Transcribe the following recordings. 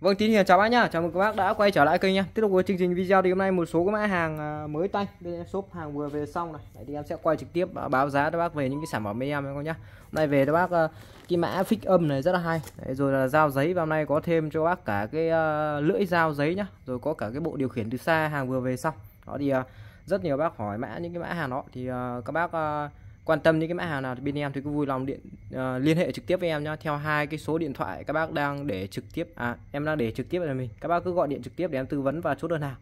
Vâng, Tín Hiền chào bác nhá, chào mừng các bác đã quay trở lại kênh nhá. Tiếp tục với chương trình video thì hôm nay một số cái mã hàng mới tay bên em shop hàng vừa về xong này. Đấy, thì em sẽ quay trực tiếp báo giá cho bác về những cái sản phẩm bên em nhá. Hôm nay về cho bác cái mã phích âm này rất là hay. Đấy, rồi là dao giấy, và hôm nay có thêm cho bác cả cái lưỡi dao giấy nhá, rồi có cả cái bộ điều khiển từ xa hàng vừa về xong. Đó thì rất nhiều bác hỏi mã những cái mã hàng đó thì các bác quan tâm những cái mã hàng nào thì bên em thì cứ vui lòng liên hệ trực tiếp với em nhá, theo hai cái số điện thoại các bác đang để trực tiếp, em đang để trực tiếp là mình, các bác cứ gọi điện trực tiếp để em tư vấn và chốt đơn hàng.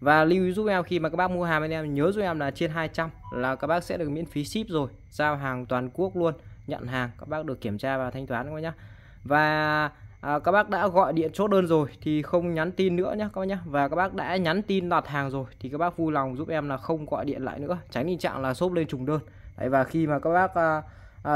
Và lưu ý giúp em khi mà các bác mua hàng bên em, nhớ giúp em là trên 200 là các bác sẽ được miễn phí ship rồi, giao hàng toàn quốc luôn, nhận hàng các bác được kiểm tra và thanh toán các bác nhá. Và các bác đã gọi điện chốt đơn rồi thì không nhắn tin nữa nhé các bác nhé. Và các bác đã nhắn tin đặt hàng rồi thì các bác vui lòng giúp em là không gọi điện lại nữa, tránh tình trạng là shop lên trùng đơn. Đấy, và khi mà các bác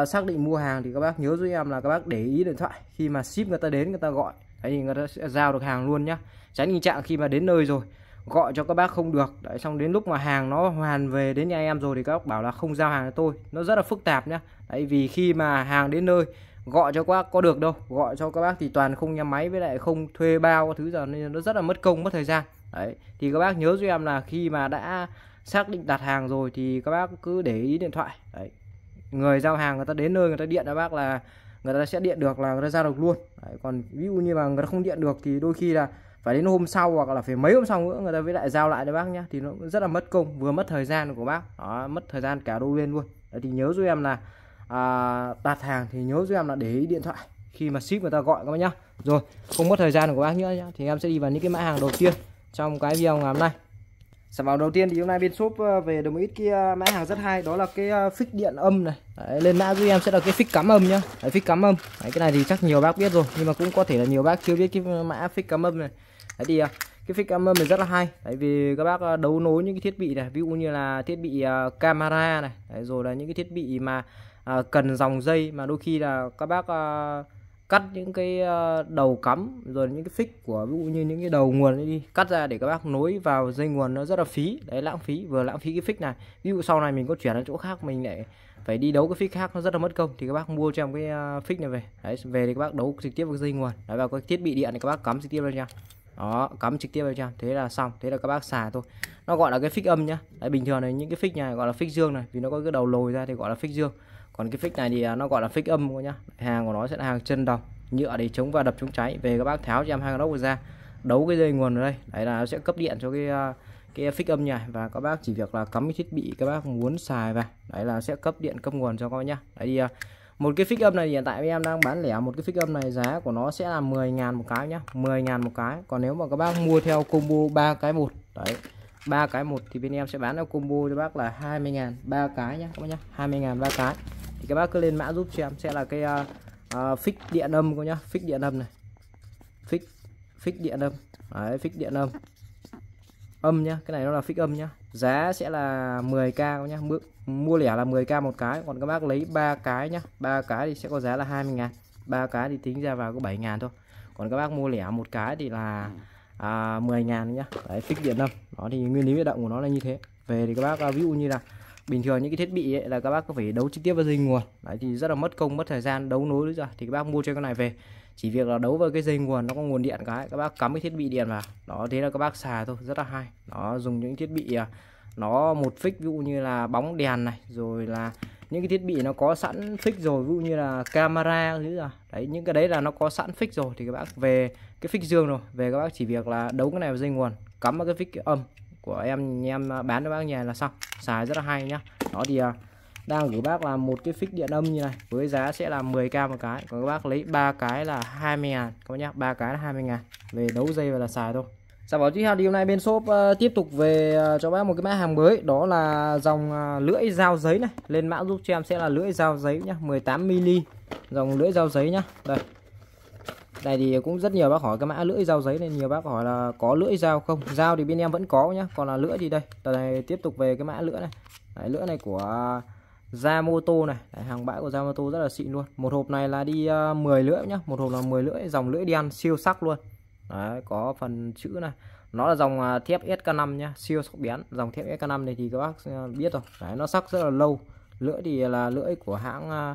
xác định mua hàng thì các bác nhớ giúp em là các bác để ý điện thoại, khi mà ship người ta đến người ta gọi, đấy, thì người ta sẽ giao được hàng luôn nhá, tránh tình trạng khi mà đến nơi rồi gọi cho các bác không được, đấy, xong đến lúc mà hàng nó hoàn về đến nhà em rồi thì các bác bảo là không giao hàng cho tôi, nó rất là phức tạp nhá. Đấy, vì khi mà hàng đến nơi gọi cho các bác có được đâu, gọi cho các bác thì toàn không nhắm máy với lại không thuê bao các thứ giờ, nên nó rất là mất công mất thời gian. Đấy, thì các bác nhớ giúp em là khi mà đã xác định đặt hàng rồi thì các bác cứ để ý điện thoại. Đấy, người giao hàng người ta đến nơi người ta điện cho bác là người ta sẽ điện được, là người ta giao được luôn. Đấy, còn ví dụ như mà người ta không điện được thì đôi khi là phải đến hôm sau hoặc là phải mấy hôm sau nữa người ta mới lại giao lại cho bác nhá, thì nó rất là mất công, vừa mất thời gian của bác, đó, mất thời gian cả đôi bên luôn. Đấy, thì nhớ giúp em là đặt hàng thì nhớ giúp em là để ý điện thoại khi mà ship người ta gọi các bác nhá. Rồi, không mất thời gian của bác nữa nhá, thì em sẽ đi vào những cái mã hàng đầu tiên trong cái video ngày hôm nay. Sản phẩm đầu tiên thì hôm nay bên shop về được một ít cái mã hàng rất hay, đó là cái phích điện âm này. Đấy, lên mã giúp em sẽ là cái phích cắm âm nhá. Đấy, phích cắm âm. Đấy, cái này thì chắc nhiều bác biết rồi, nhưng mà cũng có thể là nhiều bác chưa biết cái mã phích cắm âm này. Đấy, thì cái phích cắm âm này rất là hay, tại vì các bác đấu nối những cái thiết bị này, ví dụ như là thiết bị camera này. Đấy, rồi là những cái thiết bị mà cần dòng dây, mà đôi khi là các bác cắt những cái đầu cắm, rồi những cái phích của ví dụ như những cái đầu nguồn đi cắt ra để các bác nối vào dây nguồn, nó rất là phí. Đấy, lãng phí, vừa lãng phí cái phích này, ví dụ sau này mình có chuyển đến chỗ khác mình lại phải đi đấu cái phích khác, nó rất là mất công. Thì các bác mua cho em cái phích này về. Đấy, về thì các bác đấu trực tiếp với dây nguồn. Đấy, và có thiết bị điện này các bác cắm trực tiếp lên nha. Đó, cắm trực tiếp vào cho, thế là xong, thế là các bác xài thôi. Nó gọi là cái phích âm nhá. Đấy, bình thường này những cái phích này gọi là phích dương này, vì nó có cái đầu lồi ra thì gọi là phích dương. Còn cái phích này thì nó gọi là phích âm nhá. Hàng của nó sẽ là hàng chân đồng, nhựa để chống va đập chống cháy. Về các bác tháo cho em hai cái đầu ra, đấu cái dây nguồn ở đây. Đấy là nó sẽ cấp điện cho cái phích âm này, và các bác chỉ việc là cắm cái thiết bị các bác muốn xài vào. Đấy là sẽ cấp điện cấp nguồn cho các bác nhá. Đấy thì một cái phích âm này hiện tại em đang bán lẻ, một cái phích âm này giá của nó sẽ là 10.000 một cái nhá, 10.000 một cái. Còn nếu mà các bác mua theo combo 3 cái một, đấy, 3 cái một thì bên em sẽ bán theo combo cho bác là 20.000 3 cái nhá các bác nhá, 20.000 3 cái. Thì các bác cứ lên mã giúp cho em sẽ là cái phích điện âm các nhá, phích điện âm này. Phích điện âm. Đấy, phích điện âm. Âm nhá, cái này nó là phích âm nhá. Giá sẽ là 10k nhá, mua lẻ là 10k một cái, còn các bác lấy 3 cái nhá, 3 cái thì sẽ có giá là 20.000, 3 cái thì tính ra vào có 7.000 thôi. Còn các bác mua lẻ một cái thì là 10.000 nhá. Đấy, phích điện âm. Đó thì nguyên lý hoạt động của nó là như thế. Về thì các bác ví dụ như là bình thường những cái thiết bị ấy, là các bác có phải đấu trực tiếp vào dây nguồn. Đấy thì rất là mất công mất thời gian đấu nối ra, thì các bác mua cho cái này về chỉ việc là đấu vào cái dây nguồn, nó có nguồn điện cái các bác cắm cái thiết bị điện vào. Đó, thế là các bác xài thôi, rất là hay. Đó, dùng những thiết bị nó một phích, ví dụ như là bóng đèn này, rồi là những cái thiết bị nó có sẵn phích rồi, ví dụ như là camera thứ là. Đấy, những cái đấy là nó có sẵn phích rồi thì các bác về cái phích dương rồi, về các bác chỉ việc là đấu cái này vào dây nguồn, cắm vào cái phích âm của em bán cho bác nhà là xong, xài rất là hay nhá. Đó thì đang gửi bác là một cái phích điện âm như này với giá sẽ là 10k một cái, còn các bác lấy 3 cái là 20.000 các bác nhá, 3 cái là 20.000, về đấu dây và là xài thôi. Sản phẩm tiếp theo thì hôm nay bên shop tiếp tục về cho bác một cái mã hàng mới, đó là dòng lưỡi dao giấy này. Lên mã giúp cho em sẽ là lưỡi dao giấy nhá, 18mm dòng lưỡi dao giấy nhá. Đây. Đây thì cũng rất nhiều bác hỏi cái mã lưỡi dao giấy này, nhiều bác hỏi là có lưỡi dao không? Dao thì bên em vẫn có nhá, còn là lưỡi thì đây. Tờ này tiếp tục về cái mã lưỡi này. Đấy, lưỡi này của Yamaha Moto này. Đấy, hàng bãi của Yamaha Moto rất là xịn luôn. Một hộp này là đi 10 lưỡi nhá, một hộp là 10 lưỡi, dòng lưỡi đen siêu sắc luôn. Đấy, có phần chữ này. Nó là dòng thép SK5 nhá, siêu sắc bén. Dòng thép SK5 này thì các bác biết rồi. Đấy, nó sắc rất là lâu. Lưỡi thì là lưỡi của hãng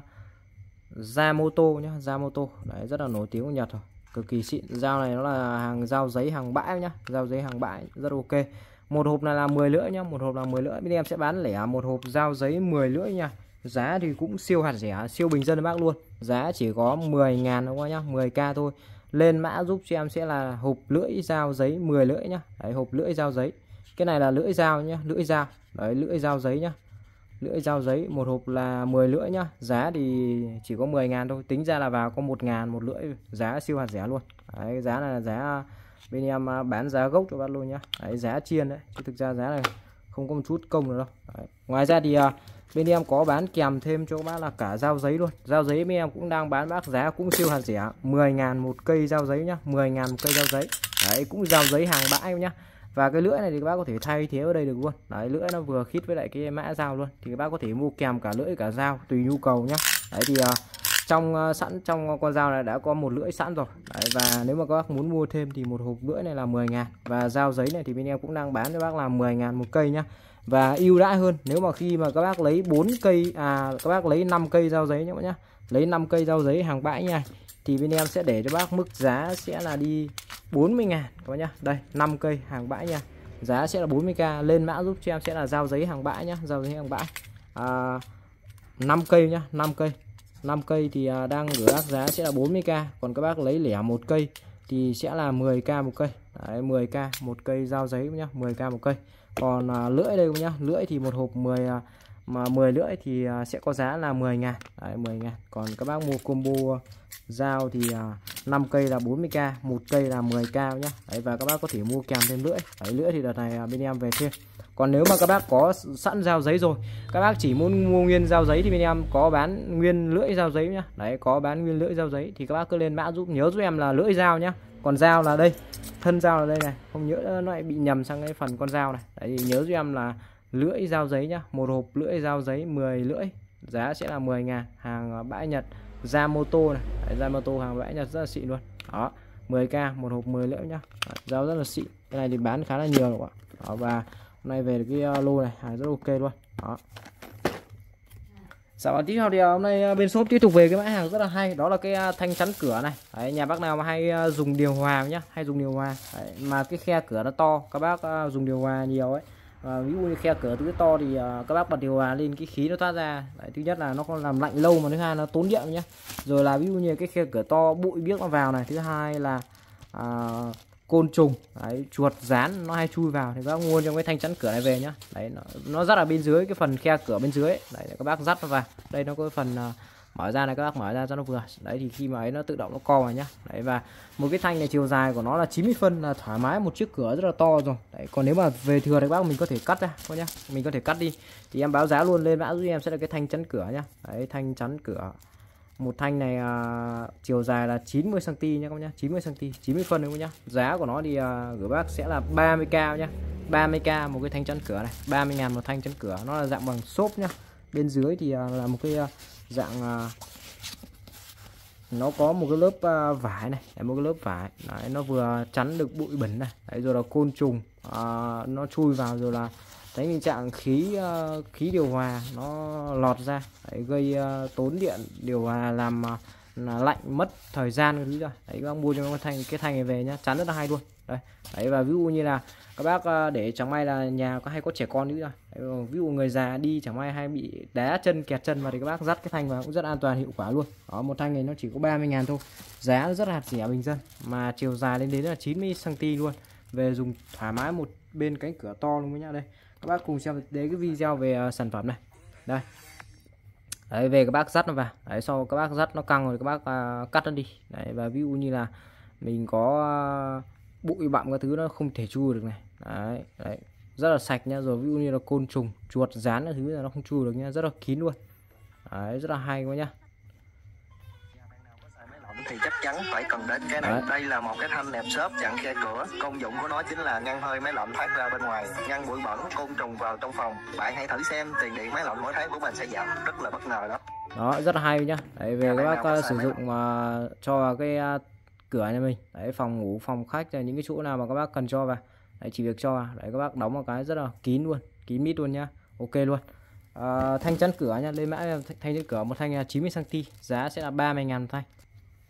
Yamaha Moto nhá, Yamaha Moto. Đấy, rất là nổi tiếng của Nhật rồi. cực kỳ xịn. Dao này nó là hàng dao giấy hàng bãi nhá, dao giấy hàng bãi rất ok. Một hộp này là 10 lưỡi nhá, một hộp là 10 lưỡi. Bên em sẽ bán lẻ một hộp dao giấy 10 lưỡi nha. Giá thì cũng siêu hạt rẻ, siêu bình dân bác luôn. Giá chỉ có 10.000 đúng không nhá, 10k thôi. Lên mã giúp cho em sẽ là hộp lưỡi dao giấy 10 lưỡi nhá. Đấy, hộp lưỡi dao giấy. Cái này là lưỡi dao nhá, lưỡi dao. Đấy, lưỡi dao giấy nhá. Lưỡi dao giấy một hộp là 10 lưỡi nhá. Giá thì chỉ có 10.000 thôi. Tính ra là vào có 1.000 một lưỡi, giá siêu hạt rẻ luôn. Đấy, giá này là giá bên em bán giá gốc cho bác luôn nhá. Đấy, giá chiên đấy, chứ thực ra giá này không có một chút công nữa đâu. Đấy. Ngoài ra thì bên em có bán kèm thêm cho các bác là cả dao giấy luôn. Dao giấy bên em cũng đang bán bác giá cũng siêu hạt rẻ, 10.000 một cây dao giấy nhá, 10.000 một cây dao giấy. Đấy, cũng dao giấy hàng bãi nhá. Và cái lưỡi này thì các bác có thể thay thế ở đây được luôn. Đấy, lưỡi nó vừa khít với lại cái mã dao luôn. Thì các bác có thể mua kèm cả lưỡi cả dao tùy nhu cầu nhá. Đấy thì trong sẵn trong con dao này đã có một lưỡi sẵn rồi. Đấy, và nếu mà các bác muốn mua thêm thì một hộp lưỡi này là 10.000 và dao giấy này thì bên em cũng đang bán cho bác là 10.000 một cây nhá. Và ưu đãi hơn nếu mà khi mà các bác lấy 4 cây các bác lấy 5 cây dao giấy nhá. Lấy 5 cây dao giấy hàng bãi nha. Thì bên em sẽ để cho bác mức giá sẽ là đi 40.000 các bác nhá. Đây, 5 cây hàng bãi nha. Giá sẽ là 40k. Lên mã giúp cho em sẽ là dao giấy hàng bãi nhá, dao giấy hàng bãi. 5 cây nhá, 5 cây. 5 cây thì đang gửi bác giá sẽ là 40k, còn các bác lấy lẻ một cây thì sẽ là 10k một cây. Đấy, 10k một cây dao giấy nhá, 10k một cây. Còn lưỡi đây nhá, lưỡi thì một hộp 10 lưỡi thì sẽ có giá là 10.000. Đấy, 10.000. Còn các bác mua combo dao thì 5 cây là 40k, một cây là 10k nhá. Đấy, và các bác có thể mua kèm thêm lưỡi. Đấy, lưỡi thì đợt này bên em về thêm. Còn nếu mà các bác có sẵn dao giấy rồi, các bác chỉ muốn mua nguyên dao giấy thì bên em có bán nguyên lưỡi dao giấy nhá. Đấy, có bán nguyên lưỡi dao giấy thì các bác cứ lên mã giúp nhớ giúp em là lưỡi dao nhá. Còn dao là đây, thân dao là đây này, không nhớ nó lại bị nhầm sang cái phần con dao này. Đấy thì nhớ giúp em là lưỡi dao giấy nhá, một hộp lưỡi dao giấy 10 lưỡi, giá sẽ là 10.000, hàng bãi Nhật, Yamaha Moto này, Yamaha Moto hàng bãi Nhật rất là xịn luôn. Đó, 10k một hộp 10 lưỡi nhá. Đấy, dao rất là xịn. Cái này thì bán khá là nhiều rồi. Đó, và hôm nay về được cái lô này hàng rất ok luôn. Đó. Dạ, tiếp theo thì hôm nay bên shop tiếp tục về cái mã hàng rất là hay, đó là cái thanh chắn cửa này. Đấy, nhà bác nào mà hay dùng điều hòa nhá, hay dùng điều hòa. Đấy, mà cái khe cửa nó to, các bác dùng điều hòa nhiều ấy. Ví dụ như khe cửa túi to thì các bác bật điều hòa lên cái khí nó thoát ra. Đấy, thứ nhất là nó còn làm lạnh lâu, mà thứ hai nó tốn điện nhá. Rồi là ví dụ như cái khe cửa to bụi biếc nó vào này, thứ hai là côn trùng, đấy, chuột rán nó hay chui vào thì các bác mua trong cái thanh chắn cửa này về nhá. Đấy, nó rất là bên dưới cái phần khe cửa bên dưới ấy. Đấy, các bác dắt nó vào đây, nó có phần mở ra này, các bác mở ra cho nó vừa. Đấy thì khi mà ấy nó tự động nó co vào nhá. Đấy, và một cái thanh này chiều dài của nó là 90 phân là thoải mái một chiếc cửa rất là to rồi. Đấy, còn nếu mà về thừa thì các bác mình có thể cắt ra thôi nhá, mình có thể cắt đi. Thì em báo giá luôn, lên mã giúp em sẽ là cái thanh chắn cửa nhá. Đấy, thanh chắn cửa. Một thanh này chiều dài là 90 cm nhá các bác nhá, 90 cm, 90 phân đúng không nhá. Giá của nó thì gửi bác sẽ là 30k nhá. 30k một cái thanh chắn cửa này, 30.000 một thanh chắn cửa, nó là dạng bằng xốp nhá. Bên dưới thì là một cái dạng nó có một cái lớp vải này, đấy, một cái lớp vải. Đấy, nó vừa chắn được bụi bẩn này, đấy, rồi là côn trùng nó chui vào, rồi là thấy tình trạng khí điều hòa nó lọt ra. Đấy, gây tốn điện, điều hòa làm là lạnh, mất thời gian cái thứ rồi. Đấy, các bác mua cho cái thanh này về nhá, chắn rất là hay luôn. Đấy, đấy, và ví dụ như là các bác để chẳng may là nhà có hay có trẻ con nữa rồi. Đấy, ví dụ người già đi chẳng may hay bị đá chân kẹt chân vào thì các bác dắt cái thanh vào cũng rất an toàn hiệu quả luôn. Đó, một thanh này nó chỉ có 30.000 thôi. Giá rất là hạt rẻ bình dân, mà chiều dài lên đến là 90 cm luôn. Về dùng thoải mái một bên cánh cửa to luôn nhá. Đây, các bác cùng xem đến cái video về sản phẩm này. Đây. Đấy, về các bác dắt nó vào. Đấy, sau các bác dắt nó căng rồi các bác cắt nó đi. Đấy, và ví dụ như là mình có bụi bặm các thứ nó không thể chui được này. Đấy, đấy, rất là sạch nhá. Rồi ví dụ như là côn trùng, chuột, rán các thứ là nó không chui được nhá, rất là kín luôn. Đấy, rất là hay quá nhá. Thì chắc chắn phải cần đến cái này. Đấy. Đây là một cái thanh nẹp xốp chặn khe cửa. Công dụng của nó chính là ngăn hơi máy lạnh thoát ra bên ngoài, ngăn bụi bẩn, côn trùng vào trong phòng. Bạn hãy thử xem tiền điện máy lạnh mỗi tháng của mình sẽ giảm, rất là bất ngờ đó. Đó, rất là hay nhá. Đấy, về các bác sử dụng cho cái cửa nhà mình. Đấy, phòng ngủ, phòng khách, những cái chỗ nào mà các bác cần cho vào. Đấy, chỉ việc cho vào. Đấy, các bác đóng một cái rất là kín luôn, kín mít luôn nhá. Ok luôn. Thanh chắn cửa nhá, lên mã thanh chắn cửa một thanh 90 cm, giá sẽ là 30.000 thanh.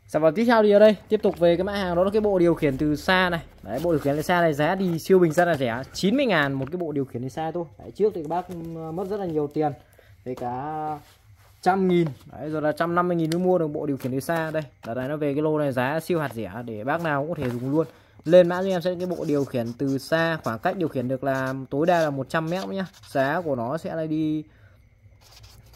Sản phẩm tiếp theo thì ở đây tiếp tục về cái mã hàng đó là cái bộ điều khiển từ xa này. Đấy, bộ điều khiển từ xa này giá đi siêu bình rất là rẻ, 90.000 một cái bộ điều khiển từ xa thôi. Đấy, trước thì các bác mất rất là nhiều tiền, với cả 100.000 rồi là 150.000 mới mua được bộ điều khiển từ xa. Đây đợt này nó về cái lô này giá siêu hạt rẻ để bác nào cũng có thể dùng luôn. Lên mã cho em sẽ cái bộ điều khiển từ xa, khoảng cách điều khiển được là tối đa là 100m nhá. Giá của nó sẽ là đi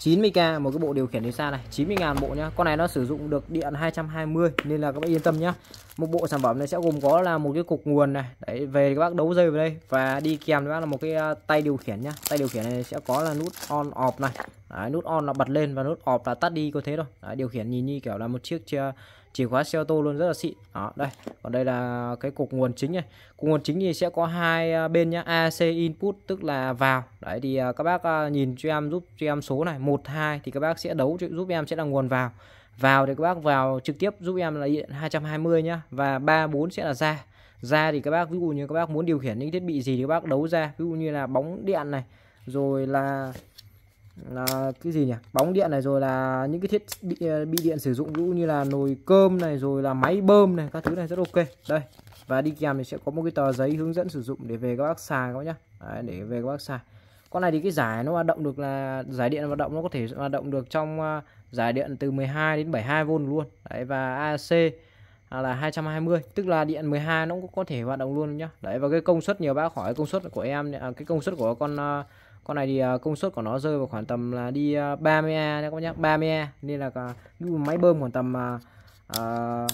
90.000 một cái bộ điều khiển từ xa này, 90.000 bộ nhá. Con này nó sử dụng được điện 220 nên là các bạn yên tâm nhá. Một bộ sản phẩm này sẽ gồm có là một cái cục nguồn này, đấy về các bác đấu dây vào đây và đi kèm với bác là một cái tay điều khiển nhá. Tay điều khiển này sẽ có là nút on off này. Đấy, nút on là bật lên và nút off là tắt đi, có thế thôi. Đấy, điều khiển nhìn như kiểu là một chiếc chìa khóa xe ô tô luôn, rất là xịn. Đó, đây. Còn đây là cái cục nguồn chính này. Cục nguồn chính thì sẽ có hai bên nhá, AC input tức là vào. Đấy thì các bác nhìn cho em giúp cho em số này, 1 2 thì các bác sẽ đấu giúp em sẽ là nguồn vào. Vào thì các bác vào trực tiếp giúp em là điện 220 nhá, và 3 4 sẽ là ra. Ra thì các bác ví dụ như các bác muốn điều khiển những thiết bị gì thì các bác đấu ra, ví dụ như là bóng điện này, rồi là cái gì nhỉ, bóng điện này, rồi là những cái thiết bị điện sử dụng ví dụ như là nồi cơm này, rồi là máy bơm này, các thứ này rất ok. Đây và đi kèm thì sẽ có một cái tờ giấy hướng dẫn sử dụng để về các bác xài các bác nhá. Đấy, để về các bác xài. Con này thì cái giải nó hoạt động được là giải điện hoạt động, nó có thể hoạt động được trong giải điện từ 12 đến 72V luôn. Đấy và AC là 220 tức là điện 12 nó cũng có thể hoạt động luôn nhá. Đấy và cái công suất nhiều bác hỏi công suất của em, cái công suất của con này thì công suất của nó rơi vào khoảng tầm là đi 30A các bác nhá, 30A nên là máy bơm khoảng tầm 3-4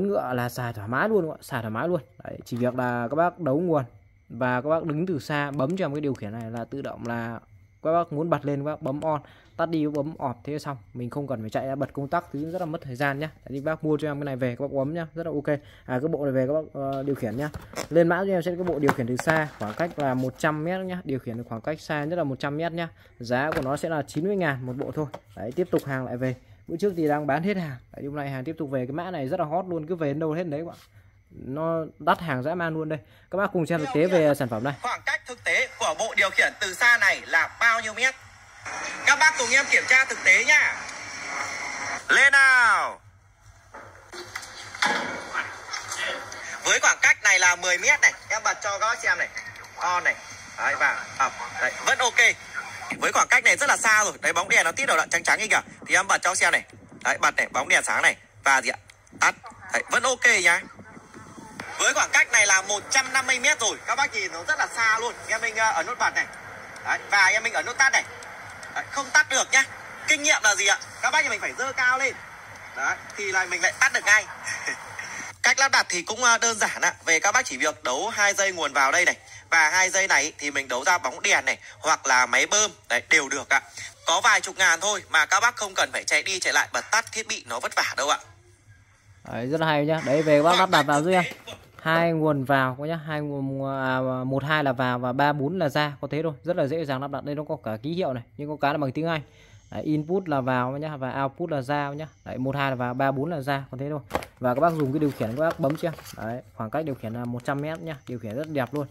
ngựa là xài thoải mái luôn, xài thoải mái luôn. Đấy, chỉ việc là các bác đấu nguồn và các bác đứng từ xa bấm cho em cái điều khiển này là tự động là các bác muốn bật lên các bác bấm on, tắt đi bấm off, thế xong mình không cần phải chạy ra bật công tắc thứ rất là mất thời gian nhá. Thì các bác mua cho em cái này về các bác bấm nhá, rất là ok. Cái bộ này về các bác điều khiển nhá. Lên mã cho em sẽ cái bộ điều khiển từ xa, khoảng cách là 100m nhá, điều khiển khoảng cách xa nhất là 100m nhá. Giá của nó sẽ là 90.000 một bộ thôi. Đấy, tiếp tục hàng lại về. Bữa trước thì đang bán hết hàng. Đấy, hôm nay hàng tiếp tục về, cái mã này rất là hot luôn, cứ về đến đâu hết đấy các bạn. Nó đắt hàng dã man luôn đây. Các bác cùng xem thực tế về sản phẩm này. Khoảng cách thực tế của bộ điều khiển từ xa này là bao nhiêu mét? Các bác cùng em kiểm tra thực tế nhá. Lên nào. Với khoảng cách này là 10 mét này, em bật cho các bác xem này. On này. Đấy và ập. Đấy, vẫn ok. Với khoảng cách này rất là xa rồi. Đấy bóng đèn nó tít đầu đạn trắng trắng như kìa. Thì em bật cho xem này. Đấy bật này, bóng đèn sáng này và gì ạ? Tắt. Đấy, vẫn ok nhá. Với khoảng cách này là 150 mét rồi. Các bác nhìn nó rất là xa luôn. Em mình ở nút bật này. Đấy, và em mình ở nút tắt này. Đấy, không tắt được nhá. Kinh nghiệm là gì ạ? Các bác thì mình phải dơ cao lên. Đấy, thì là mình lại tắt được ngay. Cách lắp đặt thì cũng đơn giản ạ. Về các bác chỉ việc đấu 2 dây nguồn vào đây này, và 2 dây này thì mình đấu ra bóng đèn này, hoặc là máy bơm. Đấy, đều được ạ. Có vài chục ngàn thôi mà các bác không cần phải chạy đi chạy lại bật tắt thiết bị nó vất vả đâu ạ. Đấy, rất là hay nhá. Đấy về các bác lắp đặt vào dưới em. 2 nguồn vào có nhá, 2 nguồn 1 2 là vào và 3 4 là ra, có thế thôi, rất là dễ dàng lắp đặt. Đây nó có cả ký hiệu này, nhưng có cái là bằng tiếng Anh. Đấy, input là vào nhá và output là ra nhá. Đấy 1 2 là vào, 3 4 là ra, có thế thôi. Và các bác dùng cái điều khiển các bác bấm xem. Đấy, khoảng cách điều khiển là 100m nhá, điều khiển rất đẹp luôn.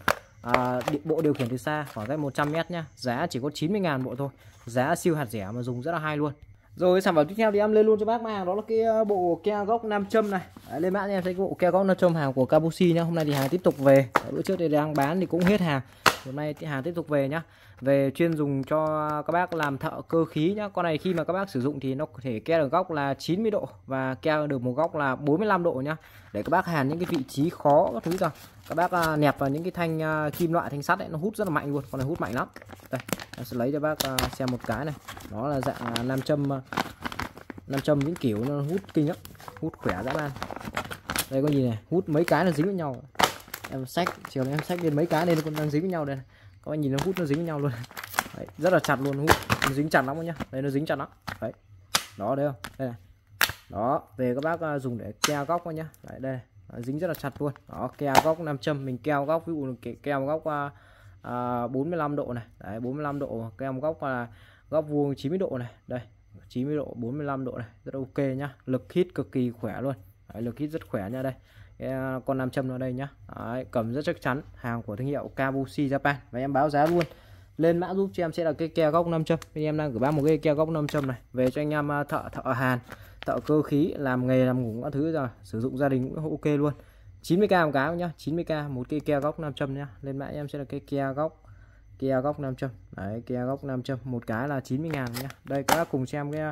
Bộ điều khiển từ xa khoảng cách 100m nhá, giá chỉ có 90.000 bộ thôi. Giá siêu hạt rẻ mà dùng rất là hay luôn. Rồi sản phẩm tiếp theo thì em lên luôn cho bác mà đó là cái bộ keo góc 5 châm này. Đấy, lên mã cho em thấy cái bộ keo góc 5 châm hàng của Kobushi nhá. Hôm nay thì hàng tiếp tục về. Đấy, bữa trước thì đang bán thì cũng hết hàng. Hôm nay thì hàng tiếp tục về nhá. Về chuyên dùng cho các bác làm thợ cơ khí nhá. Con này khi mà các bác sử dụng thì nó có thể keo được góc là 90 độ và keo được một góc là 45 độ nhá. Để các bác hàn những cái vị trí khó các thứ rồi. Các bác nẹp vào những cái thanh kim loại, thanh sắt ấy, nó hút rất là mạnh luôn. Con này hút mạnh lắm. Đây, em sẽ lấy cho bác xem một cái này. Nó là dạng nam châm những kiểu, nó hút kinh lắm, hút khỏe dã man. Đây có gì này, hút mấy cái nó dính với nhau. Em xách, chiều nay em xách lên mấy cái nên nó còn đang dính với nhau đây. Các bạn nhìn nó hút, nó dính với nhau luôn. Đấy, rất là chặt luôn, hút nó dính chặt lắm nhá. Đây nó dính chặt lắm. Đấy. Đó đấy không? Đây này. Đó, về các bác dùng để keo góc nhá. Đấy đây này. Dính rất là chặt luôn. Đó, keo góc 5 châm mình keo góc ví dụ là keo góc 45 độ này. Đấy 45 độ, keo góc là góc vuông 90 độ này. Đây, 90 độ, 45 độ này, rất ok nhá. Lực hít cực kỳ khỏe luôn. Đấy, lực hít rất khỏe nha đây. Con nam châm nó đây nhá. Đấy, cầm rất chắc chắn, hàng của thương hiệu Kobushi Japan và em báo giá luôn. lên mã giúp cho em sẽ là cái keo góc 5 châm. Bên em đang gửi bán một cái keo góc 5 châm này về cho anh em thợ hàn, thợ cơ khí, làm nghề làm ngủ các thứ rồi sử dụng gia đình cũng ok luôn. 90k một cái nhá, 90k một cái keo góc 5 châm nhá. Lên mã em sẽ là cái keo góc 5 châm. Đấy, keo góc 5 châm một cái là 90.000 nhá. Đây các bác cùng xem cái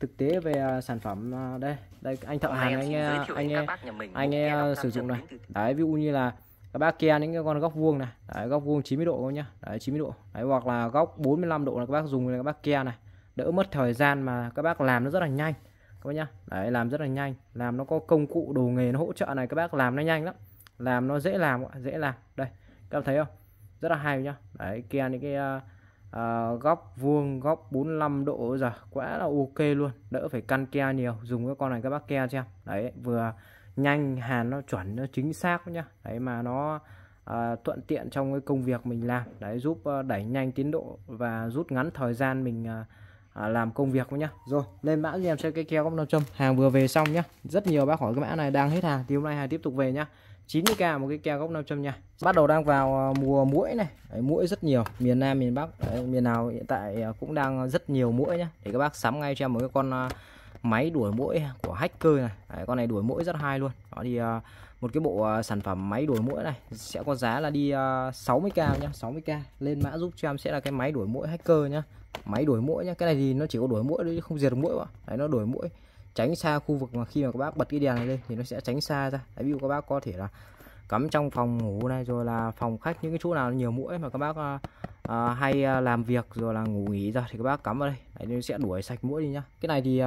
thực tế về sản phẩm đây. Đây anh thợ hàn anh sử dụng này. Đấy, ví dụ như là các bác kia những cái con góc vuông này, đấy, góc vuông 90 độ nhá. Đấy 90 độ. Đấy, hoặc là góc 45 độ là các bác dùng là các bác kia này. Đỡ mất thời gian mà các bác làm nó rất là nhanh. Các bác nhá. Đấy, làm rất là nhanh, làm nó có công cụ đồ nghề nó hỗ trợ này, các bác làm nó nhanh lắm. Làm nó dễ làm, dễ làm. Đây, các bác thấy không? Rất là hay nhá. Đấy, kia những cái góc vuông, góc 45 độ rồi, quá là ok luôn, đỡ phải căn ke nhiều, dùng cái con này các bác ke xem. Đấy, vừa nhanh, hàn nó chuẩn, nó chính xác nhá. Đấy mà nó thuận tiện trong cái công việc mình làm. Đấy, giúp đẩy nhanh tiến độ và rút ngắn thời gian mình làm công việc nhá. Rồi, lên mã em sẽ cái keo góc 5 châm, hàng vừa về xong nhá. Rất nhiều bác hỏi cái mã này đang hết hàng thì hôm nay hàng tiếp tục về nhá. 90k một cái keo góc 500 nha. Bắt đầu đang vào mùa muỗi này. Đấy, muỗi rất nhiều, miền Nam miền Bắc, đấy, miền nào hiện tại cũng đang rất nhiều muỗi nhá. Để các bác sắm ngay cho em một cái con máy đuổi muỗi của hacker này. Đấy, con này đuổi muỗi rất hay luôn. Đó thì một cái bộ sản phẩm máy đuổi muỗi này sẽ có giá là đi 60k nhá, 60k. Lên mã giúp cho em sẽ là cái máy đuổi muỗi hacker nhá. Máy đuổi muỗi nhá. Cái này thì nó chỉ có đuổi muỗi thôi chứ không diệt được muỗi ạ. Đấy, nó đuổi muỗi tránh xa khu vực mà khi mà các bác bật cái đèn này lên thì nó sẽ tránh xa ra. Đấy, ví dụ các bác có thể là cắm trong phòng ngủ này, rồi là phòng khách, những cái chỗ nào nhiều muỗi mà các bác hay làm việc rồi là ngủ nghỉ ra thì các bác cắm vào đây. Đấy, nó sẽ đuổi sạch muỗi đi nhá. Cái này thì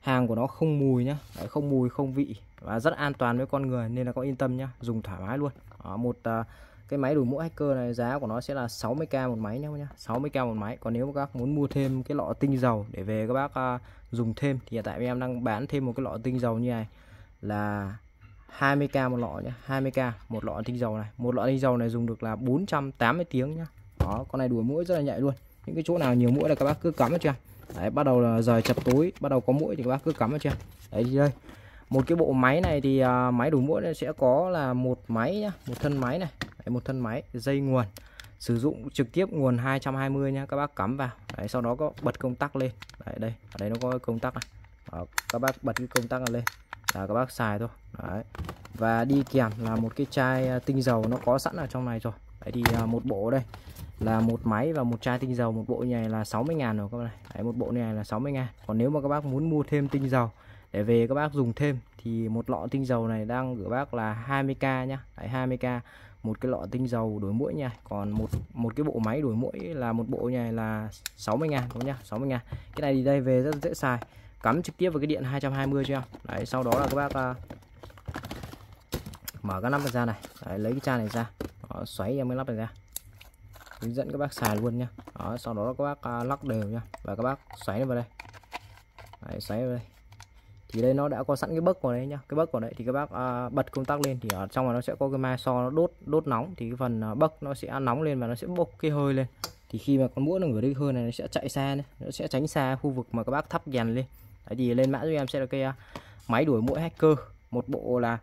hàng của nó không mùi nhá. Đấy, không mùi không vị và rất an toàn với con người nên là có yên tâm nhá, dùng thoải mái luôn. Đó, một cái máy đuổi muỗi hacker này giá của nó sẽ là 60k một máy nhá, 60k một máy. Còn nếu các bác muốn mua thêm cái lọ tinh dầu để về các bác dùng thêm thì hiện tại em đang bán thêm một cái lọ tinh dầu như này là 20k một lọ nhá, 20k một lọ tinh dầu này. Một lọ tinh dầu này dùng được là 480 tiếng nhá. Đó, con này đuổi muỗi rất là nhạy luôn. Những cái chỗ nào nhiều muỗi là các bác cứ cắm vào cho em. Đấy, bắt đầu là giờ chập tối, bắt đầu có muỗi thì các bác cứ cắm vào cho em. Đấy đi đây. Một cái bộ máy này thì máy đuổi muỗi sẽ có là một máy nhá, một thân máy này. Đấy, một thân máy, dây nguồn sử dụng trực tiếp nguồn 220 nhá, các bác cắm vào. Đấy, sau đó có bật công tắc lên. Đấy, đây, ở đây nó có công tắc này. Đó, các bác bật cái công tắc này lên là các bác xài thôi. Đấy. Và đi kèm là một cái chai tinh dầu nó có sẵn ở trong này rồi. Đấy thì một bộ đây là một máy và một chai tinh dầu, một bộ như này là 60.000 rồi các bạn. Đấy, một bộ này là 60.000. Còn nếu mà các bác muốn mua thêm tinh dầu để về các bác dùng thêm thì một lọ tinh dầu này đang gửi bác là 20k nhá. Đấy, 20k một cái lọ tinh dầu đuổi muỗi nha. Còn một cái bộ máy đuổi muỗi là một bộ như này là 60.000 các nhá, 60.000. Cái này thì đây về rất dễ xài. Cắm trực tiếp vào cái điện 220 cho em. Đấy, sau đó là các bác mở cái nắp ra này. Đấy, lấy cái chai này ra. Đó, xoáy em mới lắp này ra. Hướng dẫn các bác xài luôn nhá. Đó, sau đó các bác lắc đều nhá và các bác xoáy nó vào đây. Đấy, xoáy vào đây. Thì đây nó đã có sẵn cái bấc của đấy nhá. Cái bấc của đấy thì các bác bật công tắc lên thì ở trong này nó sẽ có cái mai so nó đốt nóng thì cái phần bấc nó sẽ nóng lên và nó sẽ bốc cái hơi lên. Thì khi mà con muỗi nó ngửi cái hơi này nó sẽ chạy xa, nó sẽ tránh xa khu vực mà các bác thắp đèn lên. Đấy thì lên mã cho em sẽ là cái máy đuổi muỗi hacker, một bộ là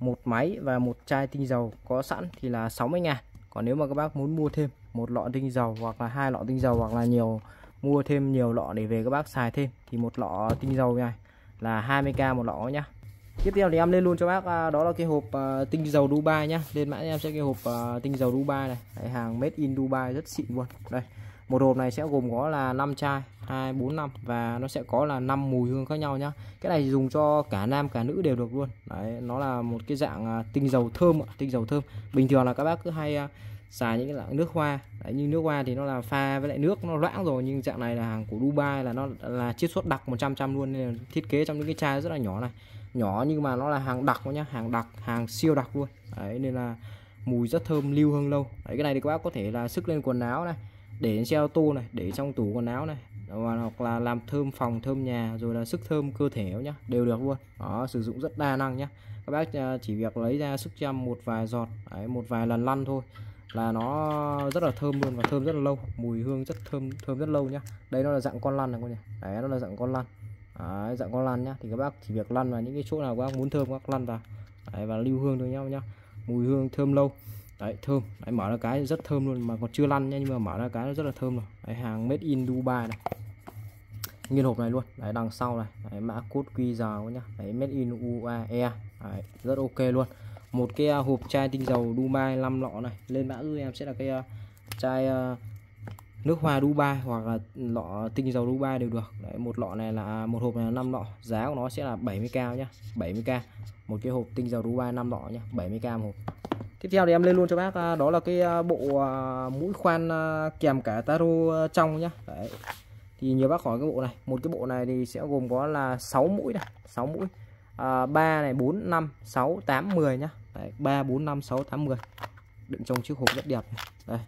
một máy và một chai tinh dầu có sẵn thì là 60.000. Còn nếu mà các bác muốn mua thêm một lọ tinh dầu hoặc là hai lọ tinh dầu hoặc là mua thêm nhiều lọ để về các bác xài thêm thì một lọ tinh dầu này là 20k một lọ nhá. Tiếp theo thì em lên luôn cho bác đó là cái hộp tinh dầu Dubai nhá. Lên mã em sẽ cái hộp tinh dầu Dubai này. Đấy, hàng made in Dubai rất xịn luôn. Đây, một hộp này sẽ gồm có là 5 chai, 2, 4, 5 và nó sẽ có là 5 mùi hương khác nhau nhá. Cái này dùng cho cả nam cả nữ đều được luôn. Đấy, nó là một cái dạng tinh dầu thơm, tinh dầu thơm. Bình thường là các bác cứ hay xài những cái loại nước hoa. Đấy, như nước hoa thì nó là pha với lại nước nó loãng rồi, nhưng dạng này là hàng của Dubai là nó là chiết xuất đặc 100% luôn, nên là thiết kế trong những cái chai rất là nhỏ này. Nhỏ nhưng mà nó là hàng đặc nhá, hàng đặc, hàng siêu đặc luôn. Đấy nên là mùi rất thơm, lưu hương lâu. Đấy, cái này thì các bác có thể là sức lên quần áo này, để trên xe ô tô này, để trong tủ quần áo này, hoặc là làm thơm phòng, thơm nhà, rồi là sức thơm cơ thể nhá, đều được luôn. Đó, sử dụng rất đa năng nhá. Các bác chỉ việc lấy ra sức chăm một vài giọt, đấy, một vài lần lăn thôi là nó rất là thơm luôn và thơm rất là lâu, mùi hương rất thơm, thơm rất lâu nhá. Đây nó là dạng con lăn này con nhỉ. Đấy, nó là dạng con lăn. Đấy, dạng con lăn nhá. Thì các bác chỉ việc lăn vào những cái chỗ nào các bác muốn thơm các bác lăn vào. Đấy, và lưu hương thôi nhau nhá. Mùi hương thơm lâu. Đấy, thơm. Đấy, mở ra cái rất thơm luôn, mà còn chưa lăn nha, nhưng mà mở ra cái rất là thơm rồi. Đấy, hàng made in Dubai này, nguyên hộp này luôn. Đấy, đằng sau này, đấy, mã code QR nhá. Đấy, made in UAE. Đấy, rất ok luôn. Một cái hộp chai tinh dầu Dubai 5 lọ này, lên mã giúp em sẽ là cái chai nước hoa Dubai hoặc là lọ tinh dầu Dubai đều được. Đấy, một lọ này là một hộp này là 5 lọ, giá của nó sẽ là 70k nhá, 70k một cái hộp tinh dầu Dubai 5 lọ nhá, 70k một hộp. Tiếp theo thì em lên luôn cho bác đó là cái bộ mũi khoan kèm cả taro trong nhá. Đấy. Thì nhiều bác hỏi cái bộ này, một cái bộ này thì sẽ gồm có là 6 mũi này, 6 mũi. 3 này, 4 5 6 8 10 nhá. Đấy, 3 4 5 6 8 10. Đựng trong chiếc hộp rất đẹp này. Đây.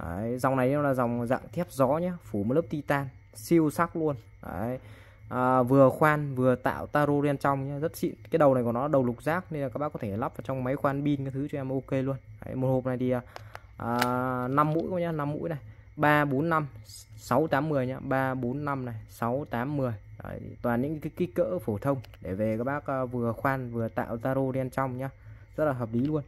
Đấy, dòng này là dòng dạng thép gió nhé, phủ một lớp titan siêu sắc luôn. Đấy, vừa khoan vừa tạo taro đen trong nhé, rất xịn. Cái đầu này của nó đầu lục giác nên là các bác có thể lắp vào trong máy khoan pin cái thứ cho em ok luôn. Đấy, một hộp này thì 5 mũi các nhá, 5 mũi này, 3 4 5 6 8 10 nhá, 3 4 5 này, 6 8 10. Đấy, toàn những cái kích cỡ phổ thông để về các bác vừa khoan vừa tạo taro đen trong nhá, rất là hợp lý luôn.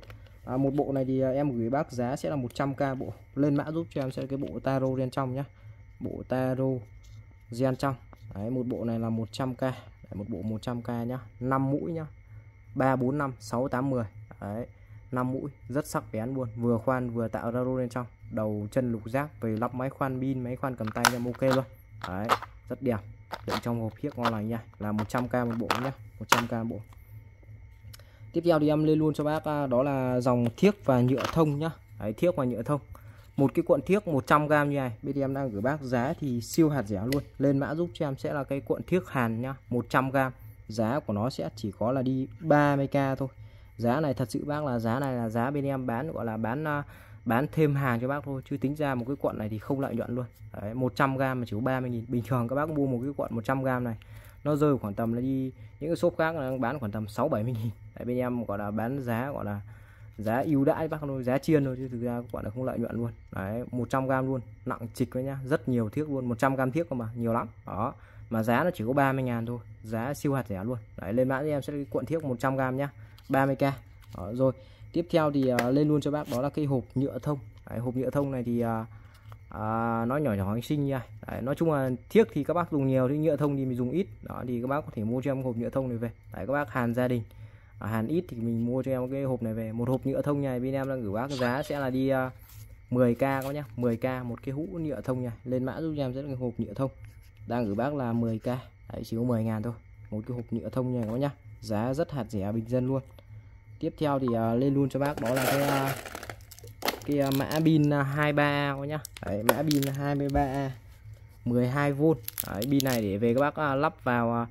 Một bộ này thì em gửi bác giá sẽ là 100k bộ, lên mã giúp cho em sẽ cái bộ taro gen trong nhá, bộ taro gen trong. Đấy, một bộ này là 100k. Đấy, một bộ 100k nhá, 5 mũi nhá, 3 4 5 6 8 10. Đấy, 5 mũi rất sắc bén luôn, vừa khoan vừa tạo taro gen trong, đầu chân lục giác, về lắp máy khoan pin, máy khoan cầm tay em ok luôn. Đấy, rất đẹp, đựng trong hộp hiếc ngon lành nha, là 100k một bộ nhá, 100k một bộ. Tiếp theo thì em lên luôn cho bác đó là dòng thiếc và nhựa thông nhá. Đấy, thiếc và nhựa thông. Một cái cuộn thiếc 100g như này, bên em đang gửi bác giá thì siêu hạt rẻ luôn. Lên mã giúp cho em sẽ là cái cuộn thiếc Hàn nhá, 100g. Giá của nó sẽ chỉ có là đi 30k thôi. Giá này thật sự bác là giá này là giá bên em bán, gọi là bán thêm hàng cho bác thôi, chứ tính ra một cái cuộn này thì không lợi nhuận luôn. Đấy, 100g mà chỉ 30.000. Bình thường các bác mua một cái cuộn 100g này nó rơi khoảng tầm là đi những cái shop khác là bán khoảng tầm 6-70.000. Tại bên em gọi là bán giá gọi là giá ưu đãi bác thôi, giá chiên thôi, chứ thực ra gọi là không lợi nhuận luôn. Đấy, 100g luôn, nặng trịch đấy nhá, rất nhiều thiếc luôn, 100g thiếc cơ mà, nhiều lắm. Đó, mà giá nó chỉ có 30.000 thôi, giá siêu hạt rẻ luôn. Đấy, lên mã thì em sẽ cuộn thiếc 100g nhá, 30k. Đó, rồi, tiếp theo thì lên luôn cho bác đó là cái hộp nhựa thông. Đấy, hộp nhựa thông này thì nó nhỏ nhỏ anh sinh nha. Đấy, nói chung là thiếc thì các bác dùng nhiều, thì nhựa thông thì mình dùng ít. Đó thì các bác có thể mua cho em hộp nhựa thông này về. Đấy, các bác hàn gia đình, hàn ít thì mình mua cho em cái hộp này về. Một hộp nhựa thông này bên em đang gửi bác cái giá sẽ là đi 10k các nhá, 10k một cái hũ nhựa thông này. Lên mã giúp em sẽ là cái hộp nhựa thông đang gửi bác là 10k. Đấy, chỉ có 10.000 thôi một cái hộp nhựa thông này các nhá, giá rất hạt rẻ bình dân luôn. Tiếp theo thì lên luôn cho bác đó là cái mã pin 23A nhá. Đấy, mã pin 23A 12V. Đấy, pin này để về các bác lắp vào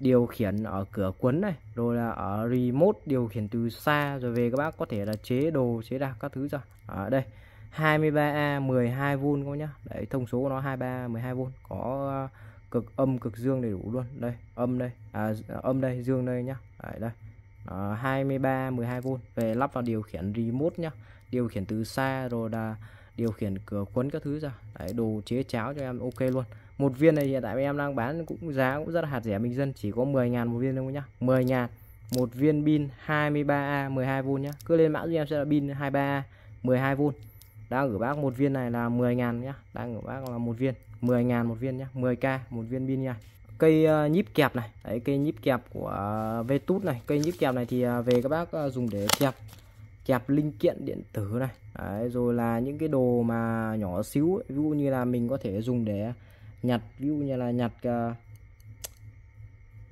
điều khiển ở cửa quấn này, rồi là ở remote điều khiển từ xa, rồi về các bác có thể là chế đồ chế đạc các thứ. Rồi ở đây 23A 12V các nhá. Đấy, thông số của nó 23A 12V, có cực âm cực dương đầy đủ luôn. Đây, âm đây, âm đây, dương đây nhá. Đấy, đây 23 12V, về lắp vào điều khiển remote nhá, điều khiển từ xa, rồi là điều khiển cửa quấn các thứ ra. Đấy, đồ chế cháo cho em ok luôn. Một viên này hiện tại em đang bán cũng giá cũng rất là hạt rẻ bình dân, chỉ có 10.000 một viên thôi nhá, 10.000 một viên pin 23A 12V nhá. Cứ lên mã giúp em sẽ là pin 23A 12V. Đang gửi bác một viên này là 10.000 nhá, đang gửi bác là một viên 10.000 một viên nhá, 10k một viên pin nha. Cây nhíp kẹp này, đấy, cây nhíp kẹp của VTut này, cây nhíp kẹp này thì về các bác dùng để kẹp linh kiện điện tử này. Đấy, rồi là những cái đồ mà nhỏ xíu ấy. Ví dụ như là mình có thể dùng để nhặt, ví dụ như là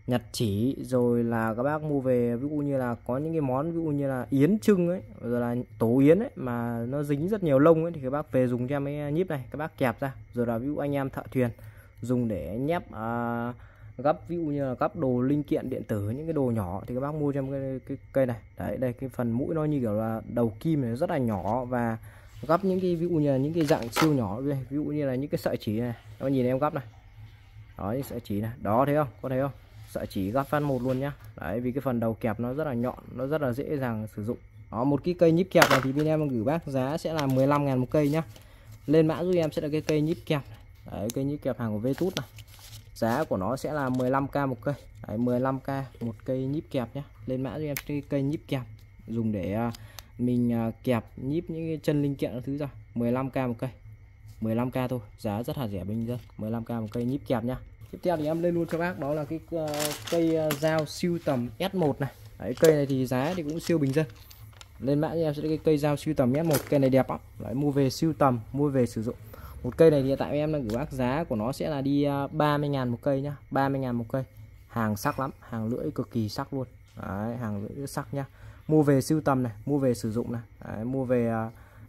nhặt chỉ, rồi là các bác mua về, ví dụ như là có những cái món ví dụ như là yến trưng ấy, rồi là tổ yến ấy mà nó dính rất nhiều lông ấy, thì các bác về dùng cho em cái nhíp này, các bác kẹp ra. Rồi là ví dụ anh em thợ thuyền dùng để nhép gấp, ví dụ như là gấp đồ linh kiện điện tử, những cái đồ nhỏ thì các bác mua cho em cái cây này. Đấy, đây cái phần mũi nó như kiểu là đầu kim này, rất là nhỏ, và gấp những cái ví dụ như là những cái dạng siêu nhỏ, ví dụ như là những cái sợi chỉ này, các bác nhìn em gấp này. Đó, những sợi chỉ này, đó thấy không, có thấy không, sợi chỉ gấp phát một luôn nhá. Đấy, vì cái phần đầu kẹp nó rất là nhọn, nó rất là dễ dàng sử dụng. Đó, một cái cây nhíp kẹp này thì bên em gửi bác giá sẽ là 15.000 một cây nhá. Lên mã giúp em sẽ là cái cây nhíp kẹp. Đấy, cây nhíp kẹp hàng của VTut này, giá của nó sẽ là 15k một cây. Đấy, 15k một cây nhíp kẹp nhé. Lên mã cho em cái cây nhíp kẹp dùng để mình kẹp nhíp những cái chân linh kiện thứ ra. 15k một cây, 15k thôi, giá rất là rẻ bình dân. 15k một cây nhíp kẹp nhá. Tiếp theo thì em lên luôn cho bác đó là cái cây dao siêu tầm S1 này. Đấy, cây này thì giá thì cũng siêu bình dân. Lên mã em sẽ cái cây dao siêu tầm S1, cây này đẹp lắm. Đấy, mua về siêu tầm, mua về sử dụng. Một cây này hiện tại em đang gửi bác giá của nó sẽ là đi 30.000 một cây nhá, 30.000 một cây. Hàng sắc lắm, hàng lưỡi cực kỳ sắc luôn. Đấy, hàng lưỡi sắc nhá. Mua về sưu tầm này, mua về sử dụng này. Đấy, mua về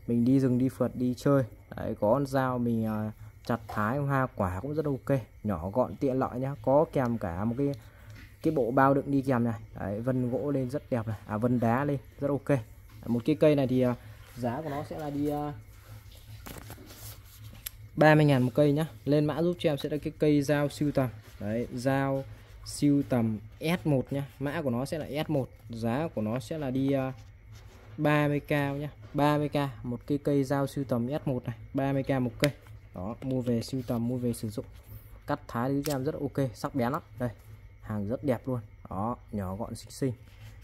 mình đi rừng đi phượt đi chơi. Đấy, có con dao mình chặt thái hoa quả cũng rất ok, nhỏ gọn tiện lợi nhá. Có kèm cả một cái bộ bao đựng đi kèm này. Đấy, vân gỗ lên rất đẹp này, à vân đá lên rất ok. Đấy, một cái cây này thì giá của nó sẽ là đi 30.000 một cây nhá. Lên mã giúp cho em sẽ là cái cây dao sưu tầm. Đấy, dao siêu tầm S1 nhá, mã của nó sẽ là S1, giá của nó sẽ là đi 30k nhá, 30k một cái cây dao siêu tầm S1 này, 30k một cây. Đó, mua về siêu tầm, mua về sử dụng. Cắt thái lưới em rất ok, sắc bén lắm. Đây, hàng rất đẹp luôn. Đó, nhỏ gọn xinh xinh.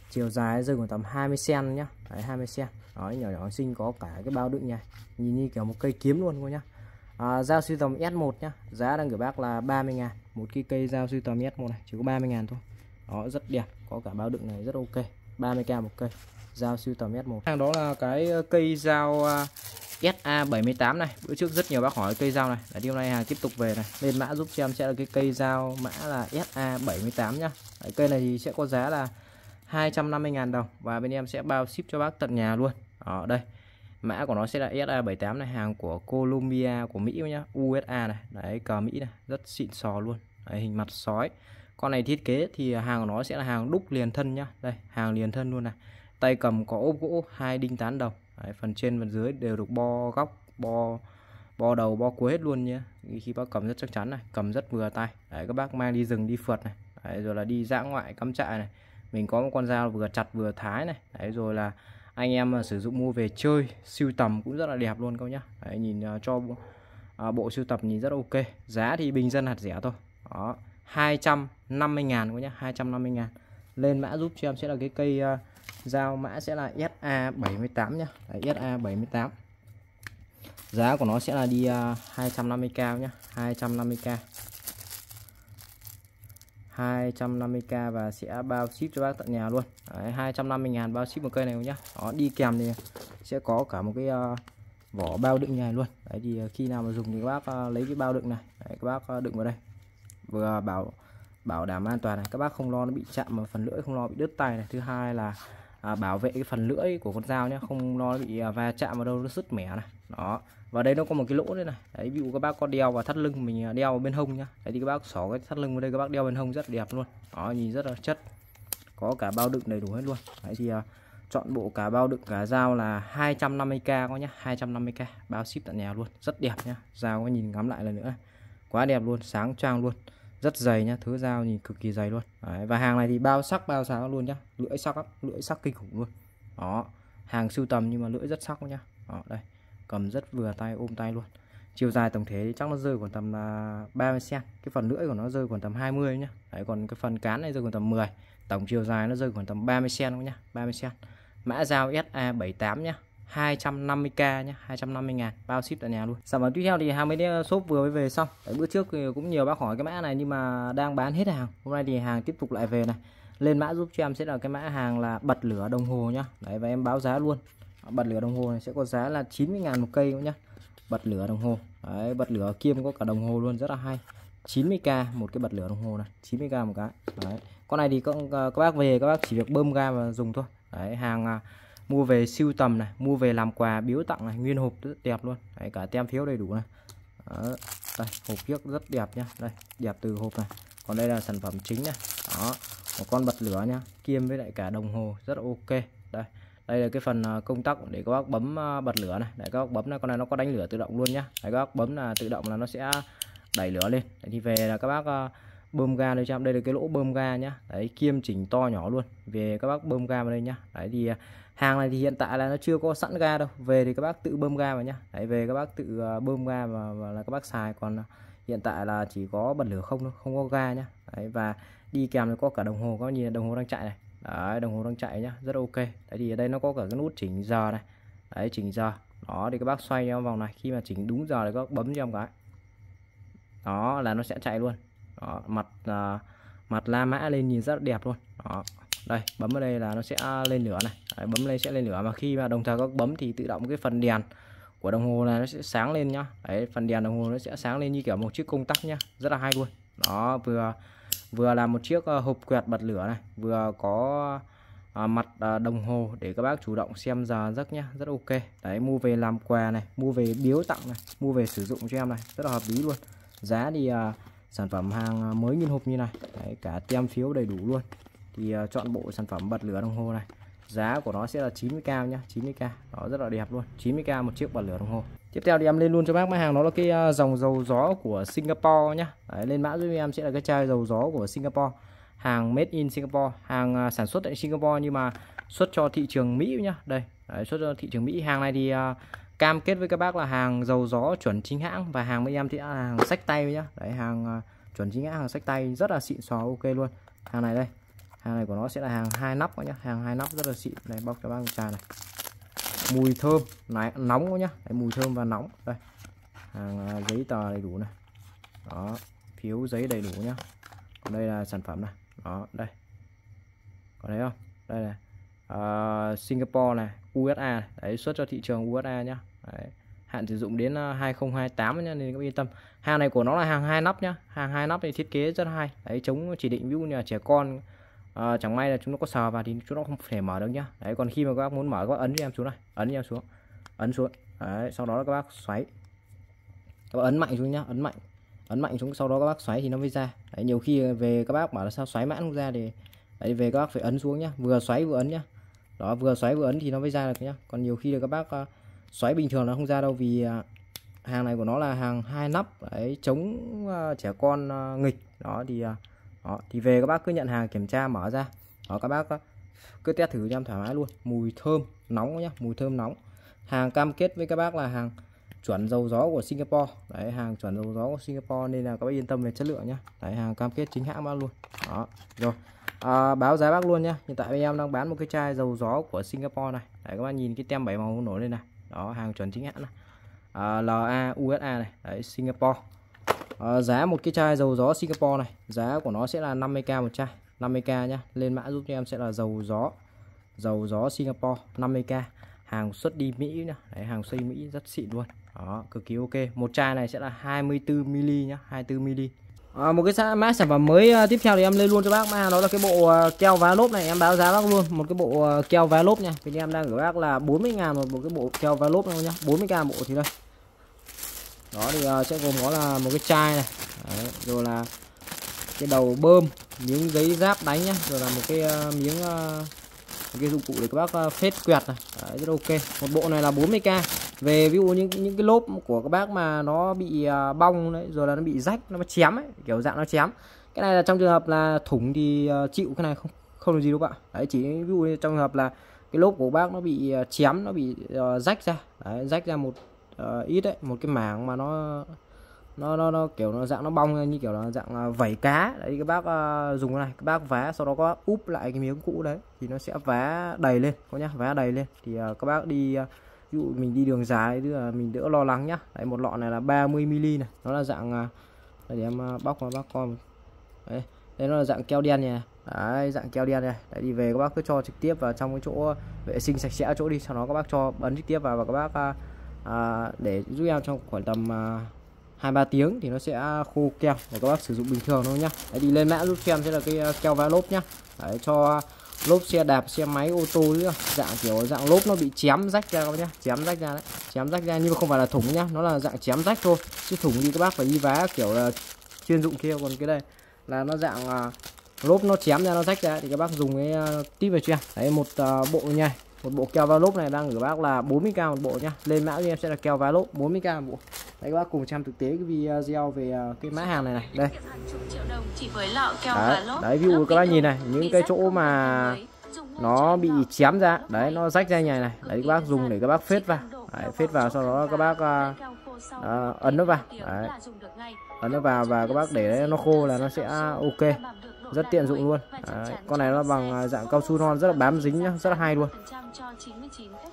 Chiều dài rơi khoảng tầm 20 cm nhá. Đấy, 20 cm. Đó, nhỏ nhỏ xinh, có cả cái bao đựng này. Nhìn như kiểu một cây kiếm luôn cô nhá. Dao siêu tầm S1 nhá, giá đang gửi bác là 30.000 một cái cây dao siêu tầm S1 này, chỉ có 30.000 thôi. Đó, rất đẹp, có cả bao đựng này, rất ok. 30k một cây, dao siêu tầm S1. Hàng đó là cái cây dao SA78 này. Bữa trước rất nhiều bác hỏi cây dao này, đấy, hôm nay hàng tiếp tục về này. Lên mã giúp cho em sẽ là cái cây dao mã là SA78 nhá. Đấy, cây này thì sẽ có giá là 250.000 đồng và bên em sẽ bao ship cho bác tận nhà luôn. Ở đây mã của nó sẽ là SA78 này, hàng của Colombia của Mỹ nhá, USA này, đấy cờ Mỹ này, rất xịn sò luôn. Đấy, hình mặt sói. Con này thiết kế thì hàng của nó sẽ là hàng đúc liền thân nhá. Đây, hàng liền thân luôn này. Tay cầm có ốp gỗ 2 đinh tán đồng. Đấy, phần trên phần dưới đều được bo góc, bo đầu, bo cuối hết luôn nhá. Khi bác cầm rất chắc chắn này, cầm rất vừa tay. Đấy, các bác mang đi rừng đi phượt này. Đấy, rồi là đi dã ngoại cắm trại này. Mình có một con dao vừa chặt vừa thái này. Đấy, rồi là anh em sử dụng mua về chơi sưu tầm cũng rất là đẹp luôn các nhá. Đấy, nhìn cho bộ sưu tập nhìn rất ok. Giá thì bình dân hạt rẻ thôi. Đó, 250.000 các nhá, 250.000. Lên mã giúp cho em sẽ là cái cây dao mã sẽ là SA78 nhá. Đấy, SA78. Giá của nó sẽ là đi 250k nhá, 250k. 250k và sẽ bao ship cho bác tận nhà luôn. Đấy, 250.000 bao ship một cây này nhá. Đó, đi kèm thì sẽ có cả một cái vỏ bao đựng này luôn. Đấy, thì khi nào mà dùng thì các bác lấy cái bao đựng này, đấy, các bác đựng vào đây. Vừa bảo đảm an toàn này, các bác không lo nó bị chạm vào phần lưỡi, không lo bị đứt tay này. Thứ hai là bảo vệ cái phần lưỡi của con dao nhá, không lo nó bị va chạm vào đâu nó sứt mẻ này. Đó. Và đây nó có một cái lỗ đây này. Đấy, ví dụ các bác có đeo vào thắt lưng, mình đeo vào bên hông nhá. Đấy thì các bác xỏ cái thắt lưng vào đây, các bác đeo bên hông rất đẹp luôn. Đó, nhìn rất là chất. Có cả bao đựng đầy đủ hết luôn. Đấy thì chọn bộ cả bao đựng cả dao là 250k các nhá, 250k bao ship tận nhà luôn. Rất đẹp nhá. Dao có nhìn ngắm lại lần nữa. Quá đẹp luôn, sáng choang luôn. Rất dày nhá, thứ dao nhìn cực kỳ dày luôn. Đấy, và hàng này thì bao sắc bao sáng luôn nhá. Lưỡi sắc lắm, lưỡi sắc kinh khủng luôn. Đó, hàng sưu tầm nhưng mà lưỡi rất sắc nhá. Đó, đây. Cầm rất vừa tay, ôm tay luôn. Chiều dài tổng thể thì chắc nó rơi khoảng tầm 30 cm. Cái phần lưỡi của nó rơi khoảng tầm 20 nhá. Đấy, còn cái phần cán này rơi khoảng tầm 10. Tổng chiều dài nó rơi khoảng tầm 30 cm nhá, 30 cm. Mã dao SA78 nhá, 250k nhá, 250.000 bao ship tại nhà luôn. Sản phẩm tiếp theo thì hàng bên shop vừa mới về xong. Đấy, bữa trước thì cũng nhiều bác hỏi cái mã này nhưng mà đang bán hết hàng. Hôm nay thì hàng tiếp tục lại về này. Lên mã giúp cho em sẽ là cái mã hàng là bật lửa đồng hồ nhá. Đấy, và em báo giá luôn. Bật lửa đồng hồ này sẽ có giá là 90.000 một cây nhá. Bật lửa đồng hồ. Đấy, bật lửa kiêm có cả đồng hồ luôn, rất là hay. 90k một cái bật lửa đồng hồ này, 90k một cái. Đấy. Con này thì các bác về các bác chỉ việc bơm ga và dùng thôi. Đấy, hàng mua về sưu tầm này, mua về làm quà biếu tặng này, nguyên hộp rất đẹp luôn. Đấy, cả tem phiếu đầy đủ này. Đó, đây, hộp kiếc rất đẹp nhá. Đây, đẹp từ hộp này. Còn đây là sản phẩm chính này. Đó, một con bật lửa nhá, kiêm với lại cả đồng hồ rất ok. Đây. Đây là cái phần công tắc để các bác bấm bật lửa này, để các bác bấm là con này nó có đánh lửa tự động luôn nhá. Đấy, các bác bấm là tự động là nó sẽ đẩy lửa lên. Đấy, thì về là các bác bơm ga đây cho em, đây là cái lỗ bơm ga nhá. Đấy, kiêm chỉnh to nhỏ luôn. Về các bác bơm ga vào đây nhá. Đấy thì hàng này thì hiện tại là nó chưa có sẵn ga đâu. Về thì các bác tự bơm ga vào nhá. Đấy, về các bác tự bơm ga và là các bác xài, còn hiện tại là chỉ có bật lửa không thôi, không có ga nhá. Đấy, và đi kèm thì có cả đồng hồ, có nhìn đồng hồ đang chạy này. Đấy, đồng hồ đang chạy nhá, rất ok. Đấy thì ở đây nó có cả cái nút chỉnh giờ này. Đấy, chỉnh giờ. Đó thì các bác xoay cho em vòng này, khi mà chỉnh đúng giờ thì các bác bấm cho em cái. Đó là nó sẽ chạy luôn. Đó, mặt la mã lên nhìn rất đẹp luôn. Đó. Đây, bấm vào đây là nó sẽ lên lửa này. Đấy, bấm lên sẽ lên lửa, mà khi mà đồng thời các bấm thì tự động cái phần đèn của đồng hồ này nó sẽ sáng lên nhá. Đấy, phần đèn đồng hồ nó sẽ sáng lên như kiểu một chiếc công tắc nhá, rất là hay luôn. Đó, vừa là một chiếc hộp quẹt bật lửa này, vừa có mặt đồng hồ để các bác chủ động xem giờ giấc nhá, rất ok. Đấy, mua về làm quà này, mua về biếu tặng này, mua về sử dụng cho em này, rất là hợp lý luôn. Giá thì sản phẩm hàng mới nguyên hộp như này. Đấy, cả tem phiếu đầy đủ luôn. Thì chọn bộ sản phẩm bật lửa đồng hồ này, giá của nó sẽ là 90k nhá, 90k. Đó, rất là đẹp luôn, 90k một chiếc bật lửa đồng hồ. Tiếp theo thì em lên luôn cho bác mã hàng, nó là cái dòng dầu gió của Singapore nhá. Đấy, lên mã giúp em sẽ là cái chai dầu gió của Singapore, hàng made in Singapore, hàng sản xuất tại Singapore nhưng mà xuất cho thị trường Mỹ nhá. Đây, đấy, xuất cho thị trường Mỹ. Hàng này thì cam kết với các bác là hàng dầu gió chuẩn chính hãng, và hàng bên em thì là hàng xách tay nhá. Đấy, hàng chuẩn chính hãng, hàng xách tay rất là xịn xò, ok luôn. Hàng này đây, hàng này của nó sẽ là hàng 2 nắp nhá, hàng 2 nắp rất là xịn. Này, bóc cho bác trà này, mùi thơm này, nóng nhá. Đấy, mùi thơm và nóng. Đây, hàng giấy tờ đầy đủ này. Đó, phiếu giấy đầy đủ nhá. Còn đây là sản phẩm này. Đó, đây, có thấy không, đây này, Singapore này, USA này. Đấy, xuất cho thị trường USA nhá. Đấy, hạn sử dụng đến 2028 nhá, nên các bạn yên tâm. Hàng này của nó là hàng 2 nắp nhá, hàng 2 nắp thì thiết kế rất hay. Đấy, chống chỉ định, ví dụ như là trẻ con chẳng may là chúng nó có sờ vào thì chúng nó không thể mở được nhá. Đấy, còn khi mà các bác muốn mở, các bác ấn cho em xuống này, ấn cho em xuống, ấn xuống. Đấy, sau đó là các bác xoáy, các bác ấn mạnh xuống nhá, ấn mạnh xuống, sau đó các bác xoáy thì nó mới ra. Đấy, nhiều khi về các bác bảo là sao xoáy mãn không ra thì đấy, về các bác phải ấn xuống nhá, vừa xoáy vừa ấn nhá. Đó, vừa xoáy vừa ấn thì nó mới ra được nhá. Còn nhiều khi là các bác xoáy bình thường nó không ra đâu, vì hàng này của nó là hàng 2 nắp. Đấy, chống trẻ con nghịch. Đó thì về các bác cứ nhận hàng kiểm tra mở ra. Đó, các bác cứ test thử cho em thoải mái luôn. Mùi thơm nóng nhá, mùi thơm nóng. Hàng cam kết với các bác là hàng chuẩn dầu gió của Singapore. Đấy, hàng chuẩn dầu gió của Singapore nên là các bác yên tâm về chất lượng nhá. Đấy, hàng cam kết chính hãng bác luôn. Đó, rồi. Báo giá bác luôn nhá. Hiện tại bên em đang bán một cái chai dầu gió của Singapore này. Đấy, các bác nhìn cái tem 7 màu nổi lên này. Đó, hàng chuẩn chính hãng này. LA USA này, đấy, Singapore. Giá một cái chai dầu gió Singapore này, giá của nó sẽ là 50k một chai, 50k nhá. Lên mã giúp cho em sẽ là dầu gió Singapore 50k, hàng xuất đi Mỹ nhá. Đấy, hàng xây Mỹ rất xịn luôn. Đó, cực kỳ ok. Một chai này sẽ là 24ml nhá, 24ml. Một cái mã sản phẩm mới tiếp theo thì em lên luôn cho bác mà, đó là cái bộ keo vá lốp này, em báo giá bác luôn. Một cái bộ keo vá lốp nha, thì em đang gửi bác là 40.000 một cái bộ keo vá lốp này nhá, 40k bộ thì đây. Đó thì sẽ gồm có là một cái chai này. Đấy, rồi là cái đầu bơm, miếng giấy giáp đánh nhá, rồi là một cái miếng một cái dụng cụ để các bác phết quẹt này. Đấy, rất ok. Một bộ này là 40k. Về ví dụ những cái lốp của các bác mà nó bị bong đấy, rồi là nó bị rách, nó chém ấy, kiểu dạng nó chém. Cái này là trong trường hợp là thủng thì chịu, cái này không được gì đâu bạn. Đấy, chỉ ví dụ trong trường hợp là cái lốp của bác nó bị chém, nó bị rách ra. Đấy, rách ra một ít đấy, một cái mảng mà nó kiểu nó dạng nó bong như kiểu là dạng vẩy cá đấy, các bác dùng cái này, các bác vá, sau đó có úp lại cái miếng cũ đấy thì nó sẽ vá đầy lên, có nhá, vá đầy lên thì các bác đi ví dụ mình đi đường dài thì mình đỡ lo lắng nhá. Đấy, một lọ này là 30ml này, nó là dạng để em bóc vào bác con đấy. Đây nó là dạng keo đen này. Đấy, dạng keo đen này. Đấy, đi về các bác cứ cho trực tiếp vào trong cái chỗ vệ sinh sạch sẽ chỗ đi, sau đó các bác cho ấn trực tiếp vào và các bác để giúp em trong khoảng tầm 2-3 tiếng thì nó sẽ khô keo và các bác sử dụng bình thường thôi nhá. Đấy, đi lên mã giúp em sẽ là cái keo vá lốp nhá. Đấy, cho lốp xe đạp, xe máy, ô tô nữa, dạng kiểu dạng lốp nó bị chém rách ra các bác nhá, chém rách ra đấy, chém rách ra nhưng mà không phải là thủng nhá, nó là dạng chém rách thôi, chứ thủng thì các bác phải đi vá kiểu là chuyên dụng kia. Còn cái đây là nó dạng lốp nó chém ra, nó rách ra thì các bác dùng cái tip về cho em. Đấy, một bộ nha. Một bộ keo vá lốp này đang gửi bác là 40k một bộ nhá. Lên mã em sẽ là keo vá lốp 40k một bộ. Đấy, các bác cùng xem thực tế cái video về cái mã hàng này này. Đây. Đấy, ví dụ các bác nhìn này, những cái chỗ mà nó bị chém ra, đấy, nó rách ra nhà này. Đấy, các bác dùng để các bác phết vào. Đấy, phết vào sau đó các bác ấn nó vào. Đấy. Ấn nó vào và các bác để nó khô là nó sẽ ok. rất tiện dụng luôn. Đấy, con này nó bằng dạng cao su non, rất là bám dính nhá, rất là hay luôn.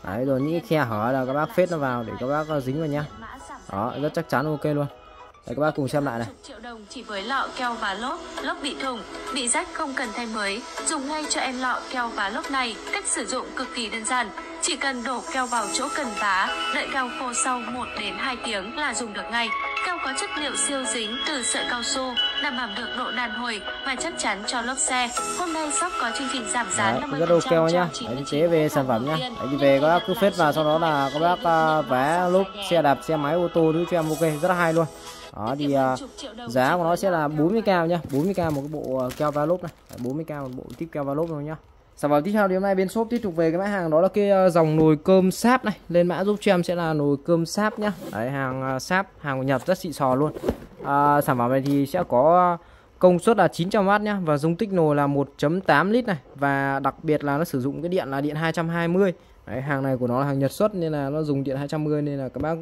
Đấy, rồi những khe hở là các bác phết nó vào để các bác dính vào nhá. Đó, rất chắc chắn, ok luôn. Đấy, các bác cùng xem lại này. Đồng chỉ với lọ keo và lốp, lốp bị thủng, bị rách không cần thay mới, dùng ngay cho em lọ keo và lốp này. Cách sử dụng cực kỳ đơn giản, chỉ cần đổ keo vào chỗ cần vá, đợi keo khô sau 1 đến 2 tiếng là dùng được ngay. Keo có chất liệu siêu dính từ sợi cao su, đảm bảo được độ đàn hồi và chắc chắn cho lốp xe. Hôm nay shop có chương trình giảm giá 50% rất đồ keo nhá. Đấy, chế về sản phẩm nhá. Đấy, về các bác cứ phết vào, sau đó là các bác vá lốp xe đạp, xe máy, ô tô thứ cho em, ok, rất là hay luôn. Đó thì giá của nó sẽ là 40k nhá, 40k một cái bộ keo va lốp này, 40k một bộ tiếp keo va lốp thôi nhá. Sản phẩm tiếp theo thì hôm nay bên shop tiếp tục về cái mã hàng đó là cái dòng nồi cơm sáp này, lên mã giúp cho em sẽ là nồi cơm sáp nhá. Đấy, hàng sáp, hàng của Nhật rất xịn sò luôn. Sản phẩm này thì sẽ có công suất là 900W nhá, và dung tích nồi là 1.8 lít này, và đặc biệt là nó sử dụng cái điện là điện 220. Đấy, hàng này của nó là hàng Nhật xuất nên là nó dùng điện 220, nên là các bác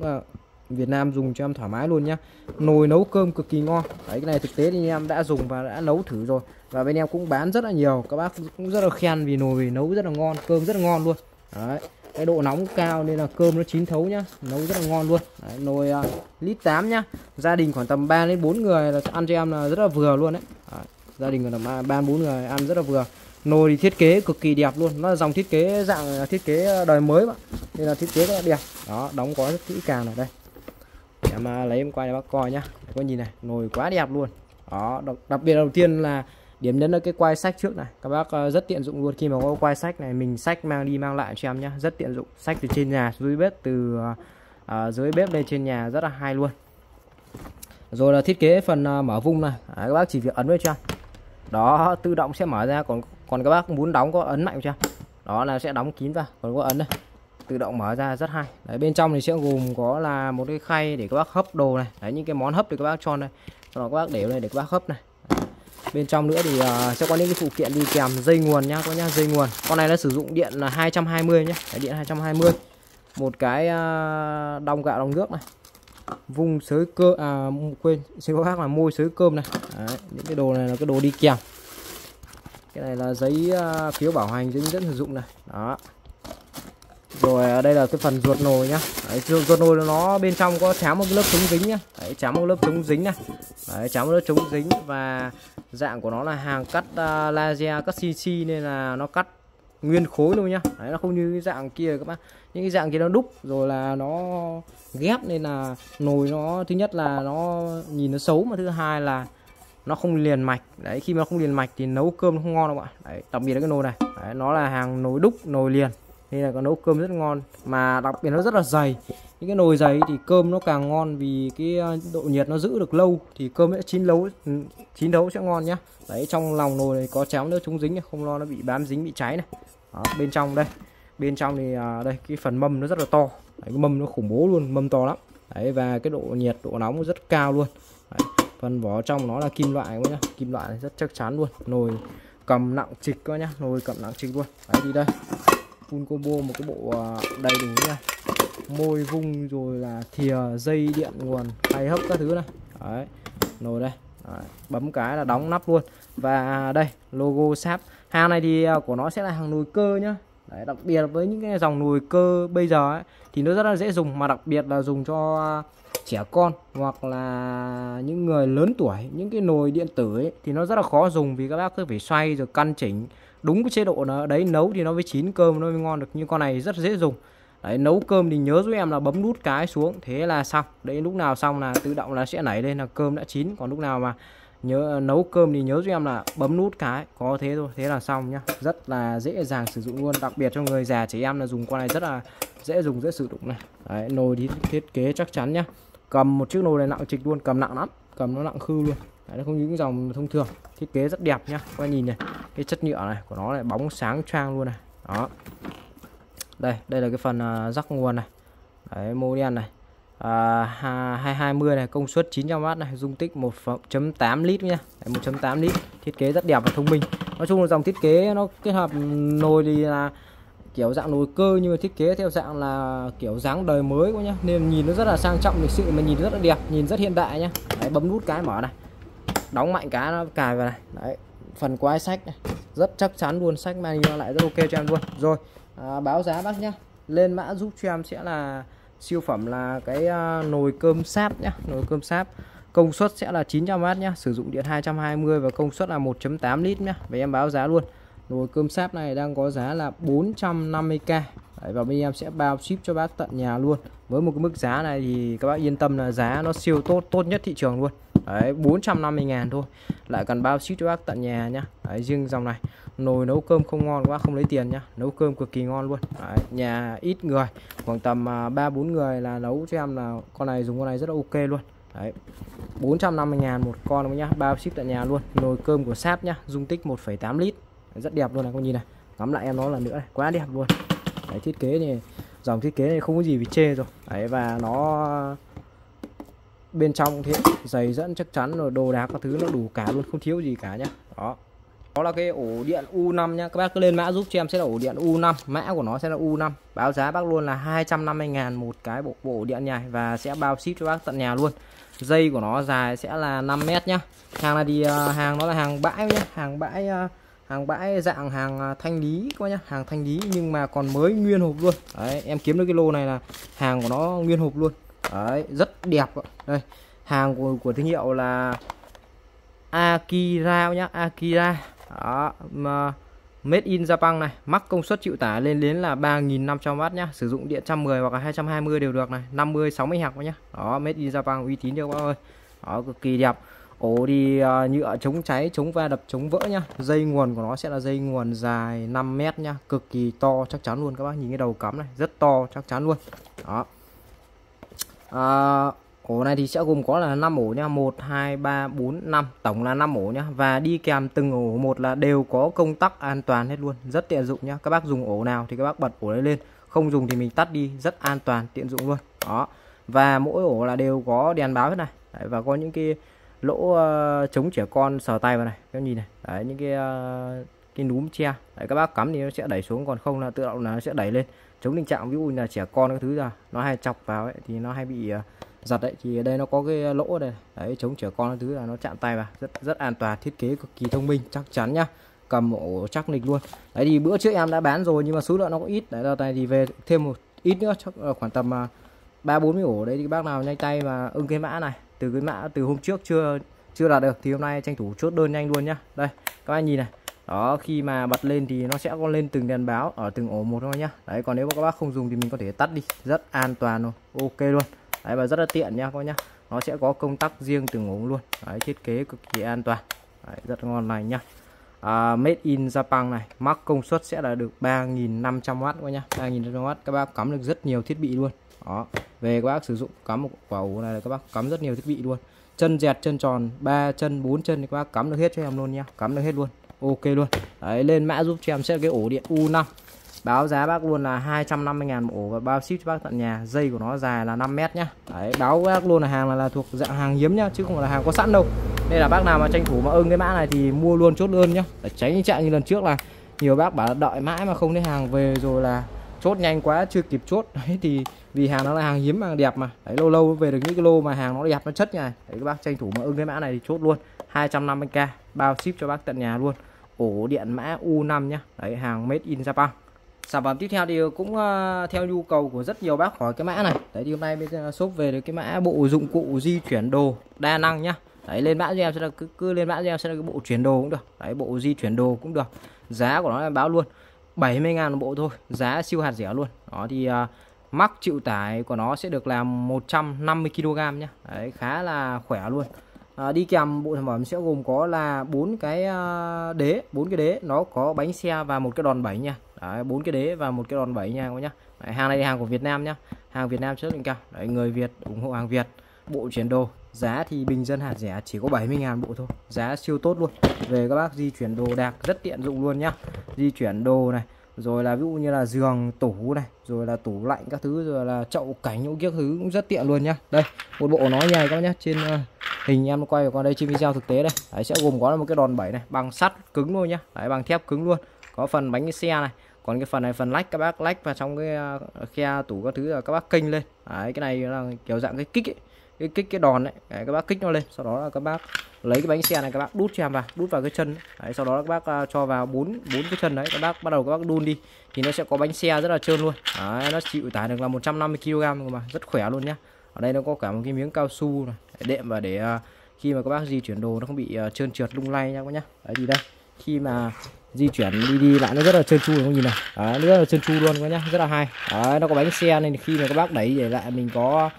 Việt Nam dùng cho em thoải mái luôn nhá. Nồi nấu cơm cực kỳ ngon. Đấy, cái này thực tế thì em đã dùng và đã nấu thử rồi, và bên em cũng bán rất là nhiều. Các bác cũng rất là khen vì nồi nấu rất là ngon, cơm rất là ngon luôn. Đấy, cái độ nóng cao nên là cơm nó chín thấu nhá, nấu rất là ngon luôn. Đấy, nồi lít 8 nhá. Gia đình khoảng tầm 3 đến 4 người là ăn cho em là rất là vừa luôn đấy. Đấy, gia đình khoảng tầm 3 4 người ăn rất là vừa. Nồi thì thiết kế cực kỳ đẹp luôn, nó là dòng thiết kế dạng thiết kế đời mới mà, nên là thiết kế rất là đẹp. Đó, đóng gói rất kỹ càng này đây. Em lấy em quay để bác coi nhá. Các nhìn này, nồi quá đẹp luôn. Đó, đặc biệt đầu tiên là điểm nhấn là cái quai sách trước này. Các bác rất tiện dụng luôn, khi mà có quai sách này mình sách mang đi mang lại cho em nhá, rất tiện dụng. Sách từ trên nhà dưới bếp, từ dưới bếp lên trên nhà rất là hay luôn. Rồi là thiết kế phần mở vung này. Đấy, các bác chỉ việc ấn với cho em. Đó, tự động sẽ mở ra, còn các bác muốn đóng có ấn mạnh cho em. Đó là sẽ đóng kín vào, còn có ấn đây, tự động mở ra rất hay. Đấy, bên trong thì sẽ gồm có là một cái khay để các bác hấp đồ này. Đấy, những cái món hấp thì các bác cho đây, sau đó các bác để này để các bác hấp này. Bên trong nữa thì sẽ có những cái phụ kiện đi kèm, dây nguồn nhá, có nhá, dây nguồn. Con này nó sử dụng điện là 220 nhá, điện 220. Một cái đong gạo đong nước này, vung sới cơ, quên, xin các bác là môi sới cơm này. Đấy, những cái đồ này là cái đồ đi kèm. Cái này là giấy phiếu bảo hành hướng dẫn sử dụng này. Đó. Rồi ở đây là cái phần ruột nồi nhá. Đấy, ruột nồi nó bên trong có trám một lớp chống dính nhá. Đấy, trám một lớp chống dính này. Đấy, trám một lớp chống dính, và dạng của nó là hàng cắt laser, cắt CNC nên là nó cắt nguyên khối luôn nhá. Đấy, nó không như cái dạng kia các bác. Những cái dạng kia nó đúc rồi là nó ghép nên là nồi nó, thứ nhất là nó nhìn nó xấu, mà thứ hai là nó không liền mạch. Đấy, khi mà nó không liền mạch thì nấu cơm nó không ngon đâu bạn. Đấy, đặc biệt là cái nồi này. Đấy, nó là hàng nồi đúc, nồi liền nên là có nấu cơm rất ngon, mà đặc biệt nó rất là dày. Những cái nồi dày thì cơm nó càng ngon, vì cái độ nhiệt nó giữ được lâu thì cơm sẽ chín thấu sẽ ngon nhá. Đấy, trong lòng nồi này có cháo nữa chống dính, không lo nó bị bám dính, bị cháy này. Đó, bên trong đây, bên trong thì đây cái phần mâm nó rất là to. Đấy, cái mâm nó khủng bố luôn, mâm to lắm. Đấy, và cái độ nhiệt, độ nóng rất cao luôn. Đấy, phần vỏ trong nó là kim loại nhá, kim loại này rất chắc chắn luôn. Nồi cầm nặng trịch coi nhá, nồi cầm nặng trịch luôn. Đấy, thì đây full combo một cái bộ đầy đủ nha, môi vung rồi là thìa, dây điện nguồn, khay hấp các thứ này. Đấy, nồi đây. Đấy, bấm cái là đóng nắp luôn. Và đây logo sáp. Hàng này thì của nó sẽ là hàng nồi cơ nhá. Đấy, đặc biệt với những cái dòng nồi cơ bây giờ ấy, thì nó rất là dễ dùng, mà đặc biệt là dùng cho trẻ con hoặc là những người lớn tuổi. Những cái nồi điện tử ấy thì nó rất là khó dùng, vì các bác cứ phải xoay rồi căn chỉnh đúng cái chế độ nó đấy nấu thì nó mới chín cơm, nó mới ngon được. Như con này rất dễ dùng. Đấy, nấu cơm thì nhớ giúp em là bấm nút cái xuống, thế là xong. Đấy, lúc nào xong là tự động là sẽ nảy lên là cơm đã chín. Còn lúc nào mà nhớ nấu cơm thì nhớ giúp em là bấm nút cái, có thế thôi, thế là xong nhá. Rất là dễ dàng sử dụng luôn, đặc biệt cho người già trẻ em là dùng con này rất là dễ dùng, dễ sử dụng này. Đấy, nồi thì thiết kế chắc chắn nhá. Cầm một chiếc nồi này nặng trịch luôn, cầm nặng lắm, cầm nó nặng khư luôn. Đấy, nó không những dòng thông thường, thiết kế rất đẹp nhá. Các bạn nhìn này, cái chất nhựa này của nó lại bóng sáng choang luôn này. Đó, đây đây là cái phần rắc nguồn này. Đấy, mô đen này, 220 này, công suất 900W này, dung tích 1.8 lít nhá. 1.8 lít, thiết kế rất đẹp và thông minh. Nói chung là dòng thiết kế nó kết hợp nồi thì là kiểu dạng nồi cơ, nhưng mà thiết kế theo dạng là kiểu dáng đời mới quá nhá, nên nhìn nó rất là sang trọng, lịch sự, mà nhìn rất là đẹp, nhìn rất hiện đại nhá. Đấy, bấm nút cái mở này, đóng mạnh cái nó cài vào này. Đấy, phần quái sách này. Rất chắc chắn luôn, sách manual lại rất ok cho em luôn. Rồi báo giá bác nhá, lên mã giúp cho em sẽ là siêu phẩm là cái nồi cơm sáp nhá, nồi cơm sáp. Công suất sẽ là 900W nhá, sử dụng điện 220 và công suất là 1.8 lít nhá. Vậy em báo giá luôn. Nồi cơm sáp này đang có giá là 450k. Đấy, và bên em sẽ bao ship cho bác tận nhà luôn. Với một cái mức giá này thì các bác yên tâm là giá nó siêu tốt, tốt nhất thị trường luôn. Đấy, 450.000 thôi. Lại cần bao ship cho bác tận nhà nhá. Đấy, riêng dòng này, nồi nấu cơm không ngon các bác không lấy tiền nhá. Nấu cơm cực kỳ ngon luôn. Đấy, nhà ít người, khoảng tầm 3-4 người là nấu cho em là con này, dùng con này rất là ok luôn. Đấy, 450.000 một con luôn nhá, bao ship tại nhà luôn. Nồi cơm của Sáp nhá, dung tích 1,8 lít. Rất đẹp luôn này, con nhìn này. Ngắm lại em nó lần nữa này, quá đẹp luôn. Đấy, thiết kế này, dòng thiết kế này không có gì phải chê rồi. Đấy, và nó bên trong thì dày dẫn chắc chắn rồi, đồ đạc các thứ nó đủ cả luôn, không thiếu gì cả nhá. Đó. Đó là cái ổ điện U5 nhá. Các bác cứ lên mã giúp cho em sẽ là ổ điện U5. Mã của nó sẽ là U5. Báo giá bác luôn là 250.000 một cái bộ điện nhài, và sẽ bao ship cho bác tận nhà luôn. Dây của nó dài sẽ là 5m nhá. Hàng là đi hàng nó là hàng bãi nhá, hàng bãi dạng hàng thanh lý coi nhá, hàng thanh lý nhưng mà còn mới nguyên hộp luôn. Đấy, em kiếm được cái lô này là hàng của nó nguyên hộp luôn. Đấy, rất đẹp. Đây, hàng của thương hiệu là Akira nhá, Akira. Đó, made in Japan này, mắc công suất chịu tải lên đến là 3.500W nhá, sử dụng điện 110 hoặc là 220 đều được này, 50 60 hạt nhá. Đó, made in Japan uy tín được các bác ơi. Đó, cực kỳ đẹp. Ổ đi nhựa chống cháy, chống va đập, chống vỡ nhá. Dây nguồn của nó sẽ là dây nguồn dài 5 m nhá, cực kỳ to chắc chắn luôn các bác, nhìn cái đầu cắm này, rất to chắc chắn luôn. Đó. Ổ này thì sẽ gồm có là 5 ổ nha, 1 2 3 4 5, tổng là 5 ổ nhá, và đi kèm từng ổ một là đều có công tắc an toàn hết luôn, rất tiện dụng nhá. Các bác dùng ổ nào thì các bác bật ổ đấy lên, không dùng thì mình tắt đi, rất an toàn tiện dụng luôn. Đó. Và mỗi ổ là đều có đèn báo hết này. Đấy, và có những cái lỗ chống trẻ con sờ tay vào này, các nhìn này. Đấy, những cái núm che. Đấy, các bác cắm thì nó sẽ đẩy xuống, còn không là tự động là nó sẽ đẩy lên. Chống tình trạng ví dụ là trẻ con các thứ là nó hay chọc vào ấy, thì nó hay bị giật đấy, thì ở đây nó có cái lỗ đây. Đấy, chống trẻ con các thứ là nó chạm tay vào, rất an toàn, thiết kế cực kỳ thông minh chắc chắn nhá. Cầm ổ chắc nịch luôn. Đấy thì bữa trước em đã bán rồi nhưng mà số lượng nó cũng ít. Đấy, đợt này thì về thêm một ít nữa, chắc khoảng tầm 3-40 ổ đấy, thì bác nào nhanh tay mà ưng cái mã này. Từ cái mã từ hôm trước chưa đạt được thì hôm nay tranh thủ chốt đơn nhanh luôn nhá. Đây, các anh nhìn này. Đó, khi mà bật lên thì nó sẽ có lên từng đèn báo ở từng ổ một thôi nhá. Đấy, còn nếu mà các bác không dùng thì mình có thể tắt đi, rất an toàn luôn. Ok luôn. Đấy, và rất là tiện nha các bác nhá. Nó sẽ có công tắc riêng từng ổ luôn. Đấy, thiết kế cực kỳ an toàn. Đấy, rất ngon này nhá. Made in Japan này, mắc công suất sẽ là được 3.500W các bác nhá. 3.500W, các bác cắm được rất nhiều thiết bị luôn. Đó, về các bác sử dụng cắm một quả ổ này là các bác cắm rất nhiều thiết bị luôn. Chân dẹt, chân tròn, 3 chân, 4 chân thì các bác cắm được hết cho em luôn nha, cắm được hết luôn. Ok luôn. Đấy, lên mã giúp cho em sẽ cái ổ điện U5. Báo giá bác luôn là 250.000 ổ và bao ship cho bác tận nhà. Dây của nó dài là 5 m nhá. Đấy, báo bác luôn là hàng là thuộc dạng hàng hiếm nhá, chứ không phải là hàng có sẵn đâu. Nên là bác nào mà tranh thủ mà ưng cái mã này thì mua luôn chốt đơn nhá. Để tránh trạng như lần trước là nhiều bác bảo đợi mãi mà không thấy hàng về rồi là chốt nhanh quá chưa kịp chốt. Đấy thì vì hàng nó là hàng hiếm, hàng đẹp mà. Đấy, lâu lâu về được những cái lô mà hàng nó đẹp nó chất này. Đấy, các bác tranh thủ mà ưng cái mã này thì chốt luôn. 250k bao ship cho bác tận nhà luôn. Ổ điện mã U5 nhá. Đấy, hàng made in Japan. Sản phẩm tiếp theo thì cũng theo nhu cầu của rất nhiều bác hỏi cái mã này. Đấy thì hôm nay bên shop về được cái mã bộ dụng cụ di chuyển đồ đa năng nhá. Đấy, lên mã cho em sẽ là cứ lên mã cho em sẽ là cái bộ chuyển đồ cũng được. Đấy, bộ di chuyển đồ cũng được. Giá của nó em báo luôn 70.000 một bộ thôi, giá siêu hạt rẻ luôn. Đó thì mắc chịu tải của nó sẽ được là 150kg nhá. Đấy, khá là khỏe luôn. Đi kèm bộ sản phẩm sẽ gồm có là 4 cái đế, 4 cái đế, nó có bánh xe và một cái đòn bẩy nha. Đấy, 4 cái đế và một cái đòn bẩy nha các nhá. Đấy, hàng này hàng của Việt Nam nhá. Hàng Việt Nam chất lượng cao. Đấy, người Việt ủng hộ hàng Việt. Bộ chuyển đồ, giá thì bình dân hạt rẻ chỉ có 70.000 bộ thôi. Giá siêu tốt luôn. Về các bác di chuyển đồ đạc rất tiện dụng luôn nhá. Di chuyển đồ này, rồi là ví dụ như là giường, tủ này, rồi là tủ lạnh các thứ, rồi là chậu cảnh những cái thứ cũng rất tiện luôn nhá. Đây, một bộ nó nhầy các nhá, trên hình em quay qua đây trên video thực tế đây. Đấy, sẽ gồm có là một cái đòn bẩy này, bằng sắt cứng luôn nhá. Đấy, bằng thép cứng luôn. Có phần bánh xe này, còn cái phần này phần lách, các bác lách vào trong cái khe tủ các thứ là các bác kênh lên. Đấy, cái này là kiểu dạng cái kích ấy. cái kích, cái đòn đấy. Đấy, các bác kích nó lên, sau đó là các bác lấy cái bánh xe này, các bác đút cho em vào, đút vào cái chân đấy, sau đó các bác cho vào bốn cái chân đấy, các bác bắt đầu các bác đun đi thì nó sẽ có bánh xe rất là trơn luôn đấy, nó chịu tải được là 150 kg mà rất khỏe luôn nhá. Ở đây nó có cả một cái miếng cao su này đệm vào để khi mà các bác di chuyển đồ nó không bị trơn trượt lung lay nha các bác nhá. Đấy thì đây, khi mà di chuyển đi lại nó rất là trơn tru, không nhìn này đấy, nó rất là trơn tru luôn các nhá, rất là hay đấy, nó có bánh xe nên khi mà các bác đẩy để lại mình có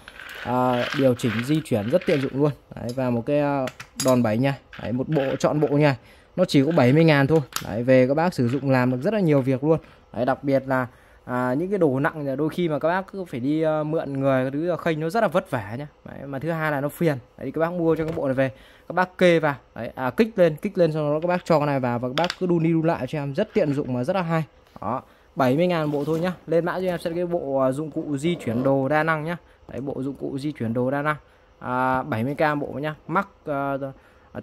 điều chỉnh di chuyển rất tiện dụng luôn đấy, và một cái đòn bẩy nha đấy, một bộ chọn bộ nha, nó chỉ có 70.000 thôi đấy, về các bác sử dụng làm được rất là nhiều việc luôn đấy, đặc biệt là những cái đồ nặng là đôi khi mà các bác cứ phải đi mượn người thứ khênh nó rất là vất vả nhá. Đấy, mà thứ hai là nó phiền đấy, các bác mua cho các bộ này về các bác kê vào đấy, kích lên sau đó các bác cho cái này vào và các bác cứ đun đi đun lại cho em rất tiện dụng mà rất là hay đó. 70.000 bộ thôi nhá, lên mã cho em sẽ cái bộ dụng cụ di chuyển đồ đa năng nhá. Đấy, bộ dụng cụ di chuyển đồ đa năng 70k bộ nhá, mắc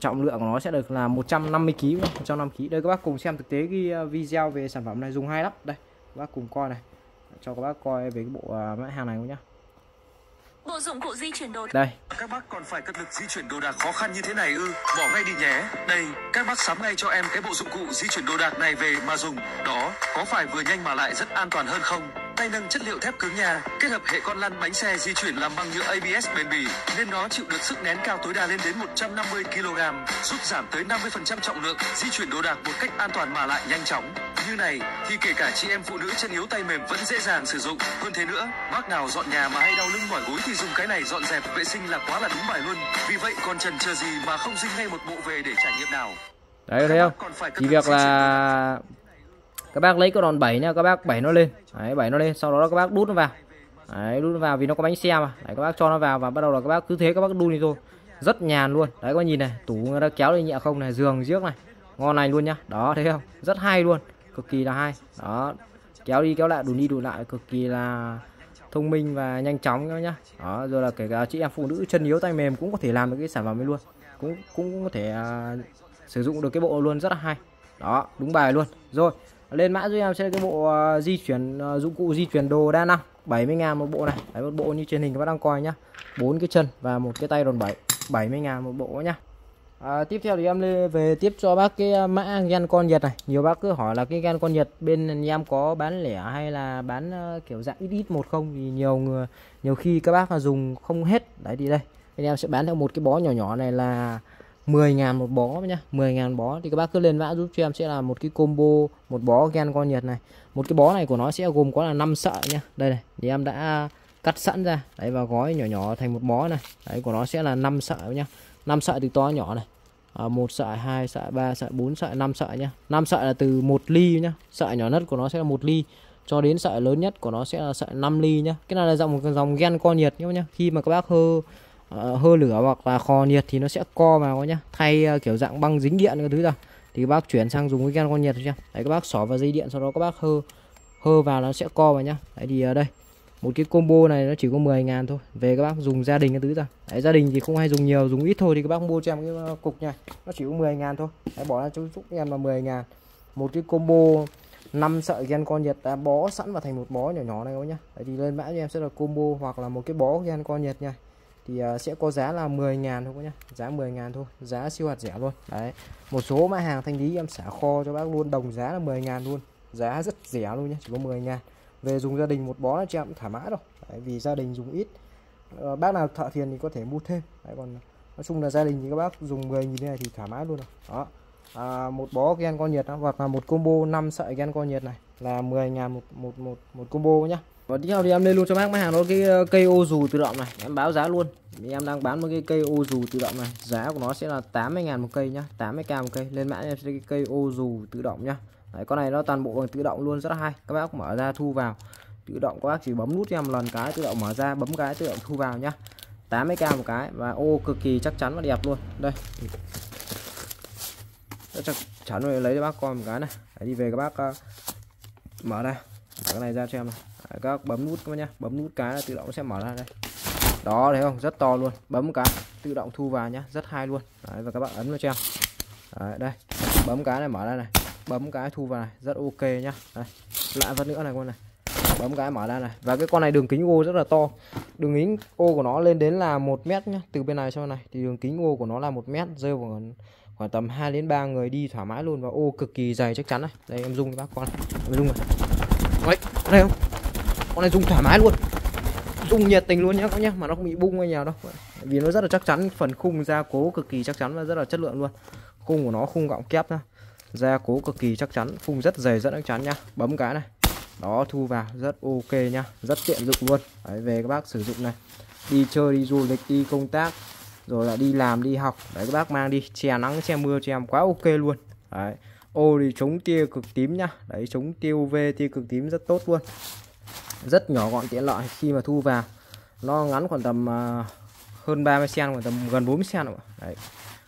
trọng lượng của nó sẽ được là 150 kg, 150 kg. Đây các bác cùng xem thực tế cái video về sản phẩm này dùng hay lắm. Đây bác cùng coi này, cho các bác coi về cái bộ mã hàng này không nhá. Bộ dụng cụ di chuyển đồ đây, các bác còn phải cật lực di chuyển đồ đạc khó khăn như thế này ư? Bỏ ngay đi nhé. Đây, các bác sắm ngay cho em cái bộ dụng cụ di chuyển đồ đạc này về mà dùng. Đó, có phải vừa nhanh mà lại rất an toàn hơn không? Tay nâng chất liệu thép cứng nha, kết hợp hệ con lăn bánh xe di chuyển làm bằng nhựa ABS bền bỉ nên nó chịu được sức nén cao tối đa lên đến 150 kg, giúp giảm tới 50% trọng lượng, di chuyển đồ đạc một cách an toàn mà lại nhanh chóng. Như này thì kể cả chị em phụ nữ chân yếu tay mềm vẫn dễ dàng sử dụng. Hơn thế nữa, bác nào dọn nhà mà hay đau lưng mỏi gối thì dùng cái này dọn dẹp vệ sinh là quá là đúng bài luôn. Vì vậy còn chần chờ gì mà không dính ngay một bộ về để trải nghiệm nào. Đấy, thấy không? Chỉ việc là các bác lấy cái đòn bẩy nha, các bác bẩy nó lên đấy, bẩy nó lên sau đó các bác đút nó vào đấy, đút nó vào vì nó có bánh xe mà đấy, các bác cho nó vào và bắt đầu là các bác cứ thế các bác đun đi thôi, rất nhàn luôn đấy. Các bác nhìn này, tủ người ta kéo lên nhẹ không này, giường giếc này ngon này luôn nhá. Đó thấy không, rất hay luôn, cực kỳ là hay đó, kéo đi kéo lại đùn đi đùn lại cực kỳ là thông minh và nhanh chóng các bác nhá. Đó, rồi là kể cả chị em phụ nữ chân yếu tay mềm cũng có thể làm được cái sản phẩm này luôn, cũng có thể sử dụng được cái bộ luôn, rất là hay đó, đúng bài luôn. Rồi lên mã giúp em sẽ cái bộ di chuyển dụng cụ di chuyển đồ đa năng 70.000 một bộ này. Đấy, một bộ như trên hình các bác đang coi nhá, 4 cái chân và một cái tay đòn bẩy, 70.000 một bộ nhá. Tiếp theo thì em lên về tiếp cho bác cái mã gan con Nhật này. Nhiều bác cứ hỏi là cái gan con Nhật bên em có bán lẻ hay là bán kiểu dạng ít không, thì nhiều khi các bác là dùng không hết đấy. Thì đây bên em sẽ bán theo một cái bó nhỏ nhỏ này là 10.000 một bó nhá, 10.000 bó. Thì các bác cứ lên mã giúp cho em sẽ là một cái combo một bó gan con Nhật này. Một cái bó này của nó sẽ gồm có là 5 sợi nhá. Đây này, thì em đã cắt sẵn ra đấy và gói nhỏ nhỏ thành một bó này. Đấy, của nó sẽ là 5 sợi nhá. 5 sợi từ to nhỏ này. 1 sợi, 2 sợi, 3 sợi, 4 sợi, 5 sợi nhá. 5 sợi là từ 1 ly nhá. Sợi nhỏ nhất của nó sẽ là 1 ly cho đến sợi lớn nhất của nó sẽ là sợi 5 ly nhá. Cái này là dòng gan con Nhật nhá. Khi mà các bác hơ lửa hoặc là kho nhiệt thì nó sẽ co vào nhá, thay kiểu dạng băng dính điện cái thứ ra thì các bác chuyển sang dùng cái gan con Nhật nhá. Đấy, các bác xỏ vào dây điện sau đó các bác hơ vào nó sẽ co vào nhá. Đấy thì đây một cái combo này nó chỉ có 10.000 thôi, về các bác dùng gia đình cái thứ ra. Đấy, gia đình thì không hay dùng nhiều, dùng ít thôi thì các bác mua cho em cái cục này nó chỉ có 10.000 thôi. Đấy, bỏ ra cho giúp em là 10.000 một cái combo 5 sợi gan con Nhật đã bó sẵn vào thành một bó nhỏ nhỏ này các bác nhá. Đấy thì lên mã cho em sẽ là combo hoặc là một cái bó gan con Nhật nha, thì sẽ có giá là 10.000 thôi nhá, giá 10.000 thôi, giá siêu hạt rẻ luôn. Đấy, một số mã hàng thanh lý em xả kho cho bác luôn, đồng giá là 10.000 luôn, giá rất rẻ luôn nhá, chỉ có 10.000. Về dùng gia đình một bó chị em cũng thoải mái rồi. Đấy, vì gia đình dùng ít, bác nào thợ thiền thì có thể mua thêm. Đấy, còn nói chung là gia đình thì các bác dùng 10.000 này thì thoải mái luôn rồi. Đó, một bó gan con Nhật hoặc là một combo 5 sợi gan con Nhật này là 10.000 một combo nhá. Và tiếp theo thì em lên luôn cho bác mã hàng đó cái cây ô dù tự động này, em báo giá luôn. Em đang bán một cái cây ô dù tự động này, giá của nó sẽ là 80.000 một cây nhá, 80k một cây. Lên mã em sẽ cái cây ô dù tự động nhá. Đấy, con này nó toàn bộ bằng tự động luôn, rất là hay. Các bác mở ra thu vào tự động, các bác chỉ bấm nút cho em lần cái tự động mở ra, bấm cái tự động thu vào nhá. 80k một cái và ô cực kỳ chắc chắn và đẹp luôn. Đây, chắc chắn rồi, lấy cho bác coi một cái này. Đấy, đi về các bác mở ra cái này ra cho em này. Đấy, các bấm nút các nhá, bấm nút cái là tự động sẽ mở ra đây. Đó thấy không, rất to luôn, bấm cái tự động thu vào nhá, rất hay luôn. Đấy, và các bạn ấn vào cho em. Đấy, đây, bấm cái này mở ra này, bấm cái thu vào này, rất ok nhá. Đây, lại vật nữa này con này. Bấm cái mở ra này. Và cái con này đường kính ô rất là to. Đường kính ô của nó lên đến là 1 mét nhá. Từ bên này sang này thì đường kính ô của nó là 1 mét, rơi vào khoảng tầm 2 đến 3 người đi thoải mái luôn. Và ô cực kỳ dày chắc chắn này. Đây em zoom cho bác con này. Em zoom này. Con này không? Con này zoom thoải mái luôn. Zoom nhiệt tình luôn nhá các nhá, mà nó không bị bung hay nào đâu. Vì nó rất là chắc chắn, phần khung gia cố cực kỳ chắc chắn và rất là chất lượng luôn. Khung của nó khung gọng kép nhá. Gia cố cực kỳ chắc chắn, khung rất dày rất chắc chắn nhá. Bấm cái này. Đó, thu vào rất ok nhá, rất tiện dụng luôn. Đấy, về các bác sử dụng này, đi chơi, đi du lịch, đi công tác, rồi là đi làm, đi học. Đấy, các bác mang đi, che nắng, che mưa, cho em quá ok luôn. Đấy, ô thì chống tia cực tím nhá. Đấy, chống tia UV, tia cực tím rất tốt luôn. Rất nhỏ gọn tiện lợi khi mà thu vào. Nó ngắn khoảng tầm hơn 30 cm, khoảng tầm gần 40 cm. Đấy,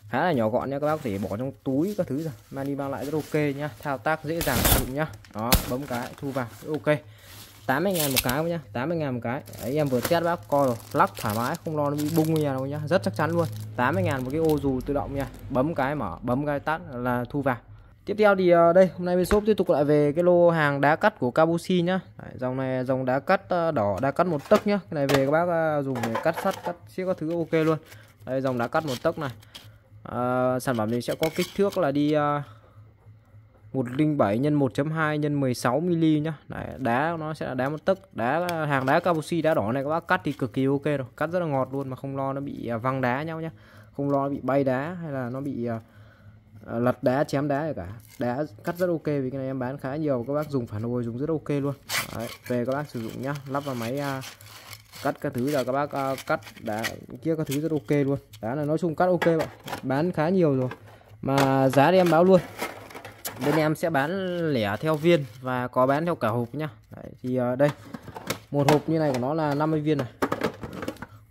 khá là nhỏ gọn nha các bác, để bỏ trong túi các thứ rồi mang đi mang lại rất ok nhá, thao tác dễ dàng sử dụng nhá. Đó, bấm cái thu vào ok. 80.000 một cái nhá, 80.000 một cái. Đấy, em vừa test bác coi rồi, lắp thoải mái không lo nó bị bung như nhà đâu nhá, rất chắc chắn luôn. 80.000 một cái ô dù tự động nha. Bấm cái mở, bấm cái tắt là thu vào. Tiếp theo thì đây, hôm nay bên shop tiếp tục lại về cái lô hàng đá cắt của Kobushi nhá. Đấy, dòng này dòng đá cắt đỏ, đá cắt 1 tấc nhá. Cái này về các bác dùng để cắt sắt, cắt xiếc các thứ ok luôn. Đây, dòng đá cắt 1 tấc này. Sản phẩm này sẽ có kích thước là đi 107 x 1.2 x 16 mm nhá. Đấy, đá nó sẽ là đá 1 tấc. Đá hàng đá Kobushi đá đỏ này các bác cắt thì cực kỳ ok rồi, cắt rất là ngọt luôn mà không lo nó bị văng đá nhau nhá, không lo nó bị bay đá hay là nó bị lật đá, chém đá cả. Đá cắt rất ok, vì cái này em bán khá nhiều, các bác dùng phản hồi dùng rất ok luôn. Đấy, về các bác sử dụng nhá, lắp vào máy cắt các thứ là các bác cắt đá kia các thứ rất ok luôn. Đá này nói chung cắt ok bạn, bán khá nhiều rồi mà giá thì em báo luôn, bên em sẽ bán lẻ theo viên và có bán theo cả hộp nhá. Đấy, thì đây một hộp như này của nó là 50 viên này,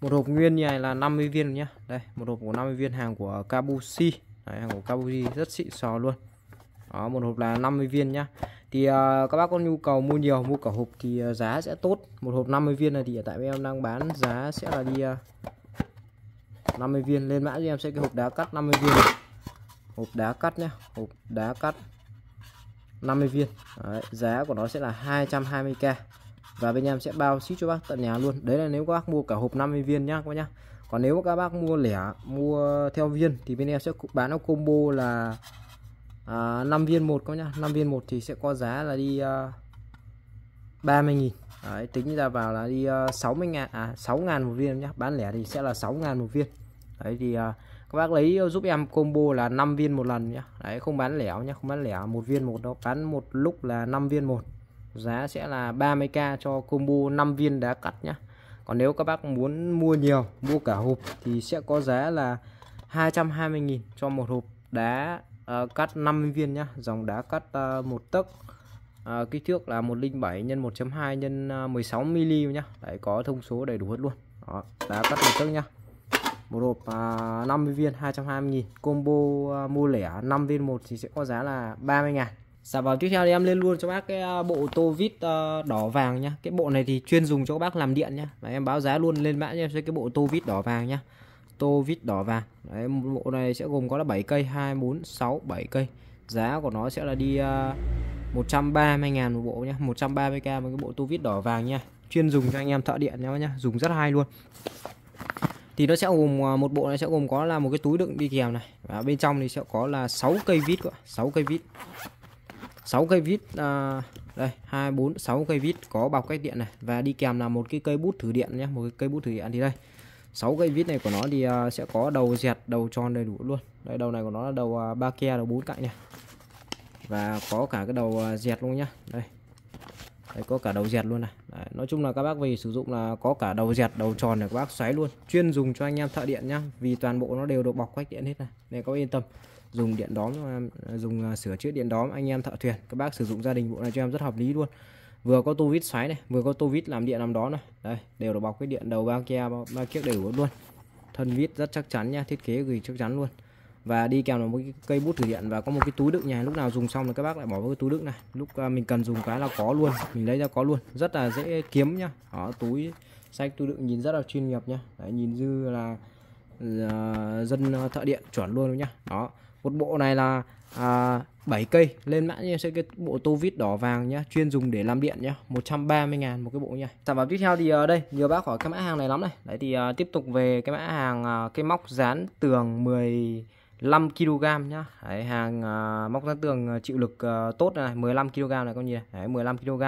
một hộp nguyên như này là 50 viên nhá. Đây một hộp của 50 viên, hàng của Kobushi. Đấy, hàng của Kobushi rất xịn sò luôn. Đó, một hộp là 50 viên nhá. Thì các bác có nhu cầu mua nhiều, mua cả hộp thì giá sẽ tốt. Một hộp 50 viên này thì tại em đang bán giá sẽ là đi 50 viên. Lên mã cho em sẽ cái hộp đá cắt 50 viên này. Hộp đá cắt nhá, hộp đá cắt 50 viên. Đấy, giá của nó sẽ là 220.000 và bên em sẽ bao ship cho bác tận nhà luôn. Đấy là nếu các bác mua cả hộp 50 viên nhá các bác nhá. Còn nếu các bác mua lẻ, mua theo viên thì bên em sẽ bán nó combo là 5 viên một các nhá. 5 viên một thì sẽ có giá là đi 30.000. Đấy, tính ra vào là đi 6.000 một viên nhá. Bán lẻ thì sẽ là 6.000 một viên. Đấy thì các bác lấy giúp em combo là 5 viên một lần nhá. Đấy, không bán lẻ nhá, không bán lẻ một viên một đâu, bán một lúc là 5 viên một. Giá sẽ là 30.000 cho combo 5 viên đá cắt nhá. Còn nếu các bác muốn mua nhiều, mua cả hộp thì sẽ có giá là 220.000 cho một hộp đá cắt 50 viên nhá. Dòng đá cắt 1 tấc, kích thước là 107 x 1.2 x 16 mm nhá. Đấy, có thông số đầy đủ hết luôn. Đó, đá cắt 1 tấc nhá, một hộp 50 viên 220.000, combo mua lẻ 5 viên 1 thì sẽ có giá là 30.000. Sản phẩm tiếp theo thì em lên luôn cho bác cái bộ tô vít đỏ vàng nhá. Cái bộ này thì chuyên dùng cho các bác làm điện nhá. Đấy, em báo giá luôn, lên mã cho em sẽ cái bộ tô vít đỏ vàng nhá. Tô vít đỏ vàng. Đấy, bộ này sẽ gồm có là 7 cây, 2 4 6 7 cây. Giá của nó sẽ là đi 130.000 một bộ nhá, 130.000 một cái bộ tô vít đỏ vàng nha. Chuyên dùng cho anh em thợ điện nhá, dùng rất hay luôn. Thì nó sẽ gồm một bộ này sẽ gồm có là một cái túi đựng đi kèm này. Và bên trong thì sẽ có là 6 cây vít các bạn, 6 cây vít. 6 cây vít đây 2 4 6 cây vít có bọc cách điện này và đi kèm là một cái cây bút thử điện nhé, một cái cây bút thử điện. Thì đây 6 cây vít này của nó thì sẽ có đầu dẹt, đầu tròn đầy đủ luôn. Đây đầu này của nó là đầu 3 ke, đầu 4 cạnh nha. Và có cả cái đầu dẹt luôn nhá. Đây. Đây có cả đầu dẹt luôn này. Đấy, nói chung là các bác về sử dụng là có cả đầu dẹt, đầu tròn để các bác xoáy luôn. Chuyên dùng cho anh em thợ điện nhá, vì toàn bộ nó đều được bọc cách điện hết này. Nên các bác yên tâm. Dùng điện đóm, dùng sửa chữa điện đóm, anh em thợ thuyền các bác sử dụng gia đình, bộ này cho em rất hợp lý luôn. Vừa có tô vít xoáy này, vừa có tô vít làm điện làm đó này. Đây đều được bọc cái điện, đầu 3 ke đầy đủ luôn. Thân vít rất chắc chắn nha, thiết kế gửi chắc chắn luôn. Và đi kèm là một cái cây bút thử điện và có một cái túi đựng nhà. Lúc nào dùng xong là các bác lại bỏ vào cái túi đựng này, lúc mình cần dùng cái là có luôn, mình lấy ra có luôn, rất là dễ kiếm nhá. Đó, túi sách túi đựng nhìn rất là chuyên nghiệp nhá. Đấy, nhìn dư là dân thợ điện chuẩn luôn nhá. Đó, một bộ này là 7 cây lên mã như sẽ cái bộ tô vít đỏ vàng nhá, chuyên dùng để làm điện nhá, 130.000 một cái bộ nha. Sản phẩm tiếp theo thì ở đây nhiều bác hỏi cái mã hàng này lắm này. Đấy thì tiếp tục về cái mã hàng cái móc dán tường 15 kg nhá. Đấy, hàng móc dán tường chịu lực tốt này, 15 kg này con nhỉ. Đấy, 15 kg.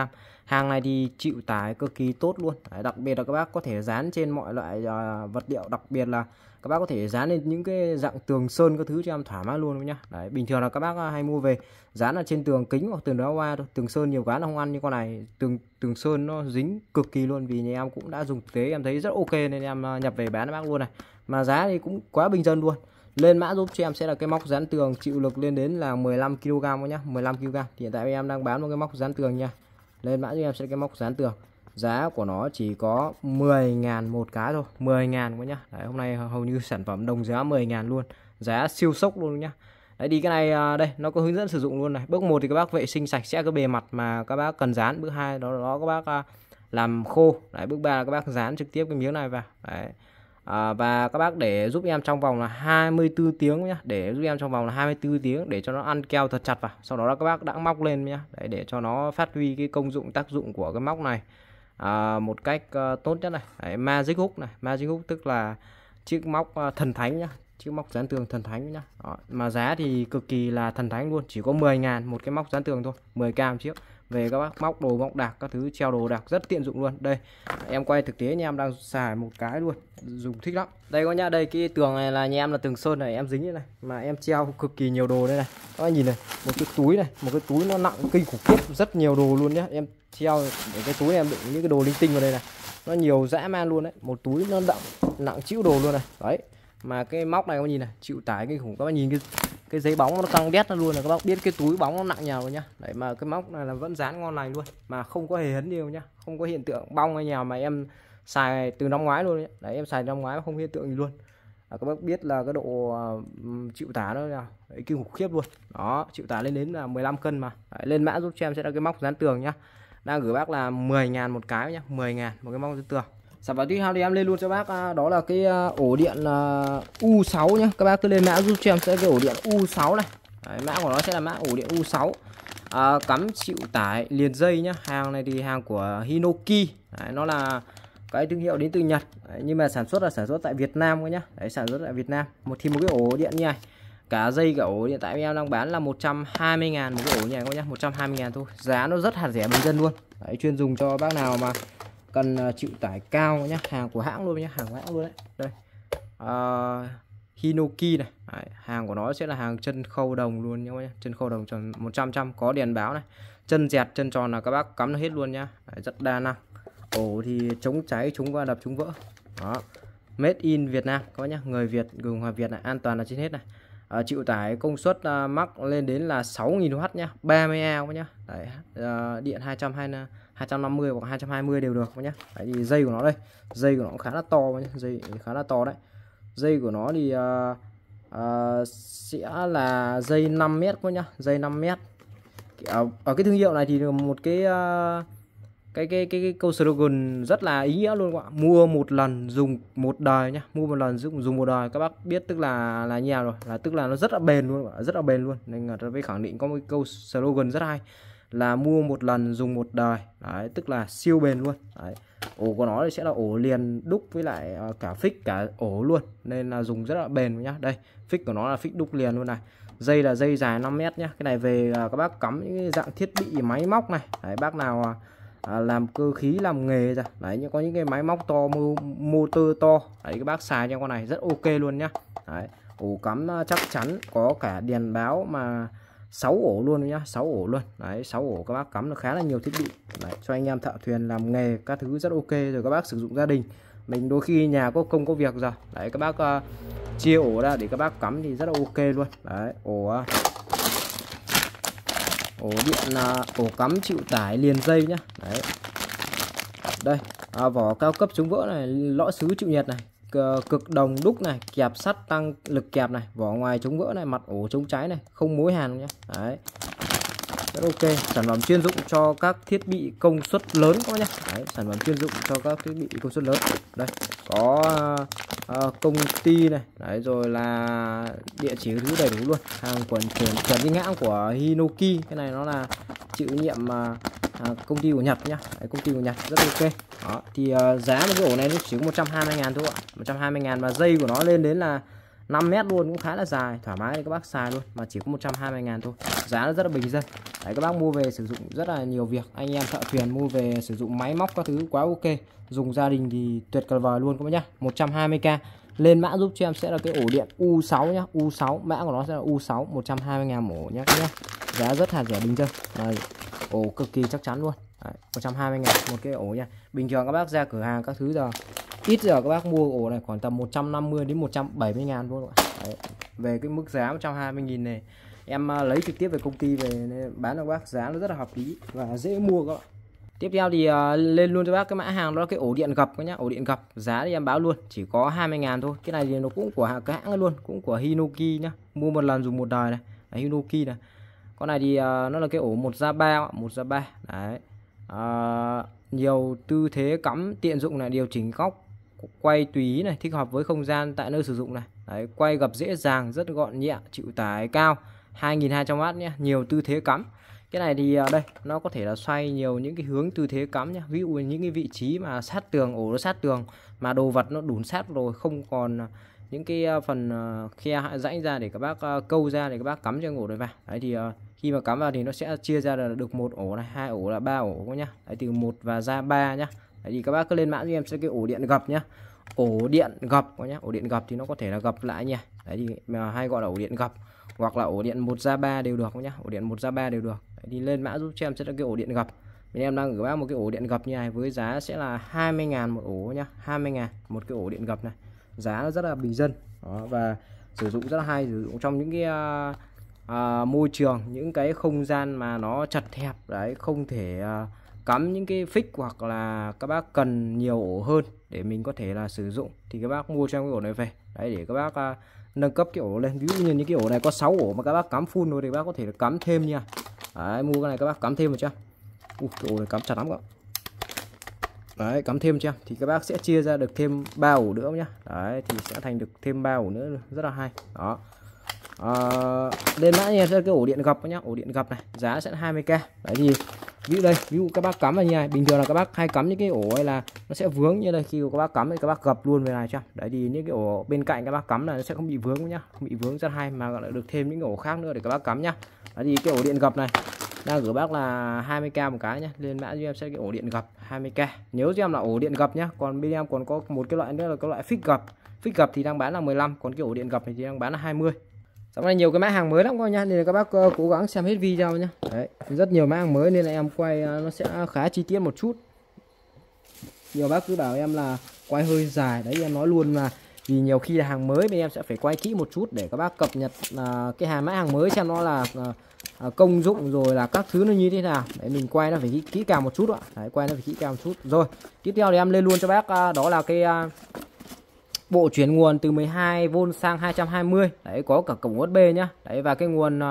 Hàng này thì chịu tải cực kỳ tốt luôn. Đấy, đặc biệt là các bác có thể dán trên mọi loại vật liệu, đặc biệt là các bác có thể dán lên những cái dạng tường sơn các thứ cho em thoải mái luôn nhá. Đấy, bình thường là các bác hay mua về dán là trên tường kính hoặc tường đá hoa thôi. Tường sơn nhiều cái nó không ăn, như con này tường sơn nó dính cực kỳ luôn, vì nhà em cũng đã dùng thực tế em thấy rất ok nên em nhập về bán bác luôn này. Mà giá thì cũng quá bình dân luôn. Lên mã giúp cho em sẽ là cái móc dán tường chịu lực lên đến là 15 kg nhá, 15 kg. Hiện tại em đang bán một cái móc dán tường nha. Lên mã giúp em sẽ cái móc dán tường. Giá của nó chỉ có 10.000 một cái thôi, 10.000 quá nhá. Đấy, hôm nay hầu như sản phẩm đồng giá 10.000 luôn. Giá siêu sốc luôn nhá. Đấy đi cái này đây, nó có hướng dẫn sử dụng luôn này. Bước 1 thì các bác vệ sinh sạch sẽ cái bề mặt mà các bác cần dán, bước 2 đó các bác làm khô. Đấy, bước 3 là các bác dán trực tiếp cái miếng này vào. Đấy. Và các bác để giúp em trong vòng là 24 tiếng nhá, để giúp em trong vòng là 24 tiếng để cho nó ăn keo thật chặt vào. Sau đó là các bác đã móc lên nhá. Đấy, để cho nó phát huy cái công dụng tác dụng của cái móc này. Một cách tốt nhất này. Đấy, magic hook này, magic hook tức là chiếc móc thần thánh nhá, chiếc móc dán tường thần thánh nhá. Đó. Mà giá thì cực kỳ là thần thánh luôn, chỉ có 10.000 một cái móc dán tường thôi, 10k một chiếc. Về các bác móc đồ móc đạc các thứ, treo đồ đạc rất tiện dụng luôn. Đây em quay thực tế nha, em đang xài một cái luôn, dùng thích lắm. Đây có nhá, đây cái tường này là nhà em là tường sơn này, em dính như này mà em treo cực kỳ nhiều đồ đây này. Các bác nhìn này, một cái túi này, một cái túi nó nặng kinh khủng khiếp, rất nhiều đồ luôn nhá. Em treo để cái túi này em đựng những cái đồ linh tinh vào đây này, nó nhiều dã man luôn đấy. Một túi nó nặng chịu đồ luôn này. Đấy, mà cái móc này các bác nhìn này, chịu tải kinh khủng. Các bác nhìn cái giấy bóng nó căng đét nó luôn là các bác biết cái túi bóng nó nặng nhào rồi nhá. Đấy, mà cái móc này là vẫn dán ngon lành luôn, mà không có hề hấn nhiều nhá, không có hiện tượng bong hay nhào, mà em xài từ năm ngoái luôn nhá. Đấy, em xài năm ngoái không hiện tượng gì luôn. Các bác biết là cái độ chịu tả nó là kinh khủng khiếp luôn. Đó, chịu tả lên đến là 15 cân mà. Đấy, lên mã giúp cho em sẽ là cái móc dán tường nhá. Đang gửi bác là 10.000 một cái nhá, 10.000 một cái móc dán tường. Sản phẩm tiếp theo thì em lên luôn cho bác đó là cái ổ điện U6 nhé. Các bác cứ lên mã giúp cho em sẽ cái ổ điện U6 này. Đấy, mã của nó sẽ là mã ổ điện U6, cắm chịu tải liền dây nhá. Hàng này thì hàng của Hinoki. Đấy, nó là cái thương hiệu đến từ Nhật. Đấy, nhưng mà sản xuất là sản xuất tại Việt Nam thôi nhá. Đấy, sản xuất tại Việt Nam. Một cái ổ điện như này, cả dây cả ổ điện tại em đang bán là 120.000 một cái ổ như này nhá, 120.000 thôi. Giá nó rất hạt rẻ bình dân luôn. Đấy, chuyên dùng cho bác nào mà cần chịu tải cao nhá, hàng của hãng luôn nhá, hàng của hãng luôn đấy. Đây Hinoki này. Đấy, hàng của nó sẽ là hàng chân khâu đồng luôn nhá, chân khâu đồng tròn 100%, có đèn báo này, chân dẹt chân tròn là các bác cắm nó hết luôn nhá. Đấy, rất đa năng. Ổ thì chống cháy, chống va đập, chống vỡ. Đó, made in Việt Nam các bác nhá, người Việt, người Cộng hòa Việt này, an toàn là trên hết này. Chịu tải công suất mắc lên đến là 6.000W nhá, 30A nhá. Đấy, điện 250 hoặc 220 đều được nhá. Đấy, thì dây của nó đây, dây của nó cũng khá là to nhá. Dây khá là to đấy. Dây của nó thì sẽ là dây 5m quá nhá, dây 5m. Ở cái thương hiệu này thì một cái câu slogan rất là ý nghĩa luôn các bạn. Mua một lần dùng một đời nhá, mua một lần dùng một đời. Các bác biết tức là nhà rồi, là tức là nó rất là bền luôn, rất là bền luôn. Nên là tôi khẳng định có một câu slogan rất hay là mua một lần dùng một đời. Đấy, tức là siêu bền luôn. Đấy, ổ của nó thì sẽ là ổ liền đúc với lại cả phích cả ổ luôn, nên là dùng rất là bền nhá. Đây, phích của nó là phích đúc liền luôn này. Dây là dây dài 5m nhá. Cái này về các bác cắm những dạng thiết bị máy móc này. Đấy, bác nào làm cơ khí, làm nghề ra đấy, nhưng có những cái máy móc to, motor to đấy, các bác xài cho con này rất ok luôn nhá. Đấy, ổ cắm chắc chắn, có cả đèn báo mà 6 ổ luôn nhá, 6 ổ luôn. Đấy, 6 ổ các bác cắm được khá là nhiều thiết bị. Đấy, cho anh em thợ thuyền làm nghề các thứ rất ok rồi. Các bác sử dụng gia đình mình, đôi khi nhà có công có việc rồi đấy, các bác chia ổ ra để các bác cắm thì rất là ok luôn. Đấy, ổ điện là ổ cắm chịu tải liền dây nhá. Đấy, đây vỏ cao cấp chống vỡ này, lõi sứ chịu nhiệt này, cực đồng đúc này, kẹp sắt tăng lực kẹp này, vỏ ngoài chống vỡ này, mặt ổ chống cháy này, không mối hàn nhé. Đấy, rất ok. Sản phẩm chuyên dụng cho các thiết bị công suất lớn các bác nhé. Đấy, sản phẩm chuyên dụng cho các thiết bị công suất lớn. Đây, có công ty này, đấy rồi là địa chỉ thứ đầy đủ luôn. Hàng quần chuẩn chính hãng của Hinoki, cái này nó là chịu nhiệm công ty của Nhật nhá. Đấy, công ty của Nhật rất ok. Đó, thì giá một cái ổ này nó chỉ 120.000 thôi ạ, 120.000 và dây của nó lên đến là 5 mét luôn, cũng khá là dài, thoải mái để các bác xài luôn, mà chỉ có 120.000 thôi. Giá nó rất là bình dân. Đấy, các bác mua về sử dụng rất là nhiều việc. Anh em thợ thuyền mua về sử dụng máy móc các thứ quá ok. Dùng gia đình thì tuyệt vời luôn các bác nhá. 120k. Lên mã giúp cho em sẽ là cái ổ điện U6 nhá, U6, mã của nó sẽ là U6, 120.000 ổ nhá các bác nhá. Giá rất là rẻ bình dân. Đấy, ổ cực kỳ chắc chắn luôn. Đấy, 120.000 một cái ổ nha. Bình thường các bác ra cửa hàng các thứ giờ ít giờ các bác mua ổ này khoảng tầm 150 đến 170.000 luôn. Đấy, về cái mức giá 120.000 này em lấy trực tiếp về công ty về bán cho các bác, giá nó rất là hợp lý và dễ mua các bạn. Tiếp theo thì lên luôn cho bác cái mã hàng đó là cái ổ điện gập các nhá, ổ điện gập giá thì em báo luôn chỉ có 20.000 thôi. Cái này thì nó cũng của cái hãng luôn, cũng của Hinoki nhá, mua một lần dùng một đời này. Đấy, Hinoki này. Con này thì nó là cái ổ 1/3, 1/3 đấy. Nhiều tư thế cắm tiện dụng này, điều chỉnh góc quay tùy ý này, thích hợp với không gian tại nơi sử dụng này. Đấy, quay gập dễ dàng, rất gọn nhẹ, chịu tải cao, 2200W nhé, nhiều tư thế cắm. Cái này thì đây nó có thể là xoay nhiều những cái hướng tư thế cắm nhé, ví dụ những cái vị trí mà sát tường, ổ nó sát tường mà đồ vật nó đủn sát rồi không còn những cái phần khe rãnh ra để các bác câu ra để các bác cắm cho ổ này vào. Đấy thì khi mà cắm vào thì nó sẽ chia ra là được một ổ này, hai ổ là ba ổ nhá. Đấy, từ 1/3 nhá. Đấy thì các bác cứ lên mã cho em sẽ cái ổ điện gập nhá. Ổ điện gập có nhá. Ổ điện gập thì nó có thể là gập lại nhỉ. Đấy thì mà hay gọi là ổ điện gập hoặc là ổ điện 1/3 đều được nhá. Ổ điện 1/3 đều được. Đấy thì lên mã giúp cho em sẽ là cái ổ điện gập. Bên em đang gửi bác một cái ổ điện gập như này với giá sẽ là 20.000 một ổ nhá. 20.000 một cái ổ điện gập này. Giá nó rất là bình dân. Đó, và sử dụng rất là hay, sử dụng trong những cái môi trường, những cái không gian mà nó chật hẹp đấy, không thể cắm những cái phích hoặc là các bác cần nhiều ổ hơn để mình có thể là sử dụng thì các bác mua cho em cái ổ này về đấy để các bác nâng cấp cái ổ lên. Ví dụ như những cái ổ này có 6 ổ mà các bác cắm full rồi thì các bác có thể là cắm thêm nha. Đấy, mua cái này các bác cắm thêm vào cho. Cái ổ này cắm chặt lắm các bạn. Đấy, cắm thêm cho thì các bác sẽ chia ra được thêm 3 ổ nữa nhá. Đấy thì sẽ thành được thêm 3 ổ nữa, rất là hay. Đó. Lên mã em sẽ cái ổ điện gập nhá, ổ điện gập này, giá sẽ 20k. Đấy thì ví dụ đây, ví dụ các bác cắm vào như này, bình thường là các bác hay cắm những cái ổ ấy là nó sẽ vướng như đây, khi các bác cắm thì các bác gập luôn về này cho. Đấy thì những cái ổ bên cạnh các bác cắm là nó sẽ không bị vướng nhá, không bị vướng rất hay mà lại được thêm những ổ khác nữa để các bác cắm nhá. Đấy thì cái ổ điện gập này đang gửi bác là 20k một cái nhá. Lên mã cho em sẽ cái ổ điện gập 20k. Nhớ cho em là ổ điện gập nhá. Còn bên em còn có một cái loại nữa là cái loại phích gập. Phích gập thì đang bán là 15, còn cái ổ điện gập này thì đang bán là 20. Xong này nhiều cái mã hàng mới lắm các nha, nên là các bác cố gắng xem hết video nhé. Đấy, rất nhiều mã hàng mới nên là em quay nó sẽ khá chi tiết một chút. Nhiều bác cứ bảo em là quay hơi dài, đấy em nói luôn là vì nhiều khi là hàng mới thì em sẽ phải quay kỹ một chút để các bác cập nhật cái hàng mã hàng mới xem nó là công dụng rồi là các thứ nó như thế nào. Đấy, mình quay nó phải kỹ càng một chút ạ. Đấy, quay nó phải kỹ càng một chút. Rồi, tiếp theo thì em lên luôn cho bác đó là cái bộ chuyển nguồn từ 12V sang 220. Đấy, có cả cổng USB nhá. Đấy, và cái nguồn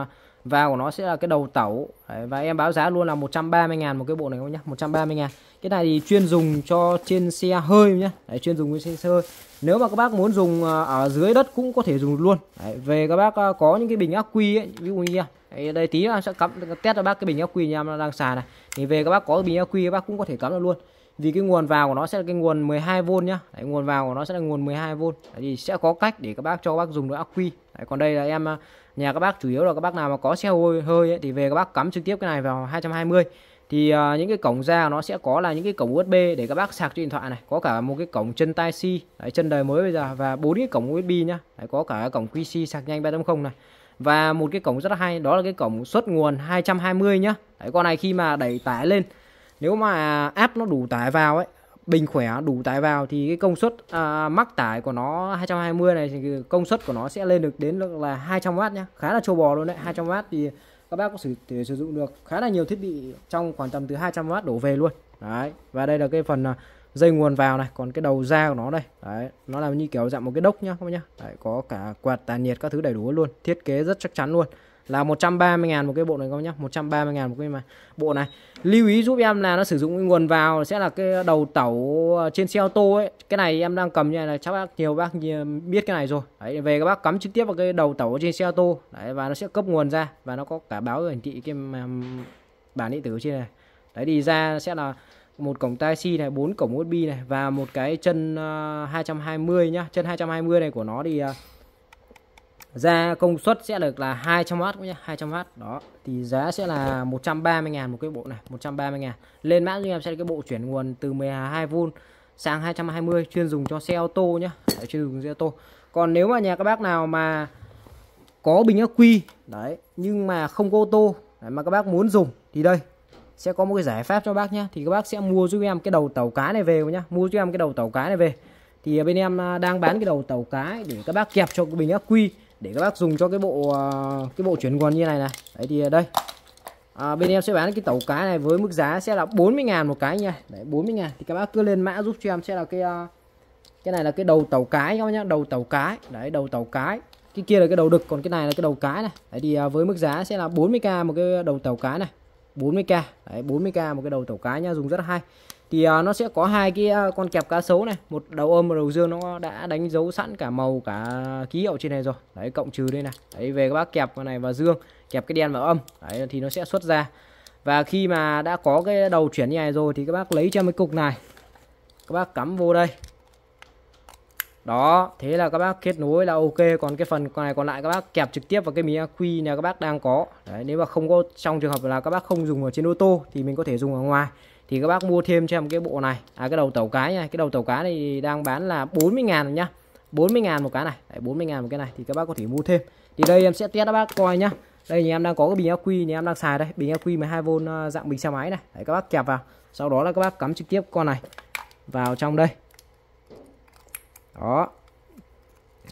vào của nó sẽ là cái đầu tẩu. Đấy, và em báo giá luôn là 130.000 một cái bộ này các nhá, 130.000. Cái này thì chuyên dùng cho trên xe hơi nhá. Đấy, chuyên dùng trên xe hơi. Nếu mà các bác muốn dùng ở dưới đất cũng có thể dùng luôn. Đấy, về các bác có những cái bình ắc quy ấy, ví dụ như kia. Đấy, đây tí em sẽ cắm test cho bác cái bình ắc quy nhà em đang xài này. Thì về các bác có bình ắc quy các bác cũng có thể cắm được luôn. Vì cái nguồn vào của nó sẽ là cái nguồn 12V nhá. Đấy, nguồn vào của nó sẽ là nguồn 12V. Đấy, thì sẽ có cách để các bác cho các bác dùng được ắc quy. Đấy, còn đây là em nhà các bác chủ yếu là các bác nào mà có xe hơi ấy, thì về các bác cắm trực tiếp cái này vào 220. Thì những cái cổng ra nó sẽ có là những cái cổng USB để các bác sạc cho điện thoại này, có cả một cái cổng chân tai C, đấy, chân đời mới bây giờ, và 4 cái cổng USB nhá. Đấy, có cả cổng QC sạc nhanh 3.0 này. Và một cái cổng rất là hay đó là cái cổng xuất nguồn 220 nhá. Đấy, con này khi mà đẩy tải lên, nếu mà app nó đủ tải vào ấy, bình khỏe đủ tải vào thì cái công suất mắc tải của nó 220 này thì công suất của nó sẽ lên được đến là 200W nhá, khá là trâu bò luôn đấy. 200W thì các bác có thể sử dụng được khá là nhiều thiết bị trong khoảng tầm từ 200W đổ về luôn. Đấy, và đây là cái phần dây nguồn vào này, còn cái đầu ra của nó đây. Đấy, nó là như kiểu dạng một cái đốc nhá, không nhá. Đấy, có cả quạt tản nhiệt các thứ đầy đủ luôn, thiết kế rất chắc chắn luôn. là 130.000 một cái bộ này các bác nhá, 130.000 một cái mà bộ này. Lưu ý giúp em là nó sử dụng nguồn vào sẽ là cái đầu tẩu trên xe ô tô ấy. Cái này em đang cầm như này là chắc nhiều bác biết cái này rồi. Đấy, về các bác cắm trực tiếp vào cái đầu tẩu trên xe ô tô. Đấy, và nó sẽ cấp nguồn ra và nó có cả báo hiển thị cái bản điện tử trên này. Đấy, đi ra sẽ là một cổng Type C này, 4 cổng USB này và một cái chân 220 nhá. Chân 220 này của nó thì ra công suất sẽ được là 200W nhá, 200W. Đó, thì giá sẽ là 130.000 một cái bộ này, 130.000. Lên mã giúp em sẽ là cái bộ chuyển nguồn từ 12V sang 220 chuyên dùng cho xe ô tô nhá. Đấy, chuyên dùng xe ô tô. Còn nếu mà nhà các bác nào mà có bình ắc quy đấy nhưng mà không có ô tô đấy, mà các bác muốn dùng thì đây sẽ có một cái giải pháp cho bác nhá. Thì các bác sẽ mua giúp em cái đầu tàu cá này về nhá, mua giúp em cái đầu tàu cá này về. Thì bên em đang bán cái đầu tàu cá để các bác kẹp cho cái bình ắc quy để các bác dùng cho cái bộ chuyển nguồn như này này. Đấy thì đây bên em sẽ bán cái tàu cá này với mức giá sẽ là 40.000 một cái nha. Đấy, 40.000 thì các bác cứ lên mã giúp cho em sẽ là cái này là cái đầu tàu cá các bác nhá, đầu tàu cá. Đấy, đầu tàu cá. Cái kia là cái đầu đực, còn cái này là cái đầu cá này. Đấy thì với mức giá sẽ là 40.000 một cái đầu tàu cá này. 40k. Đấy, 40k một cái đầu tàu cá nha, dùng rất hay. Thì nó sẽ có hai cái con kẹp cá sấu này, một đầu ôm và đầu dương, nó đã đánh dấu sẵn cả màu cả ký hiệu trên này rồi. Đấy, cộng trừ đây này. Đấy, về các bác kẹp này và dương, kẹp cái đen và âm. Đấy thì nó sẽ xuất ra. Và khi mà đã có cái đầu chuyển như này rồi thì các bác lấy cho cái cục này. Các bác cắm vô đây. Đó, thế là các bác kết nối là ok. Còn cái phần này còn lại các bác kẹp trực tiếp vào cái miếng AQ nhà các bác đang có. Đấy, nếu mà không có, trong trường hợp là các bác không dùng ở trên ô tô thì mình có thể dùng ở ngoài. Thì các bác mua thêm cho em cái bộ này, cái đầu tàu cá này. Cái đầu tàu cá này đang bán là 40.000 nhá, 40.000 một cái này. Đấy, 40.000 một cái này thì các bác có thể mua thêm. Thì đây em sẽ test các bác coi nhá. Đây thì em đang có cái bình AQ nhà em đang xài đây, bình AQ 12V dạng bình xe máy này. Đấy, các bác kẹp vào, sau đó là các bác cắm trực tiếp con này vào trong đây. Đó,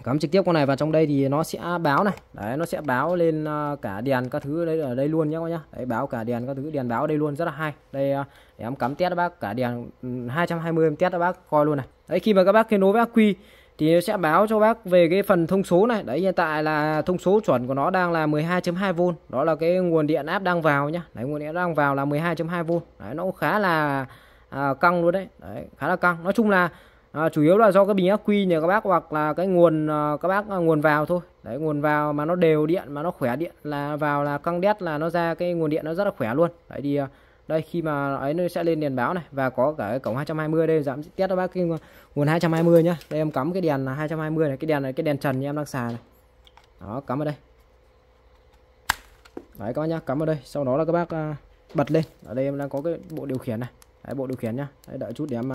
cắm trực tiếp con này vào trong đây thì nó sẽ báo này. Đấy, nó sẽ báo lên cả đèn các thứ đấy ở đây luôn nhá các nhá. Đấy, báo cả đèn các thứ, đèn báo đây luôn, rất là hay. Đây để em cắm test các bác cả đèn 220 em test các bác coi luôn này. Đấy, khi mà các bác kết nối với AQ thì nó sẽ báo cho bác về cái phần thông số này. Đấy, hiện tại là thông số chuẩn của nó đang là 12.2V. Đó là cái nguồn điện áp đang vào nhá. Đấy, nguồn điện đang vào là 12.2V. Đấy, nó cũng khá là căng luôn đấy. Đấy, khá là căng. Nói chung là chủ yếu là do cái bình ắc quy nhà các bác hoặc là cái nguồn các bác nguồn vào thôi. Đấy, nguồn vào mà nó đều điện, mà nó khỏe điện là vào là căng đét là nó ra cái nguồn điện nó rất là khỏe luôn. Đấy thì đây khi mà ấy nó sẽ lên đèn báo này và có cả cái cổng 220 đây, giảm test các bác cái nguồn 220 nhá. Đây em cắm cái đèn là 220 này, cái đèn trần như em đang xài này. Đó, cắm vào đây. Đấy các bác nhá, cắm vào đây, sau đó là các bác bật lên. Ở đây em đang có cái bộ điều khiển này. Đấy, bộ điều khiển nhá. Đấy, đợi chút để em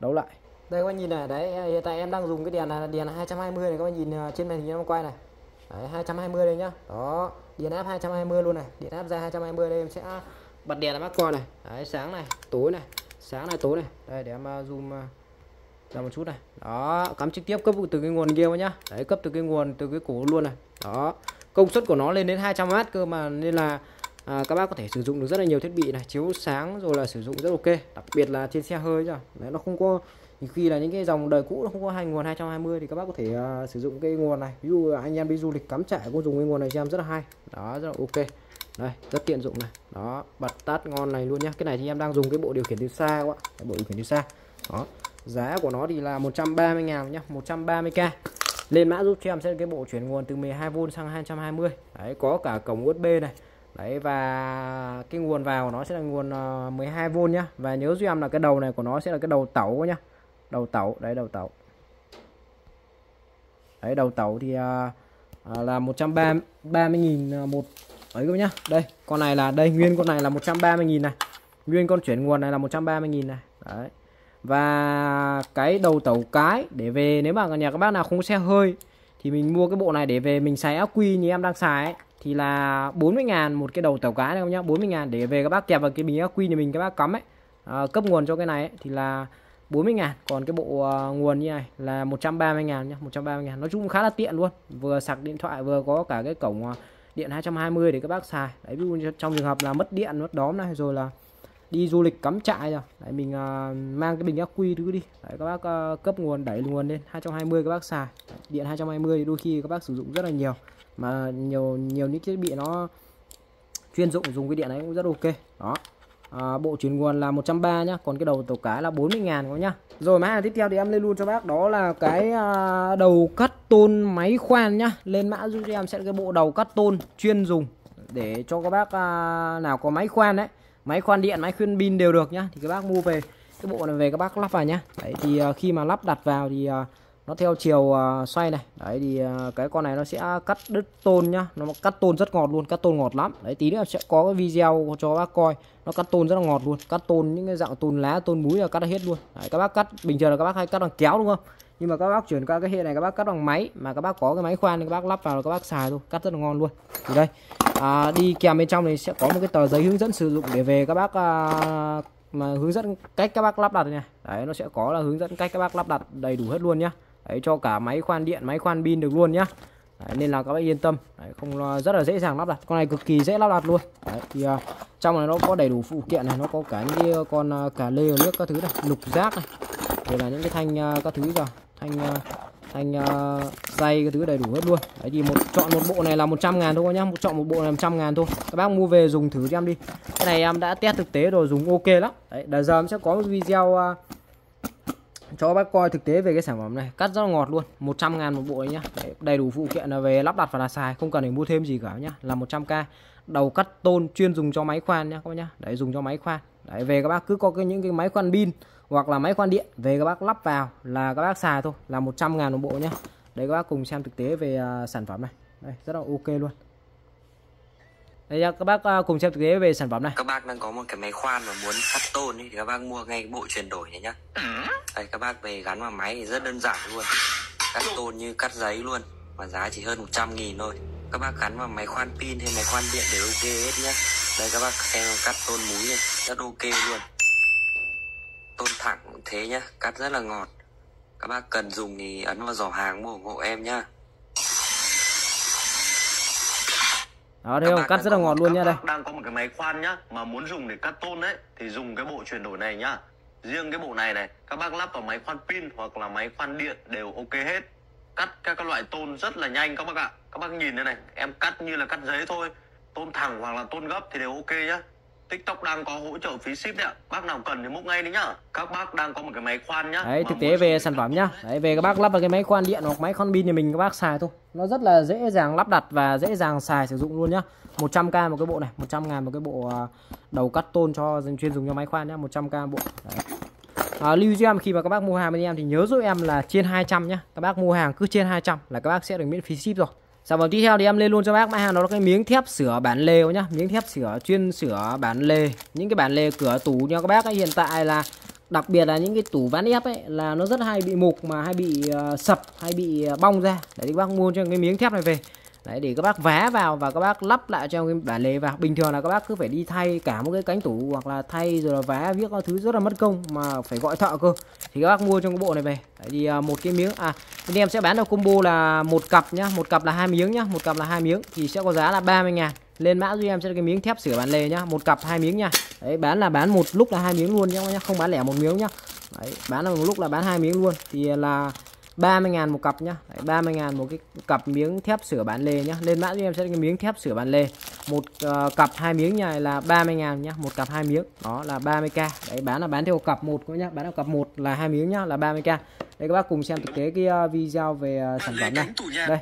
đấu lại. Đây các bạn nhìn này, đấy hiện tại em đang dùng cái đèn là đèn 220 này, các bạn nhìn trên màn hình em quay này. Đấy, 220 đây nhá. Đó, điện áp 220 luôn này, điện áp ra 220 đây, em sẽ bật đèn là bác coi này. Đấy, sáng này, tối này, sáng này, tối này. Đây để em zoom ra một chút này. Đó, cắm trực tiếp cấp từ cái nguồn kia nhá. Đấy, cấp từ cái nguồn từ cái cổ luôn này. Đó, công suất của nó lên đến 200W cơ mà, nên là các bác có thể sử dụng được rất là nhiều thiết bị này, chiếu sáng rồi là sử dụng rất ok, đặc biệt là trên xe hơi rồi. Đấy, nó không có, nhiều khi là những cái dòng đời cũ nó không có hai nguồn 220 thì các bác có thể sử dụng cái nguồn này. Ví dụ anh em đi du lịch cắm trại cũng dùng cái nguồn này cho em rất là hay. Đó, rất là ok. Đây, rất tiện dụng này. Đó, bật tắt ngon này luôn nhá. Cái này thì em đang dùng cái bộ điều khiển từ xa các bạn. Bộ điều khiển từ xa. Đó. Giá của nó thì là 130.000 nhá, 130k. Lên mã giúp cho em xem cái bộ chuyển nguồn từ 12V sang 220. Đấy, có cả cổng USB này. Đấy, và cái nguồn vào của nó sẽ là nguồn 12V nhá. Và nhớ giúp em là cái đầu này của nó sẽ là cái đầu tẩu nhá. Đầu tẩu, đấy đầu tẩu. Đấy, đầu tẩu thì là 130.000 một ấy các nhá. Đây, con này là đây, nguyên con này là 130.000 này. Nguyên con chuyển nguồn này là 130.000 này. Đấy. Và cái đầu tẩu cái để về nếu mà nhà các bác nào không có xe hơi thì mình mua cái bộ này để về mình xài ắc quy như em đang xài ấy, thì là 40.000 một cái đầu tàu cá này không nhá, 40.000 để về các bác kẹp vào cái bình ắc quy nhà mình các bác cắm ấy, cấp nguồn cho cái này ấy, thì là 40.000, còn cái bộ nguồn như này là 130.000 nhá, 130.000. Nói chung khá là tiện luôn, vừa sạc điện thoại vừa có cả cái cổng điện 220 để các bác xài. Đấy, ví dụ trong trường hợp là mất điện mất đóm này rồi là đi du lịch cắm trại rồi. Đấy, mình mang cái bình ắc quy thứ đi. Đấy, các bác cấp nguồn đẩy nguồn lên 220 các bác xài. Điện 220 thì đôi khi các bác sử dụng rất là nhiều. Mà nhiều những thiết bị nó chuyên dụng dùng cái điện ấy cũng rất ok. Đó. Bộ chuyển nguồn là 130 nhá, còn cái đầu tàu cá là 40.000 có nhá. Rồi mã hàng tiếp theo thì em lên luôn cho bác, đó là cái đầu cắt tôn máy khoan nhá. Lên mã giúp em sẽ cái bộ đầu cắt tôn chuyên dùng để cho các bác nào có máy khoan đấy, máy khoan điện, máy khuyên pin đều được nhá, thì các bác mua về cái bộ này về các bác lắp vào nhá. Đấy thì khi mà lắp đặt vào thì nó theo chiều xoay này. Đấy thì cái con này nó sẽ cắt đứt tôn nhá, nó cắt tôn rất ngọt luôn, cắt tôn ngọt lắm. Đấy tí nữa sẽ có cái video cho các bác coi, nó cắt tôn rất là ngọt luôn, cắt tôn những cái dạng tôn lá, tôn múi là cắt hết luôn. Đấy, các bác cắt bình thường là các bác hay cắt bằng kéo đúng không, nhưng mà các bác chuyển qua cái hệ này các bác cắt bằng máy, mà các bác có cái máy khoan thì các bác lắp vào là các bác xài thôi, cắt rất là ngon luôn. Thì đây đi kèm bên trong này sẽ có một cái tờ giấy hướng dẫn sử dụng để về các bác mà hướng dẫn cách các bác lắp đặt này. Đấy nó sẽ có là hướng dẫn cách các bác lắp đặt đầy đủ hết luôn nhá. Đấy, cho cả máy khoan điện, máy khoan pin được luôn nhá. Đấy, nên là các bác yên tâm. Đấy, không rất là dễ dàng lắp đặt, con này cực kỳ dễ lắp đặt luôn. Đấy, thì trong này nó có đầy đủ phụ kiện này, nó có cả những con cả lê nước các thứ này, lục giác này, rồi là những cái thanh các thứ rồi, thanh dây cái thứ đầy đủ hết luôn. Đấy thì chọn một bộ này là 100.000 thôi nhá, chọn một bộ này 100.000 thôi. Các bác mua về dùng thử cho em đi. Cái này em đã test thực tế rồi, dùng ok lắm. Đấy, đợt giờ em sẽ có một video cho các bác coi thực tế về cái sản phẩm này, cắt rất là ngọt luôn. 100.000 một bộ ấy nhá. Đấy, đầy đủ phụ kiện là về lắp đặt và là xài, không cần phải mua thêm gì cả nhá, là 100k. Đầu cắt tôn chuyên dùng cho máy khoan nhá các bác nhá. Đấy, dùng cho máy khoan. Đấy, về các bác cứ có những cái máy khoan pin hoặc là máy khoan điện về các bác lắp vào là các bác xài thôi, là 100.000 một bộ nhá. Đấy, các bác cùng xem thực tế về sản phẩm này. Đây, rất là ok luôn. Đây nha, các bác cùng xem thực tế về sản phẩm này. Các bác đang có một cái máy khoan mà muốn cắt tôn thì các bác mua ngay bộ chuyển đổi này nhá. Đấy, các bác về gắn vào máy thì rất đơn giản luôn, cắt tôn như cắt giấy luôn, mà giá chỉ hơn 100.000 thôi. Các bác gắn vào máy khoan pin hay máy khoan điện đều ok hết nhá. Đây các bác xem cắt tôn múi này, rất ok luôn. Tôn thẳng cũng thế nhá, cắt rất là ngọt. Các bác cần dùng thì ấn vào giỏ hàng mua ủng hộ em nhá. Đó, thấy không? Cắt rất là ngọt luôn nhá. Đây đang có một cái máy khoan nhá, mà muốn dùng để cắt tôn đấy thì dùng cái bộ chuyển đổi này nhá. Riêng cái bộ này này, các bác lắp vào máy khoan pin hoặc là máy khoan điện đều ok hết. Cắt các loại tôn rất là nhanh các bác ạ. Các bác nhìn đây này, em cắt như là cắt giấy thôi. Tôn thẳng hoặc là tôn gấp thì đều ok nhá. TikTok đang có hỗ trợ phí ship đấy ạ. Bác nào cần thì múc ngay đấy nhá. Các bác đang có một cái máy khoan nhá. Đấy, thực tế về sản phẩm nhá. Đấy, về các bác lắp vào cái máy khoan điện hoặc máy khoan pin thì mình các bác xài thôi. Nó rất là dễ dàng lắp đặt và dễ dàng xài sử dụng luôn nhá. 100k một cái bộ này, 100.000 một cái bộ đầu cắt tôn cho chuyên dùng cho máy khoan nhá, 100k bộ. Đấy. Lưu cho em khi mà các bác mua hàng bên em thì nhớ giúp em là trên 200 nhá. Các bác mua hàng cứ trên 200 là các bác sẽ được miễn phí ship rồi. Sản phẩm tiếp theo thì em lên luôn cho bác mã hàng, đó là cái miếng thép sửa bản lề nhá, miếng thép sửa chuyên sửa bản lề, những cái bản lề cửa tủ nha các bác ấy. Hiện tại là đặc biệt là những cái tủ ván ép ấy là nó rất hay bị mục, mà hay bị sập, hay bị bong ra. Đấy thì các bác mua cho cái miếng thép này về. Đấy, để các bác vá vào và các bác lắp lại cho cái bản lề vào. Bình thường là các bác cứ phải đi thay cả một cái cánh tủ hoặc là thay rồi là vá viết các thứ rất là mất công mà phải gọi thợ cơ. Thì các bác mua trong cái bộ này về. Đấy, thì một cái miếng bên em sẽ bán được combo là một cặp nhá, một cặp là 2 miếng nhá, một cặp là 2 miếng thì sẽ có giá là 30.000. Lên mã giúp em sẽ cái miếng thép sửa bản lề nhá, một cặp 2 miếng nha. Đấy, bán là bán một lúc là 2 miếng luôn nhá, không bán lẻ một miếng nhá. Đấy, bán là một lúc là bán 2 miếng luôn thì là 30.000 một cặp nhá. Đấy, 30.000 một cái cặp miếng thép sửa bản lề nhá. Lên mã cho em sẽ cái miếng thép sửa bản lề. Một cặp 2 miếng này là 30.000 nhá, một cặp 2 miếng. Đó là 30k. Đấy, bán là bán theo cặp 1 nhá, bán theo cặp 1 là 2 miếng nhá, là 30k. Đây các bác cùng xem thực tế cái video về sản phẩm này. Đây.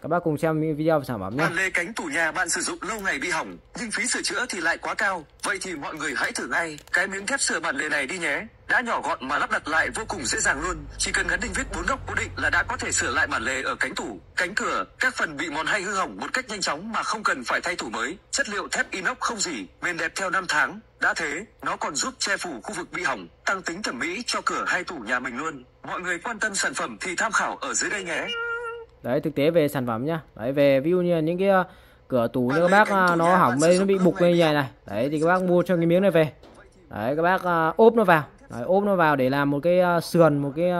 Các bác cùng xem video về sản phẩm nhé. Bản lề cánh tủ nhà bạn sử dụng lâu ngày bị hỏng, nhưng phí sửa chữa thì lại quá cao. Vậy thì mọi người hãy thử ngay cái miếng thép sửa bản lề này đi nhé. Đã nhỏ gọn mà lắp đặt lại vô cùng dễ dàng luôn. Chỉ cần gắn đinh vít 4 góc cố định là đã có thể sửa lại bản lề ở cánh tủ, cánh cửa, các phần bị mòn hay hư hỏng một cách nhanh chóng mà không cần phải thay tủ mới. Chất liệu thép inox không rỉ, bền đẹp theo năm tháng. Đã thế, nó còn giúp che phủ khu vực bị hỏng, tăng tính thẩm mỹ cho cửa hay tủ nhà mình luôn. Mọi người quan tâm sản phẩm thì tham khảo ở dưới đây nhé. Đấy, thực tế về sản phẩm nhá. Đấy, về ví dụ như những cái cửa tủ như các bác nó hỏng đây, nó bị bục như này này. Đấy thì các bác mua cho cái miếng này về. Đấy, các bác ốp nó vào. Đấy, ốp nó vào để làm một cái sườn, một cái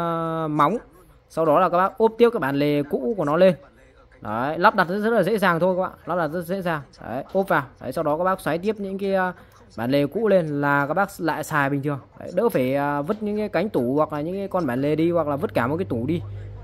móng. Sau đó là các bác ốp tiếp cái bản lề cũ của nó lên. Đấy, lắp đặt rất là dễ dàng thôi các bạn, lắp đặt rất dễ dàng. Đấy, ốp vào. Đấy, sau đó các bác xoáy tiếp những cái bản lề cũ lên là các bác lại xài bình thường. Đấy, đỡ phải vứt những cái cánh tủ hoặc là những cái con bản lề đi, hoặc là vứt cả một cái tủ đi.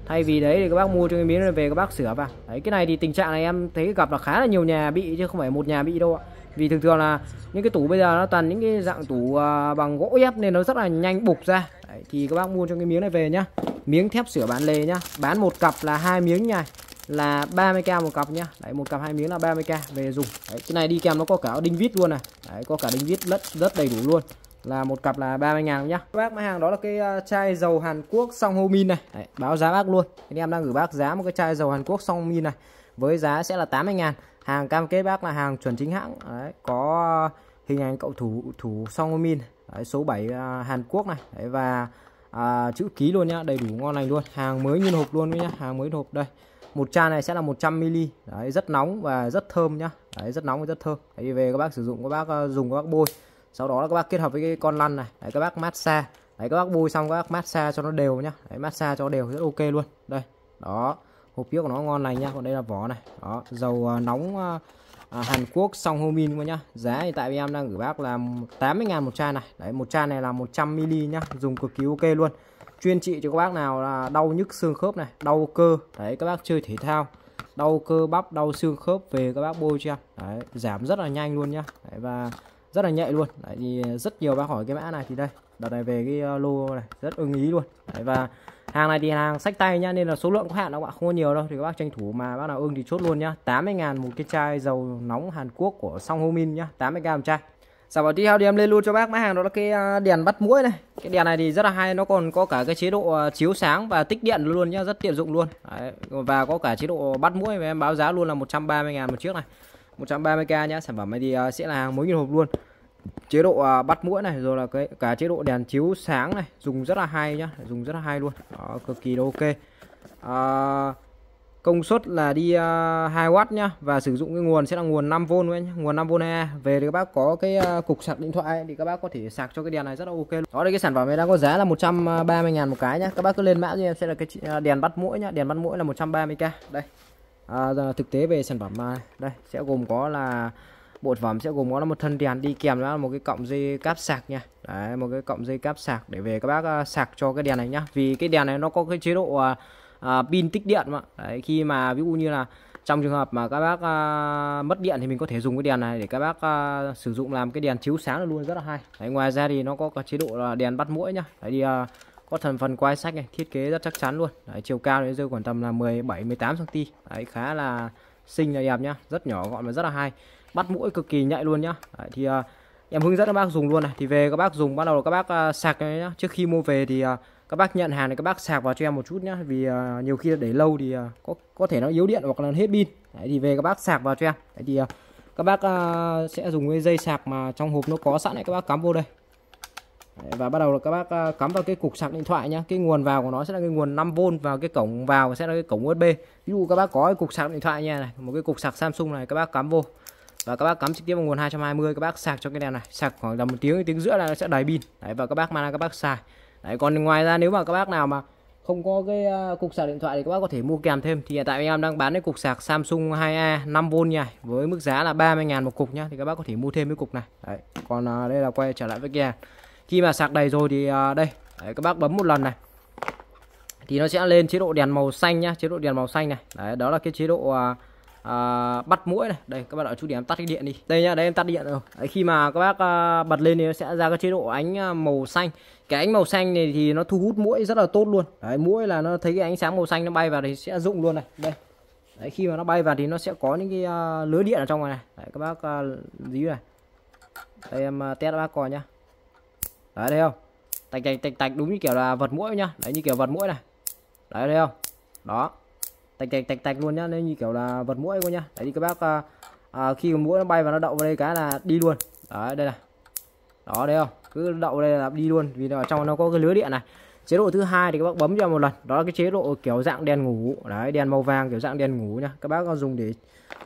Thay vì đấy thì các bác mua cho cái miếng này về các bác sửa vào. Đấy, cái này thì tình trạng này em thấy gặp là khá là nhiều nhà bị chứ không phải một nhà bị đâu ạ. Vì thường thường là những cái tủ bây giờ nó toàn những cái dạng tủ bằng gỗ ép nên nó rất là nhanh bục ra. Đấy, thì các bác mua cho cái miếng này về nhá. Miếng thép sửa bản lề nhá. Bán một cặp là 2 miếng này, là 30k một cặp nhá. Đấy, một cặp 2 miếng là 30k về dùng. Đấy, cái này đi kèm nó có cả đinh vít luôn này. Đấy, có cả đinh vít rất đầy đủ luôn. Là một cặp là 30.000 nhá. Các bác, mã hàng đó là cái chai dầu Hàn Quốc Song Ho Min này. Đấy, báo giá bác luôn. Anh em đang gửi bác giá một cái chai dầu Hàn Quốc Song Ho Min này với giá sẽ là 80.000. Hàng cam kết bác là hàng chuẩn chính hãng. Đấy, có hình ảnh cậu thủ Song Ho Min. Đấy, số 7 Hàn Quốc này. Đấy, và chữ ký luôn nhá, đầy đủ ngon lành luôn. Hàng mới nguyên hộp luôn nhá, hàng mới hộp đây. Một chai này sẽ là 100ml. Đấy, rất nóng và rất thơm nhá. Đấy, rất nóng và rất thơm. Đấy, về các bác sử dụng, các bác dùng, các bác bôi. Sau đó là các bác kết hợp với cái con lăn này. Đấy, các bác massage. Đấy, các bác bôi xong các bác massage cho nó đều nhá. Đấy, massage cho đều rất ok luôn. Đây, đó, hộp phía của nó ngon lành nha. Còn đây là vỏ này. Đó, dầu nóng Hàn Quốc Song Ho Min nhá. Giá hiện tại em đang gửi bác là 80.000 một chai này. Đấy, một chai này là 100ml nhá, dùng cực kỳ ok luôn. Chuyên trị cho các bác nào là đau nhức xương khớp này, đau cơ. Đấy, các bác chơi thể thao, đau cơ bắp, đau xương khớp về các bác bôi cho em. Đấy, giảm rất là nhanh luôn nhá. Đấy, và rất là nhạy luôn. Đấy, thì rất nhiều bác hỏi cái mã này thì đây, đợt này về cái lô này rất ưng ý luôn. Đấy, và hàng này thì hàng sách tay nhá, nên là số lượng có hạn các bạn, không có nhiều đâu, thì các bác tranh thủ mà bác nào ưng thì chốt luôn nhá. 80.000 một cái chai dầu nóng Hàn Quốc của Song Ho Min nhá, 80k một chai. Sau đó tiếp theo thì em lên luôn cho bác mã hàng đó là cái đèn bắt muỗi này. Cái đèn này thì rất là hay, nó còn có cả cái chế độ chiếu sáng và tích điện luôn nhá, rất tiện dụng luôn. Đấy, và có cả chế độ bắt muỗi, em báo giá luôn là 130.000 một chiếc này. 130k nhá. Sản phẩm này thì sẽ là hàng mới nguyên hộp luôn. Chế độ bắt muỗi này, rồi là cái cả chế độ đèn chiếu sáng này, dùng rất là hay nhá, dùng rất là hay luôn. Đó, cực kỳ ok. Công suất là đi 2W nhá, và sử dụng cái nguồn sẽ là nguồn 5V luôn nhá, nguồn 5V. Về thì các bác có cái cục sạc điện thoại ấy, thì các bác có thể sạc cho cái đèn này rất là ok luôn. Đó, đây cái sản phẩm này đang có giá là 130.000 một cái nhá. Các bác cứ lên mã cho em sẽ là cái đèn bắt muỗi nhá, đèn bắt muỗi là 130k. Đây. Thực tế về sản phẩm này, đây sẽ gồm có là bộ phẩm sẽ gồm có là một thân đèn, đi kèm là một cái cọng dây cáp sạc nha. Đấy, một cái cọng dây cáp sạc để về các bác sạc cho cái đèn này nhá. Vì cái đèn này nó có cái chế độ pin tích điện mà. Đấy, khi mà ví dụ như là trong trường hợp mà các bác mất điện thì mình có thể dùng cái đèn này để các bác sử dụng làm cái đèn chiếu sáng luôn, rất là hay. Đấy, ngoài ra thì nó có chế độ là đèn bắt muỗi nhá. Đấy, thì có thành phần quai sách này, thiết kế rất chắc chắn luôn. Đấy, chiều cao đến rơi khoảng tầm là 17-18 cm. Đấy, khá là xinh là đẹp nhá, rất nhỏ gọn và rất là hay, bắt mũi cực kỳ nhạy luôn nhá. Đấy, thì em hướng dẫn các bác dùng luôn này. Thì về các bác dùng bắt đầu các bác sạc nhá. Trước khi mua về thì các bác nhận hàng này các bác sạc vào cho em một chút nhá, vì nhiều khi để lâu thì có thể nó yếu điện hoặc là hết pin. Đấy, thì về các bác sạc vào cho em. Đấy, thì các bác sẽ dùng cái dây sạc mà trong hộp nó có sẵn này, các bác cắm vô đây. Đấy, và bắt đầu là các bác cắm vào cái cục sạc điện thoại nhá. Cái nguồn vào của nó sẽ là cái nguồn 5V và cái cổng vào sẽ là cái cổng USB. Ví dụ các bác có cái cục sạc điện thoại nha này, một cái cục sạc Samsung này, các bác cắm vô và các bác cắm trực tiếp vào nguồn 220, các bác sạc cho cái đèn này, sạc khoảng tầm 1 tiếng rưỡi là nó sẽ đầy pin. Đấy, và các bác mang ra các bác xài. Đấy, còn ngoài ra nếu mà các bác nào mà không có cái cục sạc điện thoại thì các bác có thể mua kèm thêm. Thì hiện tại em đang bán cái cục sạc Samsung 2A 5V nha, với mức giá là 30.000 một cục nhá, thì các bác có thể mua thêm cái cục này. Đấy, còn đây là quay trở lại với cái đèn. Khi mà sạc đầy rồi thì đây, đấy, các bác bấm một lần này thì nó sẽ lên chế độ đèn màu xanh nhá, chế độ đèn màu xanh này. Đấy, đó là cái chế độ bắt muỗi này. Đây, các bạn ở chú điểm tắt cái điện đi đây nhá. Đây, em tắt điện rồi. Đấy, khi mà các bác bật lên thì nó sẽ ra cái chế độ ánh màu xanh. Cái ánh màu xanh này thì nó thu hút muỗi rất là tốt luôn. Đấy, muỗi là nó thấy cái ánh sáng màu xanh nó bay vào thì sẽ rụng luôn này. Đây, đấy, khi mà nó bay vào thì nó sẽ có những cái lưới điện ở trong này. Đấy, các bác díu này, đây em test bác coi nhá. Đấy, thấy không, tạch tạch tạch tạch, đúng như kiểu là vật muỗi nhá. Đấy, như kiểu vật muỗi này. Đấy, thấy không, đó, tạch tạch tạch tạch luôn nhá, nên như kiểu là vật muỗi luôn nhá. Đấy, thì các bác khi muỗi nó bay và nó đậu vào đây cái là đi luôn. Đấy, đây này, đó, thấy không, cứ đậu vào đây là đi luôn, vì ở trong nó có cái lưới điện này. Chế độ thứ hai thì các bác bấm cho một lần, đó là cái chế độ kiểu dạng đèn ngủ. Đấy, đèn màu vàng kiểu dạng đèn ngủ nhá, các bác dùng để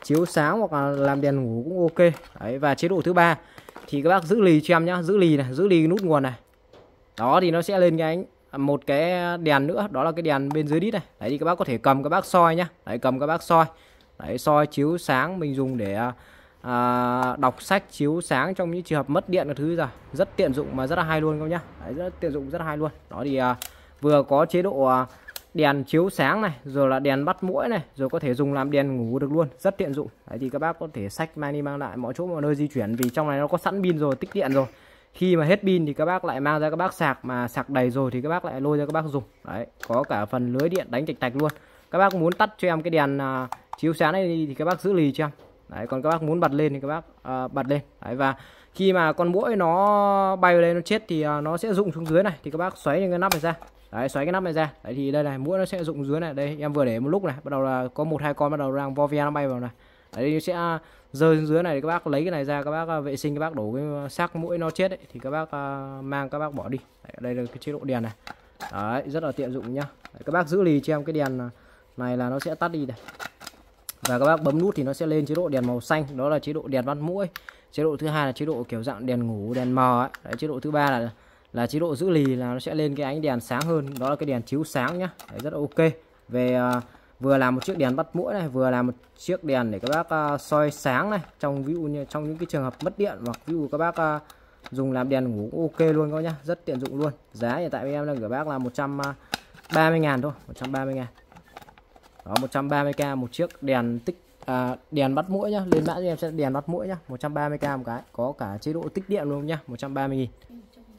chiếu sáng hoặc là làm đèn ngủ cũng ok. Đấy, và chế độ thứ ba thì các bác giữ lì cho em nhá, giữ lì này, giữ lì nút nguồn này. Đó, thì nó sẽ lên cái ánh một cái đèn nữa, đó là cái đèn bên dưới đít này. Đấy, thì các bác có thể cầm các bác soi nhá. Đấy, cầm các bác soi. Đấy, soi chiếu sáng mình dùng để đọc sách, chiếu sáng trong những trường hợp mất điện là thứ rồi, rất tiện dụng mà rất là hay luôn các nhá. Đấy, rất tiện dụng, rất hay luôn. Đó thì vừa có chế độ đèn chiếu sáng này, rồi là đèn bắt muỗi này, rồi có thể dùng làm đèn ngủ được luôn, rất tiện dụng. Đấy thì các bác có thể sách mang đi mang lại mọi chỗ mọi nơi di chuyển, vì trong này nó có sẵn pin rồi, tích điện rồi. Khi mà hết pin thì các bác lại mang ra các bác sạc, mà sạc đầy rồi thì các bác lại lôi ra các bác dùng. Đấy, có cả phần lưới điện đánh tạch tạch luôn. Các bác muốn tắt cho em cái đèn chiếu sáng này thì các bác giữ lì cho em. Đấy, còn các bác muốn bật lên thì các bác bật lên. Đấy, và khi mà con muỗi nó bay lên nó chết thì nó sẽ rụng xuống dưới này, thì các bác xoáy cái nắp này ra. Đấy, xoáy cái nắp này ra. Đấy thì đây này, muỗi nó sẽ rụng dưới này. Đây em vừa để một lúc này, bắt đầu là có 1-2 con bắt đầu đang vo ve nó bay vào này. Đấy sẽ rơi xuống dưới này, thì các bác lấy cái này ra, các bác vệ sinh, các bác đổ cái xác muỗi nó chết ấy, thì các bác mang các bác bỏ đi. Đấy, đây là cái chế độ đèn này. Đấy, rất là tiện dụng nhá. Đấy, các bác giữ lì cho em cái đèn này là nó sẽ tắt đi này. Và các bác bấm nút thì nó sẽ lên chế độ đèn màu xanh, đó là chế độ đèn bắt muỗi. Chế độ thứ hai là chế độ kiểu dạng đèn ngủ, đèn mờ ấy. Đấy, chế độ thứ ba là chế độ giữ lì, là nó sẽ lên cái ánh đèn sáng hơn, đó là cái đèn chiếu sáng nhá. Đấy, rất là ok. Về vừa làm một chiếc đèn bắt muỗi này, vừa làm một chiếc đèn để các bác soi sáng này, trong ví dụ như trong những cái trường hợp mất điện, hoặc ví dụ các bác dùng làm đèn ngủ cũng ok luôn các nhá, rất tiện dụng luôn. Giá hiện tại em đang gửi bác là 130.000 thôi, 130.000. Đó, 130k một chiếc đèn đèn bắt muỗi nhá, lên mã cho em sẽ đèn bắt muỗi nhá, 130k một cái, có cả chế độ tích điện luôn nhá, 130.000.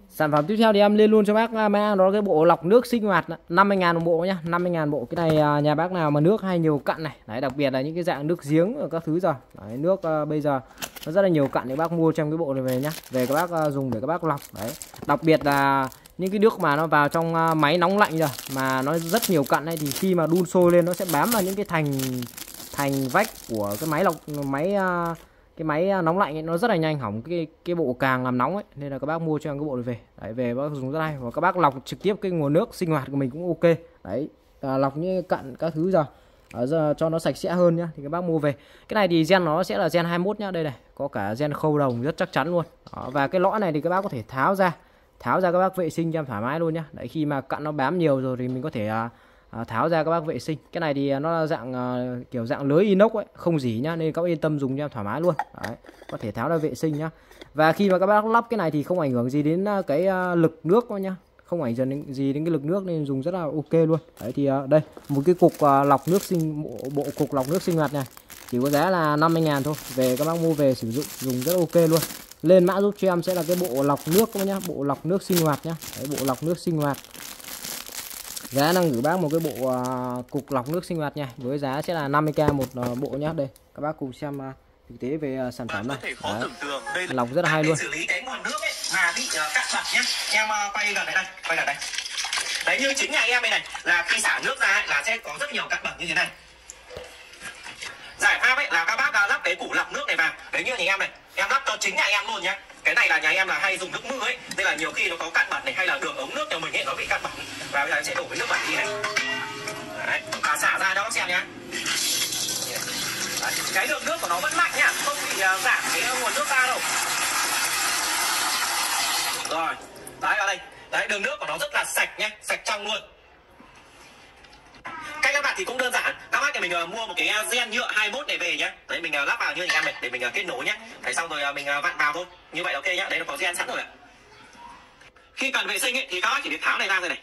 Sản phẩm tiếp theo thì em lên luôn cho bác mã, đó là cái bộ lọc nước sinh hoạt 50.000 một bộ nhá, 50.000 bộ. Cái này nhà bác nào mà nước hay nhiều cặn này, đấy, đặc biệt là những cái dạng nước giếng ở các thứ rồi. Đấy, nước bây giờ nó rất là nhiều cặn, thì bác mua trong cái bộ này về nhá, về các bác dùng để các bác lọc. Đấy, đặc biệt là những cái nước mà nó vào trong máy nóng lạnh rồi mà nó rất nhiều cặn này, thì khi mà đun sôi lên nó sẽ bám vào những cái thành vách của cái máy lọc, cái máy nóng lạnh ấy, nó rất là nhanh hỏng cái bộ càng làm nóng ấy, nên là các bác mua cho em cái bộ này về. Đấy, về bác dùng rất hay, và các bác lọc trực tiếp cái nguồn nước sinh hoạt của mình cũng ok. Đấy, lọc những cặn các thứ rồi, giờ cho nó sạch sẽ hơn nhá, thì các bác mua về. Cái này thì gen nó sẽ là gen 21 nhá, đây này, có cả gen khâu đồng, rất chắc chắn luôn. Đó, và cái lõi này thì các bác có thể tháo ra các bác vệ sinh cho em thoải mái luôn nhá. Đấy, khi mà cặn nó bám nhiều rồi thì mình có thể tháo ra các bác vệ sinh. Cái này thì nó là dạng kiểu dạng lưới inox ấy, không rỉ nhá, nên các bác yên tâm dùng cho em thoải mái luôn. Đấy, có thể tháo ra vệ sinh nhá. Và khi mà các bác lắp cái này thì không ảnh hưởng gì đến cái lực nước thôi nhá, không ảnh hưởng gì đến cái lực nước, nên dùng rất là ok luôn. Đấy thì đây một cái cục lọc nước sinh, bộ cục lọc nước sinh hoạt này chỉ có giá là 50.000 thôi, về các bác mua về sử dụng dùng rất ok luôn. Lên mã giúp cho em sẽ là cái bộ lọc nước các bác nhá, bộ lọc nước sinh hoạt nhá. Đấy, bộ lọc nước sinh hoạt, giá đang gửi bác một cái bộ cục lọc nước sinh hoạt nha, với giá sẽ là 50k một bộ nhá. Đây các bác cùng xem thực tế về sản phẩm này. Đấy, lọc rất là hay luôn. Xử lý cái nguồn nước ấy mà bị cạn mặt nhá, em quay gần đây, quay gần đây. Đấy, như chính nhà em đây này, là khi xả nước ra ấy, là sẽ có rất nhiều cặn bẩn như thế này. Giải pháp ấy là các bác lắp cái củ lọc nước này vào. Đấy, như nhà em này, em lắp cho chính nhà em luôn nhá. Cái này là nhà em là hay dùng nước mưa ấy, nên là nhiều khi nó có cặn bẩn này, hay là đường ống nước nhà mình ấy nó bị cặn bẩn, và bây giờ em sẽ đổ cái nước bẩn đi này. Đấy, và xả ra đó các xem nhá. Đấy, cái đường nước của nó vẫn mạnh nhá, không bị giảm cái nguồn nước ra đâu. Rồi, đấy vào đây. Đấy, đường nước của nó rất là sạch nhá, sạch trong luôn. Cách lắp đặt thì cũng đơn giản. Các bác thì mình mua một cái gen nhựa 21 này về nhá. Đấy, mình lắp vào như anh em này để mình kết nối nhá. Đấy, xong rồi mình vặn vào thôi. Như vậy là ok nhá. Đấy, nó có gen sẵn rồi ạ. Khi cần vệ sinh ấy, thì các bác chỉ việc tháo này ra rồi này.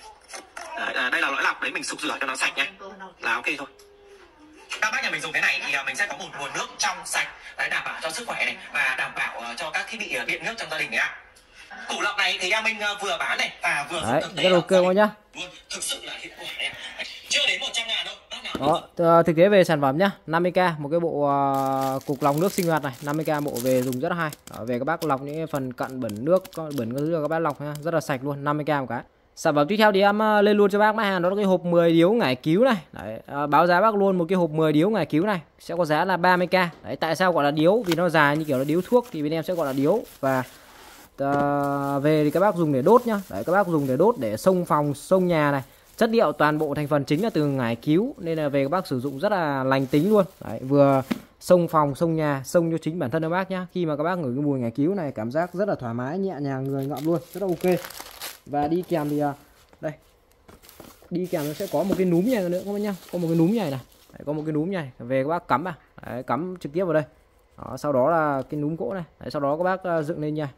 Đấy, đây là lõi lọc, đấy mình sục rửa cho nó sạch nhá. Là ok thôi. Các bác nhà mình dùng cái này thì mình sẽ có một nguồn nước trong sạch, đấy, đảm bảo cho sức khỏe này, và đảm bảo cho các thiết bị điện nước trong gia đình này ạ. Củ lọc này thì mình vừa bán này và vừa đấy, thực tế rất ok quá nhá. Thực sự là hiệu quả đấy. Chưa đến 100.000 đâu. Đó, thực tế về sản phẩm nhá, 50k một cái bộ cục lọc nước sinh hoạt này, 50k bộ, về dùng rất hay. Về các bác lọc những phần cặn bẩn nước, bẩn các thứ các bác lọc nhá, rất là sạch luôn, 50k một cái. Sản phẩm tiếp theo thì em lên luôn cho bác mã hàng, đó là cái hộp 10 điếu ngải cứu này. Đấy, báo giá bác luôn một cái hộp 10 điếu ngải cứu này sẽ có giá là 30k. Đấy, tại sao gọi là điếu? Vì nó dài như kiểu là điếu thuốc thì bên em sẽ gọi là điếu, và về thì các bác dùng để đốt nhá. Đấy, các bác dùng để đốt, để xông phòng, xông nhà này. Chất liệu toàn bộ thành phần chính là từ ngải cứu, nên là về các bác sử dụng rất là lành tính luôn. Đấy, vừa xông phòng, xông nhà, xông cho chính bản thân các bác nhá. Khi mà các bác ngửi cái mùi ngải cứu này, cảm giác rất là thoải mái, nhẹ nhàng, người ngậm luôn, rất là ok. Và đi kèm thì đây, đi kèm nó sẽ có một cái núm này nữa các bác nhá, có một cái núm này này. Đấy, có một cái núm này, về các bác cắm cắm trực tiếp vào đây. Đó, sau đó là cái núm gỗ này. Đấy, sau đó các bác dựng lên nha.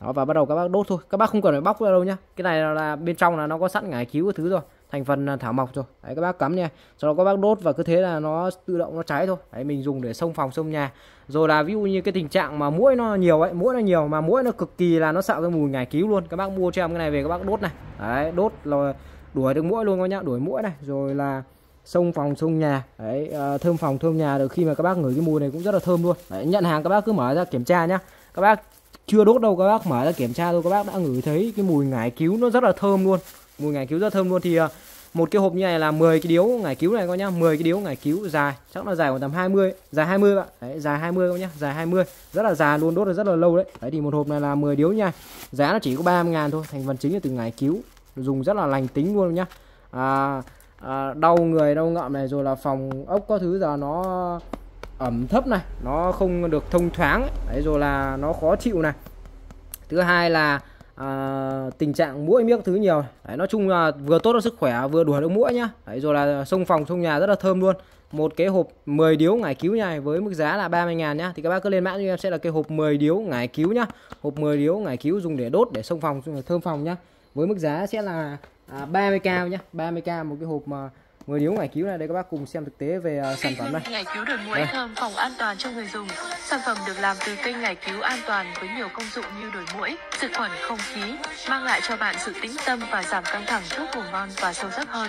Đó, và bắt đầu các bác đốt thôi, các bác không cần phải bóc ra đâu nhá. Cái này là bên trong là nó có sẵn ngải cứu cái thứ rồi, thành phần thảo mộc rồi. Đấy, các bác cắm nha, sau đó các bác đốt và cứ thế là nó tự động nó cháy thôi. Đấy, mình dùng để xông phòng xông nhà. Rồi là ví dụ như cái tình trạng mà muỗi nó nhiều ấy, muỗi nó nhiều mà muỗi nó cực kỳ là nó sợ cái mùi ngải cứu luôn. Các bác mua cho em cái này về các bác đốt này. Đấy, đốt là đuổi được muỗi luôn các nhá, đuổi muỗi này, rồi là xông phòng xông nhà. Đấy, thơm phòng thơm nhà được, khi mà các bác ngửi cái mùi này cũng rất là thơm luôn. Đấy, nhận hàng các bác cứ mở ra kiểm tra nhá. Các bác chưa đốt đâu, các bác mở ra kiểm tra thôi, các bác đã ngửi thấy cái mùi ngải cứu nó rất là thơm luôn. Mùi ngải cứu rất thơm luôn. Thì một cái hộp như này là 10 cái điếu ngải cứu này các nhá, 10 cái điếu ngải cứu dài, chắc là dài khoảng tầm 20, dài 20 bạn. Đấy, dài 20 các nhá, dài 20, rất là dài luôn, đốt được rất là lâu đấy. Đấy thì một hộp này là 10 điếu nha. Giá nó chỉ có 30.000 thôi, thành phần chính là từ ngải cứu, dùng rất là lành tính luôn nhá. Đau người đau ngợm này, rồi là phòng ốc có thứ giờ nó ẩm thấp này, nó không được thông thoáng ấy. Đấy, rồi là nó khó chịu này. Thứ hai là tình trạng muỗi miếc thứ nhiều. Đấy, nói chung là vừa tốt cho sức khỏe vừa đuổi được muỗi nhá. Đấy, rồi là xông phòng xông nhà rất là thơm luôn. Một cái hộp 10 điếu ngải cứu này với mức giá là 30.000 nhá. Thì các bác cứ lên mã cho em sẽ là cái hộp 10 điếu ngải cứu nhá. Hộp 10 điếu ngải cứu dùng để đốt để xông phòng để thơm phòng nhá. Với mức giá sẽ là 30k nhá, 30k một cái hộp mà 10 điếu ngải cứu này. Đây các bác cùng xem thực tế về sản phẩm này. Ngải cứu được muỗi thơm phòng an toàn cho người dùng. Sản phẩm được làm từ cây ngải cứu an toàn với nhiều công dụng như đuổi muỗi, diệt khuẩn không khí, mang lại cho bạn sự tĩnh tâm và giảm căng thẳng, thuốc ngủ ngon và sâu giấc hơn.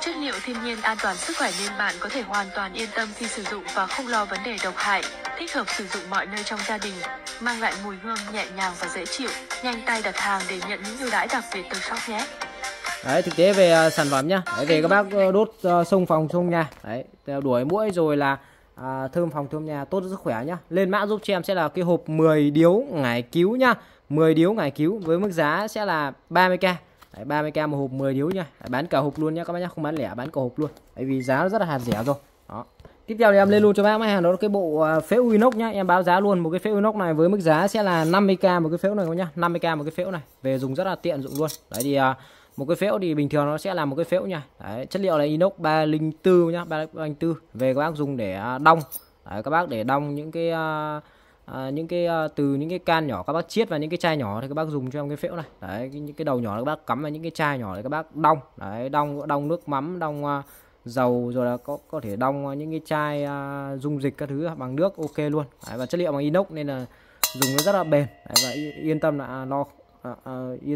Chất liệu thiên nhiên an toàn sức khỏe nên bạn có thể hoàn toàn yên tâm khi sử dụng và không lo vấn đề độc hại. Thích hợp sử dụng mọi nơi trong gia đình, mang lại mùi hương nhẹ nhàng và dễ chịu. Nhanh tay đặt hàng để nhận những ưu đãi đặc biệt từ shop nhé. Đấy, thực tế về sản phẩm nhá. Đấy, về các bác đốt xông phòng xông nhà. Đấy, đuổi muỗi rồi là thơm phòng thơm nhà, tốt sức khỏe nhá. Lên mã giúp cho em sẽ là cái hộp 10 điếu ngải cứu nhá. 10 điếu ngải cứu với mức giá sẽ là 30k. Đấy, 30k một hộp 10 điếu nhá. Đấy, bán cả hộp luôn nhá các bác nhá, không bán lẻ, bán cả hộp luôn. Đấy, vì giá nó rất là hạt rẻ rồi. Đó. Tiếp theo thì em lên luôn cho bác máy hàng đó là cái bộ phễu inox nhá. Em báo giá luôn một cái phễu inox này với mức giá sẽ là 50k một cái phễu này các nhá. 50k một cái phễu này, về dùng rất là tiện dụng luôn. Đấy thì một cái phễu thì bình thường nó sẽ là một cái phễu nha. Đấy, chất liệu là inox 304 nhá, 304. Về các bác dùng để đong. Đấy, các bác để đong những cái từ những cái can nhỏ các bác chiết vào những cái chai nhỏ thì các bác dùng cho em cái phễu này. Đấy, những cái đầu nhỏ các bác cắm vào những cái chai nhỏ để các bác đong. Đấy, đong nước mắm, đong dầu, rồi là có thể đong những cái chai dung dịch các thứ bằng nước ok luôn. Đấy, và chất liệu bằng inox nên là dùng nó rất là bền. Đấy, và yên tâm là nó các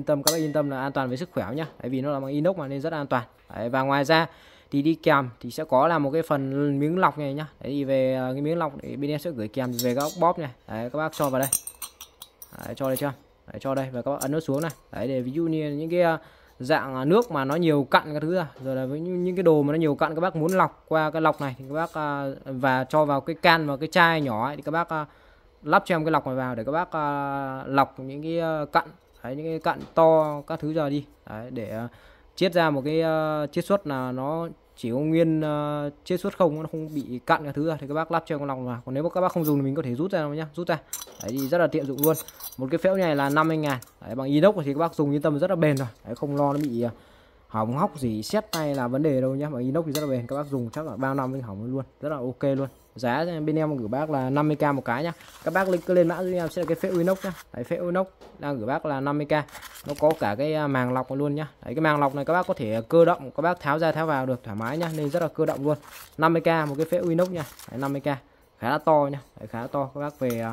bác yên tâm là an toàn với sức khỏe nhá. Tại vì nó là bằng inox mà nên rất là an toàn. Đấy, và ngoài ra thì đi kèm thì sẽ có là một cái phần miếng lọc này nhá. Đấy, thì về cái miếng lọc để bên em sẽ gửi kèm về các ốc bóp này. Đấy, các bác cho vào đây. Đấy, cho đây chưa? Đấy, cho đây và các bác ấn nó xuống này. Đấy, để ví dụ như những cái dạng nước mà nó nhiều cặn các thứ rồi là với những cái đồ mà nó nhiều cặn các bác muốn lọc qua cái lọc này thì các bác và cho vào cái can và cái chai nhỏ ấy, thì các bác lắp cho em cái lọc này vào để các bác lọc những cái cặn. Đấy, những cái cặn to các thứ ra đi. Đấy, để chiết ra một cái chiết xuất là nó chỉ có nguyên chiết xuất không, nó không bị cặn các thứ ra thì các bác lắp cho con lòng vào. Còn nếu mà các bác không dùng thì mình có thể rút ra nhá, rút ra. Đấy thì rất là tiện dụng luôn. Một cái phễu này là 50.000. Đấy, bằng inox thì các bác dùng yên tâm rất là bền rồi. Đấy, không lo nó bị hỏng hóc gì, xét tay là vấn đề đâu nhá. Bằng inox thì rất là bền, các bác dùng chắc là bao năm mới hỏng luôn, rất là ok luôn. Giá bên em gửi bác là 50k một cái nhá. Các bác cứ lên mã giúp em sẽ là cái phễu inox nhá. Đấy, phễu inox đang gửi bác là 50k. Nó có cả cái màng lọc luôn nhá. Đấy, cái màng lọc này các bác có thể cơ động, các bác tháo ra tháo vào được thoải mái nhá, nên rất là cơ động luôn. 50k một cái phễu inox nhá. Đấy, 50k. Khá là to nhá. Đấy, khá là to, các bác về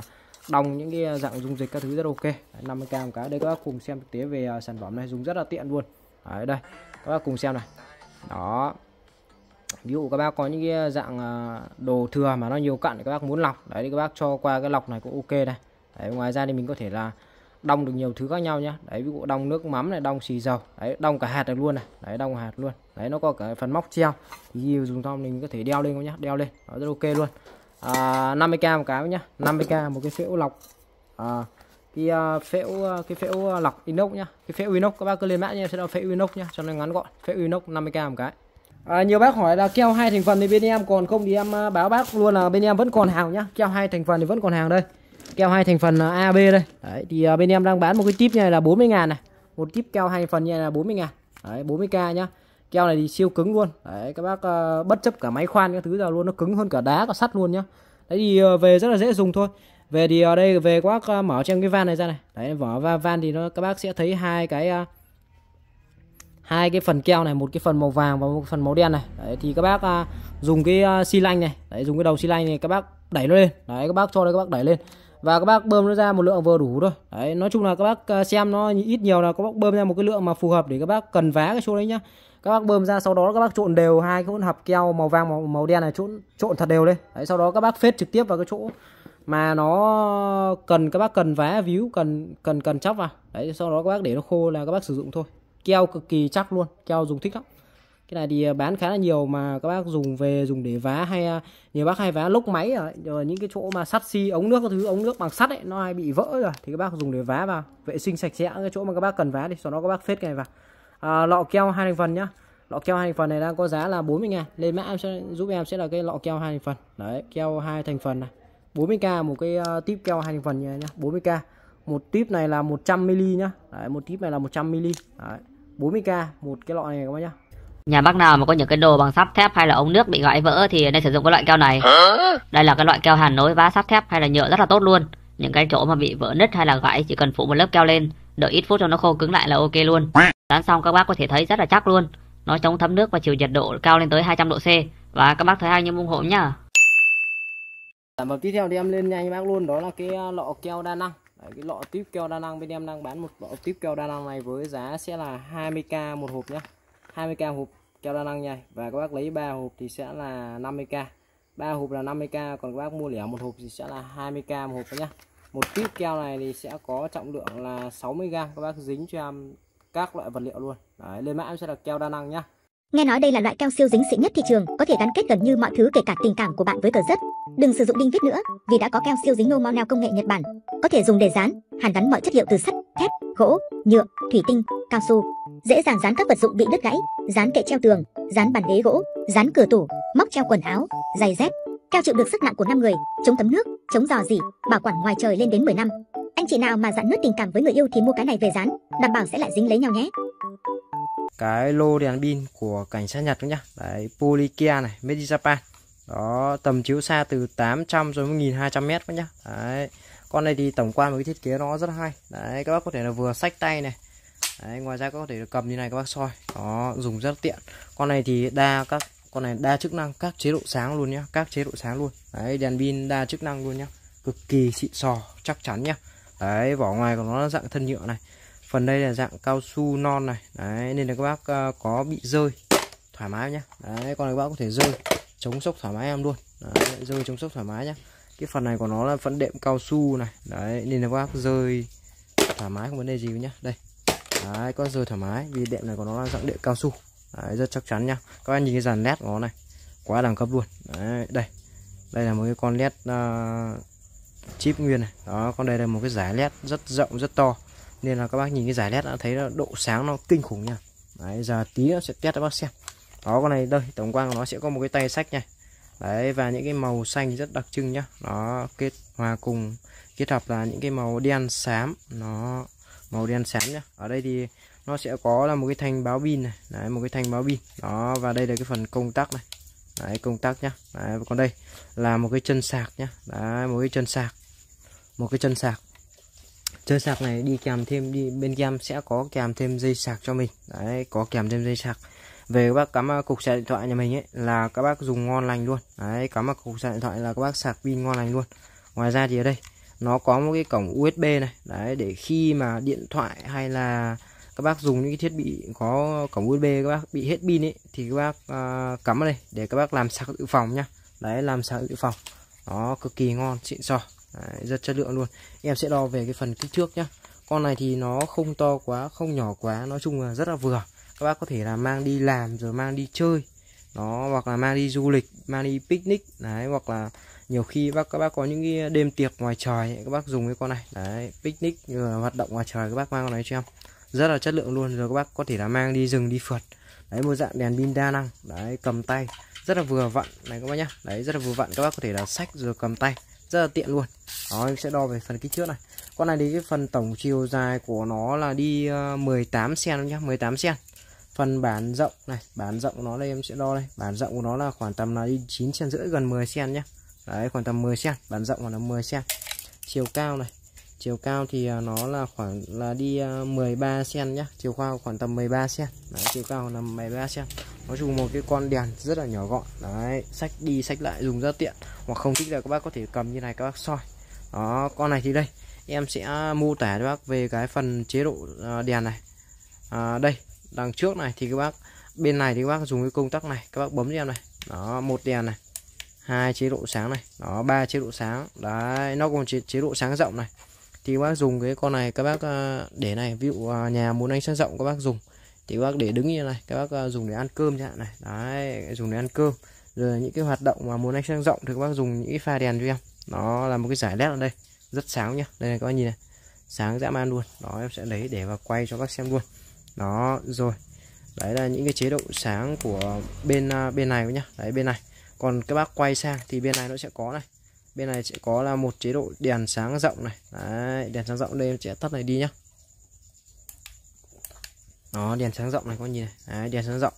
đong những cái dạng dung dịch các thứ rất ok. Đấy, 50k một cái. Đây các bác cùng xem thực tế về sản phẩm này dùng rất là tiện luôn. Đấy, đây. Các bác cùng xem này. Đó. Ví dụ các bác có những cái dạng đồ thừa mà nó nhiều cặn thì các bác muốn lọc. Đấy thì các bác cho qua cái lọc này cũng ok này. Đấy, ngoài ra thì mình có thể là đong được nhiều thứ khác nhau nhá. Đấy, ví dụ đong nước mắm này, đong xì dầu. Đấy, đong cả hạt được luôn này. Đấy, đong hạt luôn. Đấy, nó có cả phần móc treo. Thì dùng xong mình có thể đeo lên không nhá, đeo lên. Đó, rất ok luôn. 50k một cái nhá. 50k một cái phễu lọc. Cái phễu lọc inox nhá. Cái phễu inox các bác cứ lên mã nha, sẽ là phễu inox nhá, cho nó ngắn gọn. Phễu inox 50k một cái. Nhiều bác hỏi là keo 2 thành phần thì bên em còn không, thì em báo bác luôn là bên em vẫn còn hàng nhá. Keo 2 thành phần thì vẫn còn hàng đây. Keo 2 thành phần AB đây. Đấy, thì bên em đang bán một cái tip như này là 40.000 này. Một tip keo 2 phần như này là 40.000. Đấy, 40k nhá. Keo này thì siêu cứng luôn. Đấy, các bác bất chấp cả máy khoan các thứ ra luôn, nó cứng hơn cả đá cả sắt luôn nhá. Đấy thì về rất là dễ dùng thôi. Về thì ở đây về các bác mở cho em cái van này ra này. Đấy, vỏ van thì nó các bác sẽ thấy hai cái phần keo này, một cái phần màu vàng và một phần màu đen này. Đấy, thì các bác dùng cái xi lanh này, đấy, dùng cái đầu xi lanh này các bác đẩy nó lên. Đấy, các bác cho đây các bác đẩy lên và các bác bơm nó ra một lượng vừa đủ thôi. Đấy, nói chung là các bác xem nó ít nhiều là các bác bơm ra một cái lượng mà phù hợp để các bác cần vá cái chỗ đấy nhá. Các bác bơm ra, sau đó các bác trộn đều hai cái hỗn hợp keo màu vàng màu đen này, trộn thật đều lên. Đấy, sau đó các bác phết trực tiếp vào cái chỗ mà nó cần, các bác cần vá víu, cần chóc vào. Đấy, sau đó các bác để nó khô là các bác sử dụng thôi. Keo cực kỳ chắc luôn, keo dùng thích lắm. Cái này thì bán khá là nhiều mà các bác dùng về dùng để vá, hay nhiều bác hay vá lốc máy rồi những cái chỗ mà sắt xi, ống nước các thứ, ống nước bằng sắt ấy nó hay bị vỡ rồi thì các bác dùng để vá vào, vệ sinh sạch sẽ cái chỗ mà các bác cần vá đi, sau đó các bác phết cái này vào. Lọ keo 2 thành phần nhá. Lọ keo 2 thành phần này đang có giá là 40.000. Lên mã em sẽ giúp em sẽ là cái lọ keo 2 thành phần. Đấy, keo 2 thành phần này. 40k một cái tiếp keo 2 thành phần nhá, 40k. Một tip này là 100ml nhá. Đấy, một tip này là 100ml. Đấy, 40k một cái lọ này các bác nhá. Nhà bác nào mà có những cái đồ bằng sắt thép hay là ống nước bị gãy vỡ thì nên sử dụng cái loại keo này. Đây là cái loại keo hàn nối vá sắt thép hay là nhựa rất là tốt luôn. Những cái chỗ mà bị vỡ nứt hay là gãy chỉ cần phủ một lớp keo lên, đợi ít phút cho nó khô cứng lại là ok luôn. Dán xong các bác có thể thấy rất là chắc luôn. Nó chống thấm nước và chịu nhiệt độ cao lên tới 200 độ C. Và các bác thấy hay như ủng hộ nhá. Sản phẩm tiếp theo thì em lên nhanh bác luôn, đó là cái lọ keo đa năng. Đấy, cái lọ tiếp keo đa năng bên em đang bán một lọ tiếp keo đa năng này với giá sẽ là 20k một hộp nhá. 20k hộp keo đa năng này, và các bác lấy 3 hộp thì sẽ là 50k. 3 hộp là 50k, còn các bác mua lẻ một hộp thì sẽ là 20k một hộp nhá. Một tiếp keo này thì sẽ có trọng lượng là 60g, các bác dính cho em các loại vật liệu luôn. Đấy, lên mã em sẽ là keo đa năng nhá. Nghe nói đây là loại keo siêu dính xịn nhất thị trường, có thể gắn kết gần như mọi thứ kể cả tình cảm của bạn với cờ rớt. Đừng sử dụng đinh vít nữa, vì đã có keo siêu dính Nô Nao công nghệ Nhật Bản, có thể dùng để dán, hàn gắn mọi chất liệu từ sắt, thép, gỗ, nhựa, thủy tinh, cao su. Dễ dàng dán các vật dụng bị đứt gãy, dán kệ treo tường, dán bàn ghế gỗ, dán cửa tủ, móc treo quần áo, giày dép. Keo chịu được sức nặng của 5 người, chống thấm nước, chống rò rỉ, bảo quản ngoài trời lên đến 10 năm. Anh chị nào mà dạn nứt tình cảm với người yêu thì mua cái này về dán, đảm bảo sẽ lại dính lấy nhau nhé. Cái lô đèn pin của cảnh sát Nhật nhá. Đấy, Polikia này, Made in Japan. Đó, tầm chiếu xa từ 800 rồi 1200 m các nhá. Đấy. Con này thì tổng quan với cái thiết kế nó rất hay. Đấy, các bác có thể là vừa xách tay này. Đấy, ngoài ra các bác có thể cầm như này các bác soi. Đó, dùng rất tiện. Con này thì đa chức năng, các chế độ sáng luôn nhá, các chế độ sáng luôn. Đấy, đèn pin đa chức năng luôn nhá. Cực kỳ xịn sò, chắc chắn nhá. Đấy, vỏ ngoài của nó dạng thân nhựa này. Phần đây là dạng cao su non này. Đấy, nên là các bác có bị rơi thoải mái nhá. Đấy, con này các bác có thể rơi chống sốc thoải mái em luôn. Đấy, rơi chống sốc thoải mái nhá. Cái phần này của nó là phần đệm cao su này. Đấy, nên là các bác rơi thoải mái không vấn đề gì nhá. Đây. Đấy, có rơi thoải mái vì đệm này của nó là dạng đệm cao su. Đấy, rất chắc chắn nhá. Các anh nhìn cái dàn led của nó này, quá đẳng cấp luôn. Đấy, đây. Đây là một cái con led chip nguyên này. Đó, con đây là một cái dải led rất rộng rất to. Nên là các bác nhìn cái dải led đã thấy là độ sáng nó kinh khủng nha. Đấy, giờ tí nó sẽ test cho bác xem. Đó, con này đây, tổng quan của nó sẽ có một cái tay sách này. Đấy, và những cái màu xanh rất đặc trưng nhá. Nó kết hợp là những cái màu đen xám, nó màu đen xám nhá. Ở đây thì nó sẽ có là một cái thanh báo pin này, đấy, một cái thanh báo pin. Đó, và đây là cái phần công tắc này. Đấy, công tắc nhá. Đấy, còn đây là một cái chân sạc nhá. Đấy, một cái chân sạc. Một cái chân sạc. Chân sạc này đi kèm thêm, đi bên kem sẽ có kèm thêm dây sạc cho mình. Đấy, có kèm thêm dây sạc. Về các bác cắm cục sạc điện thoại nhà mình ấy là các bác dùng ngon lành luôn. Đấy, cắm vào cục sạc điện thoại là các bác sạc pin ngon lành luôn. Ngoài ra thì ở đây nó có một cái cổng USB này. Đấy, để khi mà điện thoại hay là các bác dùng những cái thiết bị có cổng USB các bác bị hết pin ấy thì các bác cắm vào đây để các bác làm sạc dự phòng nhá. Đấy, làm sạc dự phòng. Nó cực kỳ ngon, xịn sò. Đấy, rất chất lượng luôn. Em sẽ đo về cái phần kích thước nhá. Con này thì nó không to quá, không nhỏ quá, nói chung là rất là vừa. Các bác có thể là mang đi làm rồi mang đi chơi. Nó hoặc là mang đi du lịch, mang đi picnic. Đấy, hoặc là nhiều khi các bác có những cái đêm tiệc ngoài trời các bác dùng cái con này. Đấy, picnic hoạt động ngoài trời các bác mang con này cho em. Rất là chất lượng luôn, rồi các bác có thể là mang đi rừng đi phượt. Đấy, một dạng đèn pin đa năng. Đấy, cầm tay, rất là vừa vặn này các bác nhá. Đấy, rất là vừa vặn, các bác có thể là xách rồi cầm tay, rất là tiện luôn. Đó, em sẽ đo về phần kích thước này. Con này thì cái phần tổng chiều dài của nó là đi 18cm nhá, 18cm. Phần bản rộng này, bản rộng của nó đây em sẽ đo đây. Bản rộng của nó là khoảng tầm là đi 9,5 cm gần 10cm nhá. đấy, khoảng tầm 10 cm, bản rộng khoảng tầm 10 cm. Chiều cao này, chiều cao thì nó là khoảng là đi 13 cm nhá, chiều cao khoảng tầm 13 cm đấy, chiều cao là 13 cm. Nói chung một cái con đèn rất là nhỏ gọn đấy, xách đi xách lại dùng rất tiện, hoặc không thích là các bác có thể cầm như này các bác soi. Đó, con này thì đây em sẽ mô tả cho bác về cái phần chế độ đèn này. Đây đằng trước này thì các bác, bên này thì các bác dùng cái công tắc này, các bác bấm cho em này, đó, một đèn này, 2 chế độ sáng này, đó, 3 chế độ sáng đấy, nó còn chế độ sáng rộng này. Thì các bác dùng cái con này các bác để này, ví dụ nhà muốn ánh sáng rộng các bác dùng thì các bác để đứng như này, các bác dùng để ăn cơm chẳng hạn này, đấy, dùng để ăn cơm. Rồi những cái hoạt động mà muốn ánh sáng rộng thì các bác dùng những cái pha đèn cho em, nó là một cái giải led ở đây rất sáng nhá, đây này các bác nhìn này, sáng dã man luôn. Đó, em sẽ lấy để vào quay cho các xem luôn. Đó, rồi đấy là những cái chế độ sáng của bên này nhá, đấy bên này. Còn các bác quay sang thì bên này nó sẽ có này, bên này sẽ có là một chế độ đèn sáng rộng này, đấy, đèn sáng rộng đây em sẽ tắt này đi nhá. Đó, đèn sáng rộng này có nhìn này, đấy, đèn sáng rộng.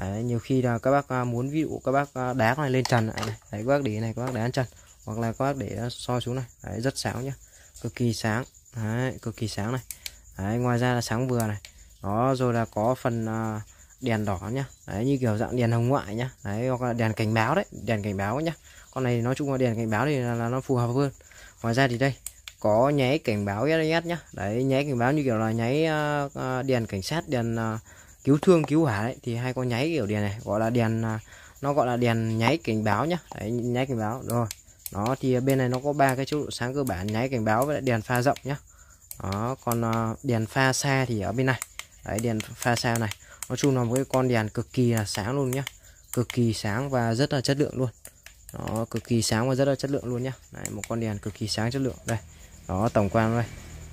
Đấy, nhiều khi là các bác muốn ví dụ các bác đá con này lên trần này, đấy, các bác để này các bác đá lên trần, hoặc là các bác để soi xuống này, đấy, rất sáng nhá, cực kỳ sáng, đấy, cực kỳ sáng này. Đấy, ngoài ra là sáng vừa này. Đó, rồi là có phần đèn đỏ nhá, đấy, như kiểu dạng đèn hồng ngoại nhá, đấy, hoặc là đèn cảnh báo đấy, đèn cảnh báo nhá. Con này nói chung là đèn cảnh báo thì là nó phù hợp hơn. Ngoài ra thì đây có nháy cảnh báo SOS nhá, đấy, nháy cảnh báo như kiểu là nháy đèn cảnh sát, đèn cứu thương cứu hỏa đấy, thì hay có nháy kiểu đèn này, gọi là đèn nó gọi là đèn nháy cảnh báo nhá, đấy, nháy cảnh báo. Rồi đó, thì bên này nó có 3 cái chế độ sáng cơ bản, nháy cảnh báo với lại đèn pha rộng nhá. Đó, còn đèn pha xa thì ở bên này, đấy, đèn pha xa này. Nói chung là một cái con đèn cực kỳ là sáng luôn nhá, cực kỳ sáng và rất là chất lượng luôn. Đó, cực kỳ sáng và rất là chất lượng luôn nhá, đấy, một con đèn cực kỳ sáng chất lượng đây. Đó, tổng quan đây,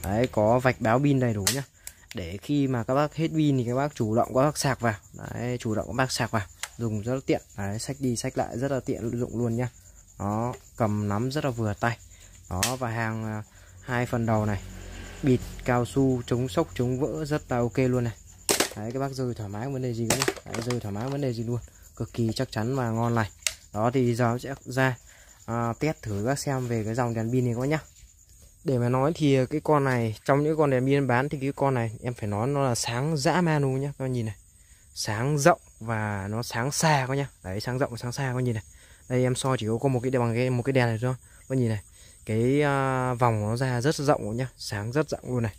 đấy, có vạch báo pin đầy đủ nhá, để khi mà các bác hết pin thì các bác chủ động các bác sạc vào, đấy, chủ động các bác sạc vào dùng rất là tiện, đấy, xách đi xách lại rất là tiện dụng luôn nhá. Đó, cầm nắm rất là vừa tay. Đó, và hàng hai phần đầu này bịt cao su chống sốc chống vỡ rất là ok luôn này. Đấy, các bác rơi thoải mái vấn đề gì luôn, rơi thoải mái vấn đề gì luôn, cực kỳ chắc chắn và ngon lành. Đó, thì giờ sẽ ra test thử các xem về cái dòng đèn pin này các bác nhá. Để mà nói thì cái con này trong những con đèn pin bán thì cái con này em phải nói nó là sáng dã man luôn nhá. Các bạn nhìn này, sáng rộng và nó sáng xa các nhá, đấy, sáng rộng và sáng xa các nhìn này. Đây em soi chỉ có một cái đèn, bằng cái một cái đèn này thôi. Các bạn nhìn này, cái vòng nó ra rất rộng nhá, sáng rất rộng luôn này,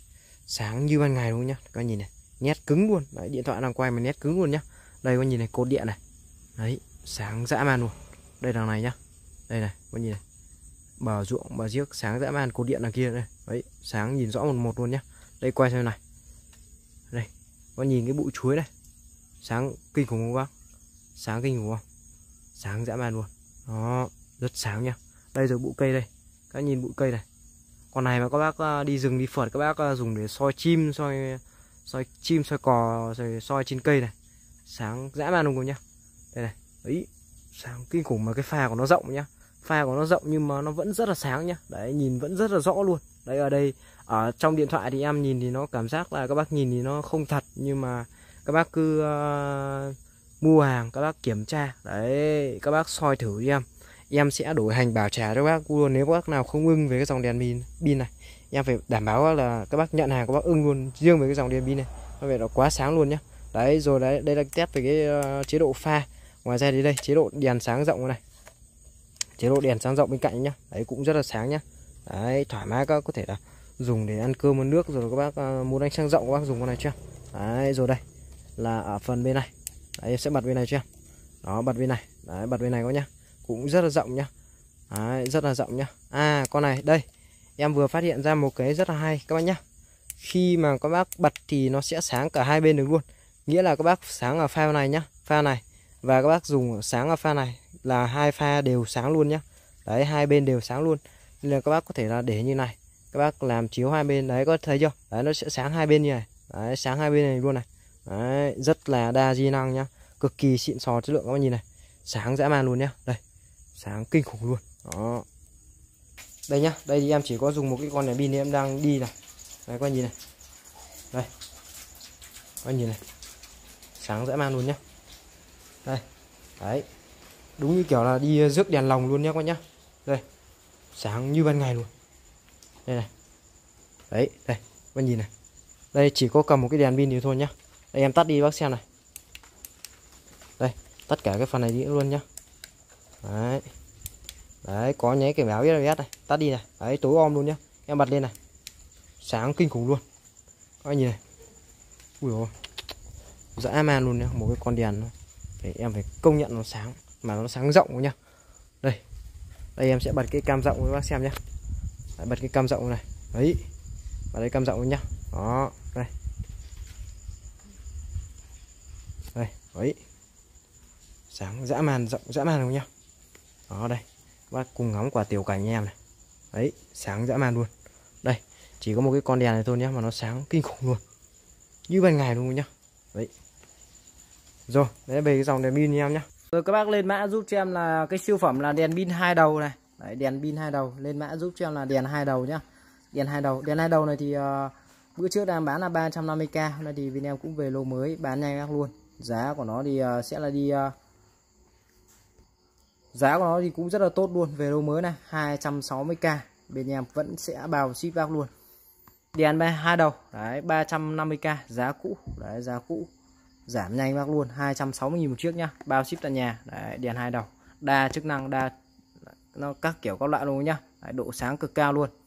sáng như ban ngày luôn nhá. Các bạn nhìn này, nét cứng luôn, đấy, điện thoại đang quay mà nét cứng luôn nhá. Đây các bạn nhìn này, cột điện này, đấy, sáng dã man luôn. Đây đằng này nhá, đây này, các bạn nhìn này, bờ ruộng bờ giếc sáng dã man, cột điện đằng kia đây, đấy, sáng nhìn rõ một luôn nhá. Đây quay sang này, đây các bạn nhìn cái bụi chuối này, sáng kinh khủng không bác, sáng kinh khủng không, sáng dã man luôn. Đó, rất sáng nhá. Đây rồi bụi cây đây, các nhìn bụi cây này, con này mà các bác đi rừng đi phượt các bác dùng để soi chim, soi chim soi cò, soi trên cây này, sáng dã man luôn nhá. Đây này, đấy, sáng kinh khủng, mà cái pha của nó rộng nhá, pha của nó rộng nhưng mà nó vẫn rất là sáng nhá, đấy, nhìn vẫn rất là rõ luôn. Đấy, ở đây ở trong điện thoại thì em nhìn thì nó cảm giác là các bác nhìn thì nó không thật, nhưng mà các bác cứ mua hàng các bác kiểm tra, đấy, các bác soi thử cho em sẽ đổi hành bảo trả cho các bác luôn. Nếu các bác nào không ưng về cái dòng đèn pin này, em phải đảm bảo là các bác nhận hàng các bác ưng luôn, riêng về cái dòng đèn pin này, nó về nó quá sáng luôn nhá. Đấy, rồi đấy, đây là test về cái chế độ pha. Ngoài ra thì đây chế độ đèn sáng rộng này, chế độ đèn sáng rộng bên cạnh nhá, đấy, cũng rất là sáng nhá. Đấy, thoải mái các bác có thể là dùng để ăn cơm ăn nước, rồi các bác muốn ánh sáng rộng các bác dùng con này chưa. Đấy, rồi đây là ở phần bên này, đấy, em sẽ bật bên này cho em. Đó, bật bên này, đấy, bật bên này có nhá, cũng rất là rộng nhá, đấy, rất là rộng nhá. À, con này đây em vừa phát hiện ra một cái rất là hay các bác nhá, khi mà các bác bật thì nó sẽ sáng cả hai bên được luôn, nghĩa là các bác sáng ở pha này nhá, pha này, và các bác dùng sáng ở pha này, là hai pha đều sáng luôn nhá, đấy, hai bên đều sáng luôn. Nên là các bác có thể là để như này, các bác làm chiếu hai bên đấy, có thấy chưa, đấy, nó sẽ sáng hai bên như này, đấy, sáng hai bên này luôn này, đấy, rất là đa di năng nhá, cực kỳ xịn sò chất lượng. Các bạn nhìn này, sáng dã man luôn nhá, đây, sáng kinh khủng luôn. Đó, đây nhá, đây thì em chỉ có dùng một cái con đèn pin em đang đi này, này các bạn nhìn này, đây các bạn nhìn này, sáng dã man luôn nhá. Đây, đấy, đúng như kiểu là đi rước đèn lồng luôn nhá các bạn nhá. Đây, sáng như ban ngày luôn. Đây này. Đấy, đây, bạn nhìn này. Đây chỉ có cầm một cái đèn pin thì thôi nhá. Đây em tắt đi bác xem này. Đây, tắt cả cái phần này đi luôn nhá. Đấy. Đấy, có nháy cảnh báo SOS này, tắt đi này. Đấy, tối om luôn nhá. Em bật lên này. Sáng kinh khủng luôn. Các bạn nhìn này. Ui giời ơi. Dã man luôn nhá, một cái con đèn. Để em phải công nhận nó sáng, mà nó sáng rộng nhá. Đây. Đây em sẽ bật cái cam rộng với bác xem nhá. Đấy, bật cái cam rộng này. Đấy. Bật cái cam rộng nhá. Đó, đây. Đây, đấy. Sáng dã man luôn nhá. Đó đây. Bác cùng ngắm quả tiểu cảnh em này. Đấy, sáng dã man luôn. Đây, chỉ có một cái con đèn này thôi nhá mà nó sáng kinh khủng luôn. Như ban ngày luôn nhá. Đấy. Rồi, đấy về cái dòng đèn pin em nhá. Rồi các bác lên mã giúp cho em là cái siêu phẩm là đèn pin 2 đầu này. Đấy, đèn pin 2 đầu, lên mã giúp cho em là đèn 2 đầu nhá. Đèn 2 đầu này thì bữa trước đang bán là 350k, hôm nay thì bên em cũng về lô mới bán nhanh các luôn. Giá của nó thì sẽ là đi giá của nó thì cũng rất là tốt luôn, về lô mới này 260k, bên em vẫn sẽ bao ship bác luôn. Đèn 2 đầu, đấy 350k, giá cũ, đấy giá cũ. Giảm nhanh bác luôn, 260.000 một chiếc nhá, bao ship tận nhà. Đấy, đèn 2 đầu, đa chức năng, đa nó các kiểu các loại luôn nhá. Đấy, độ sáng cực cao luôn.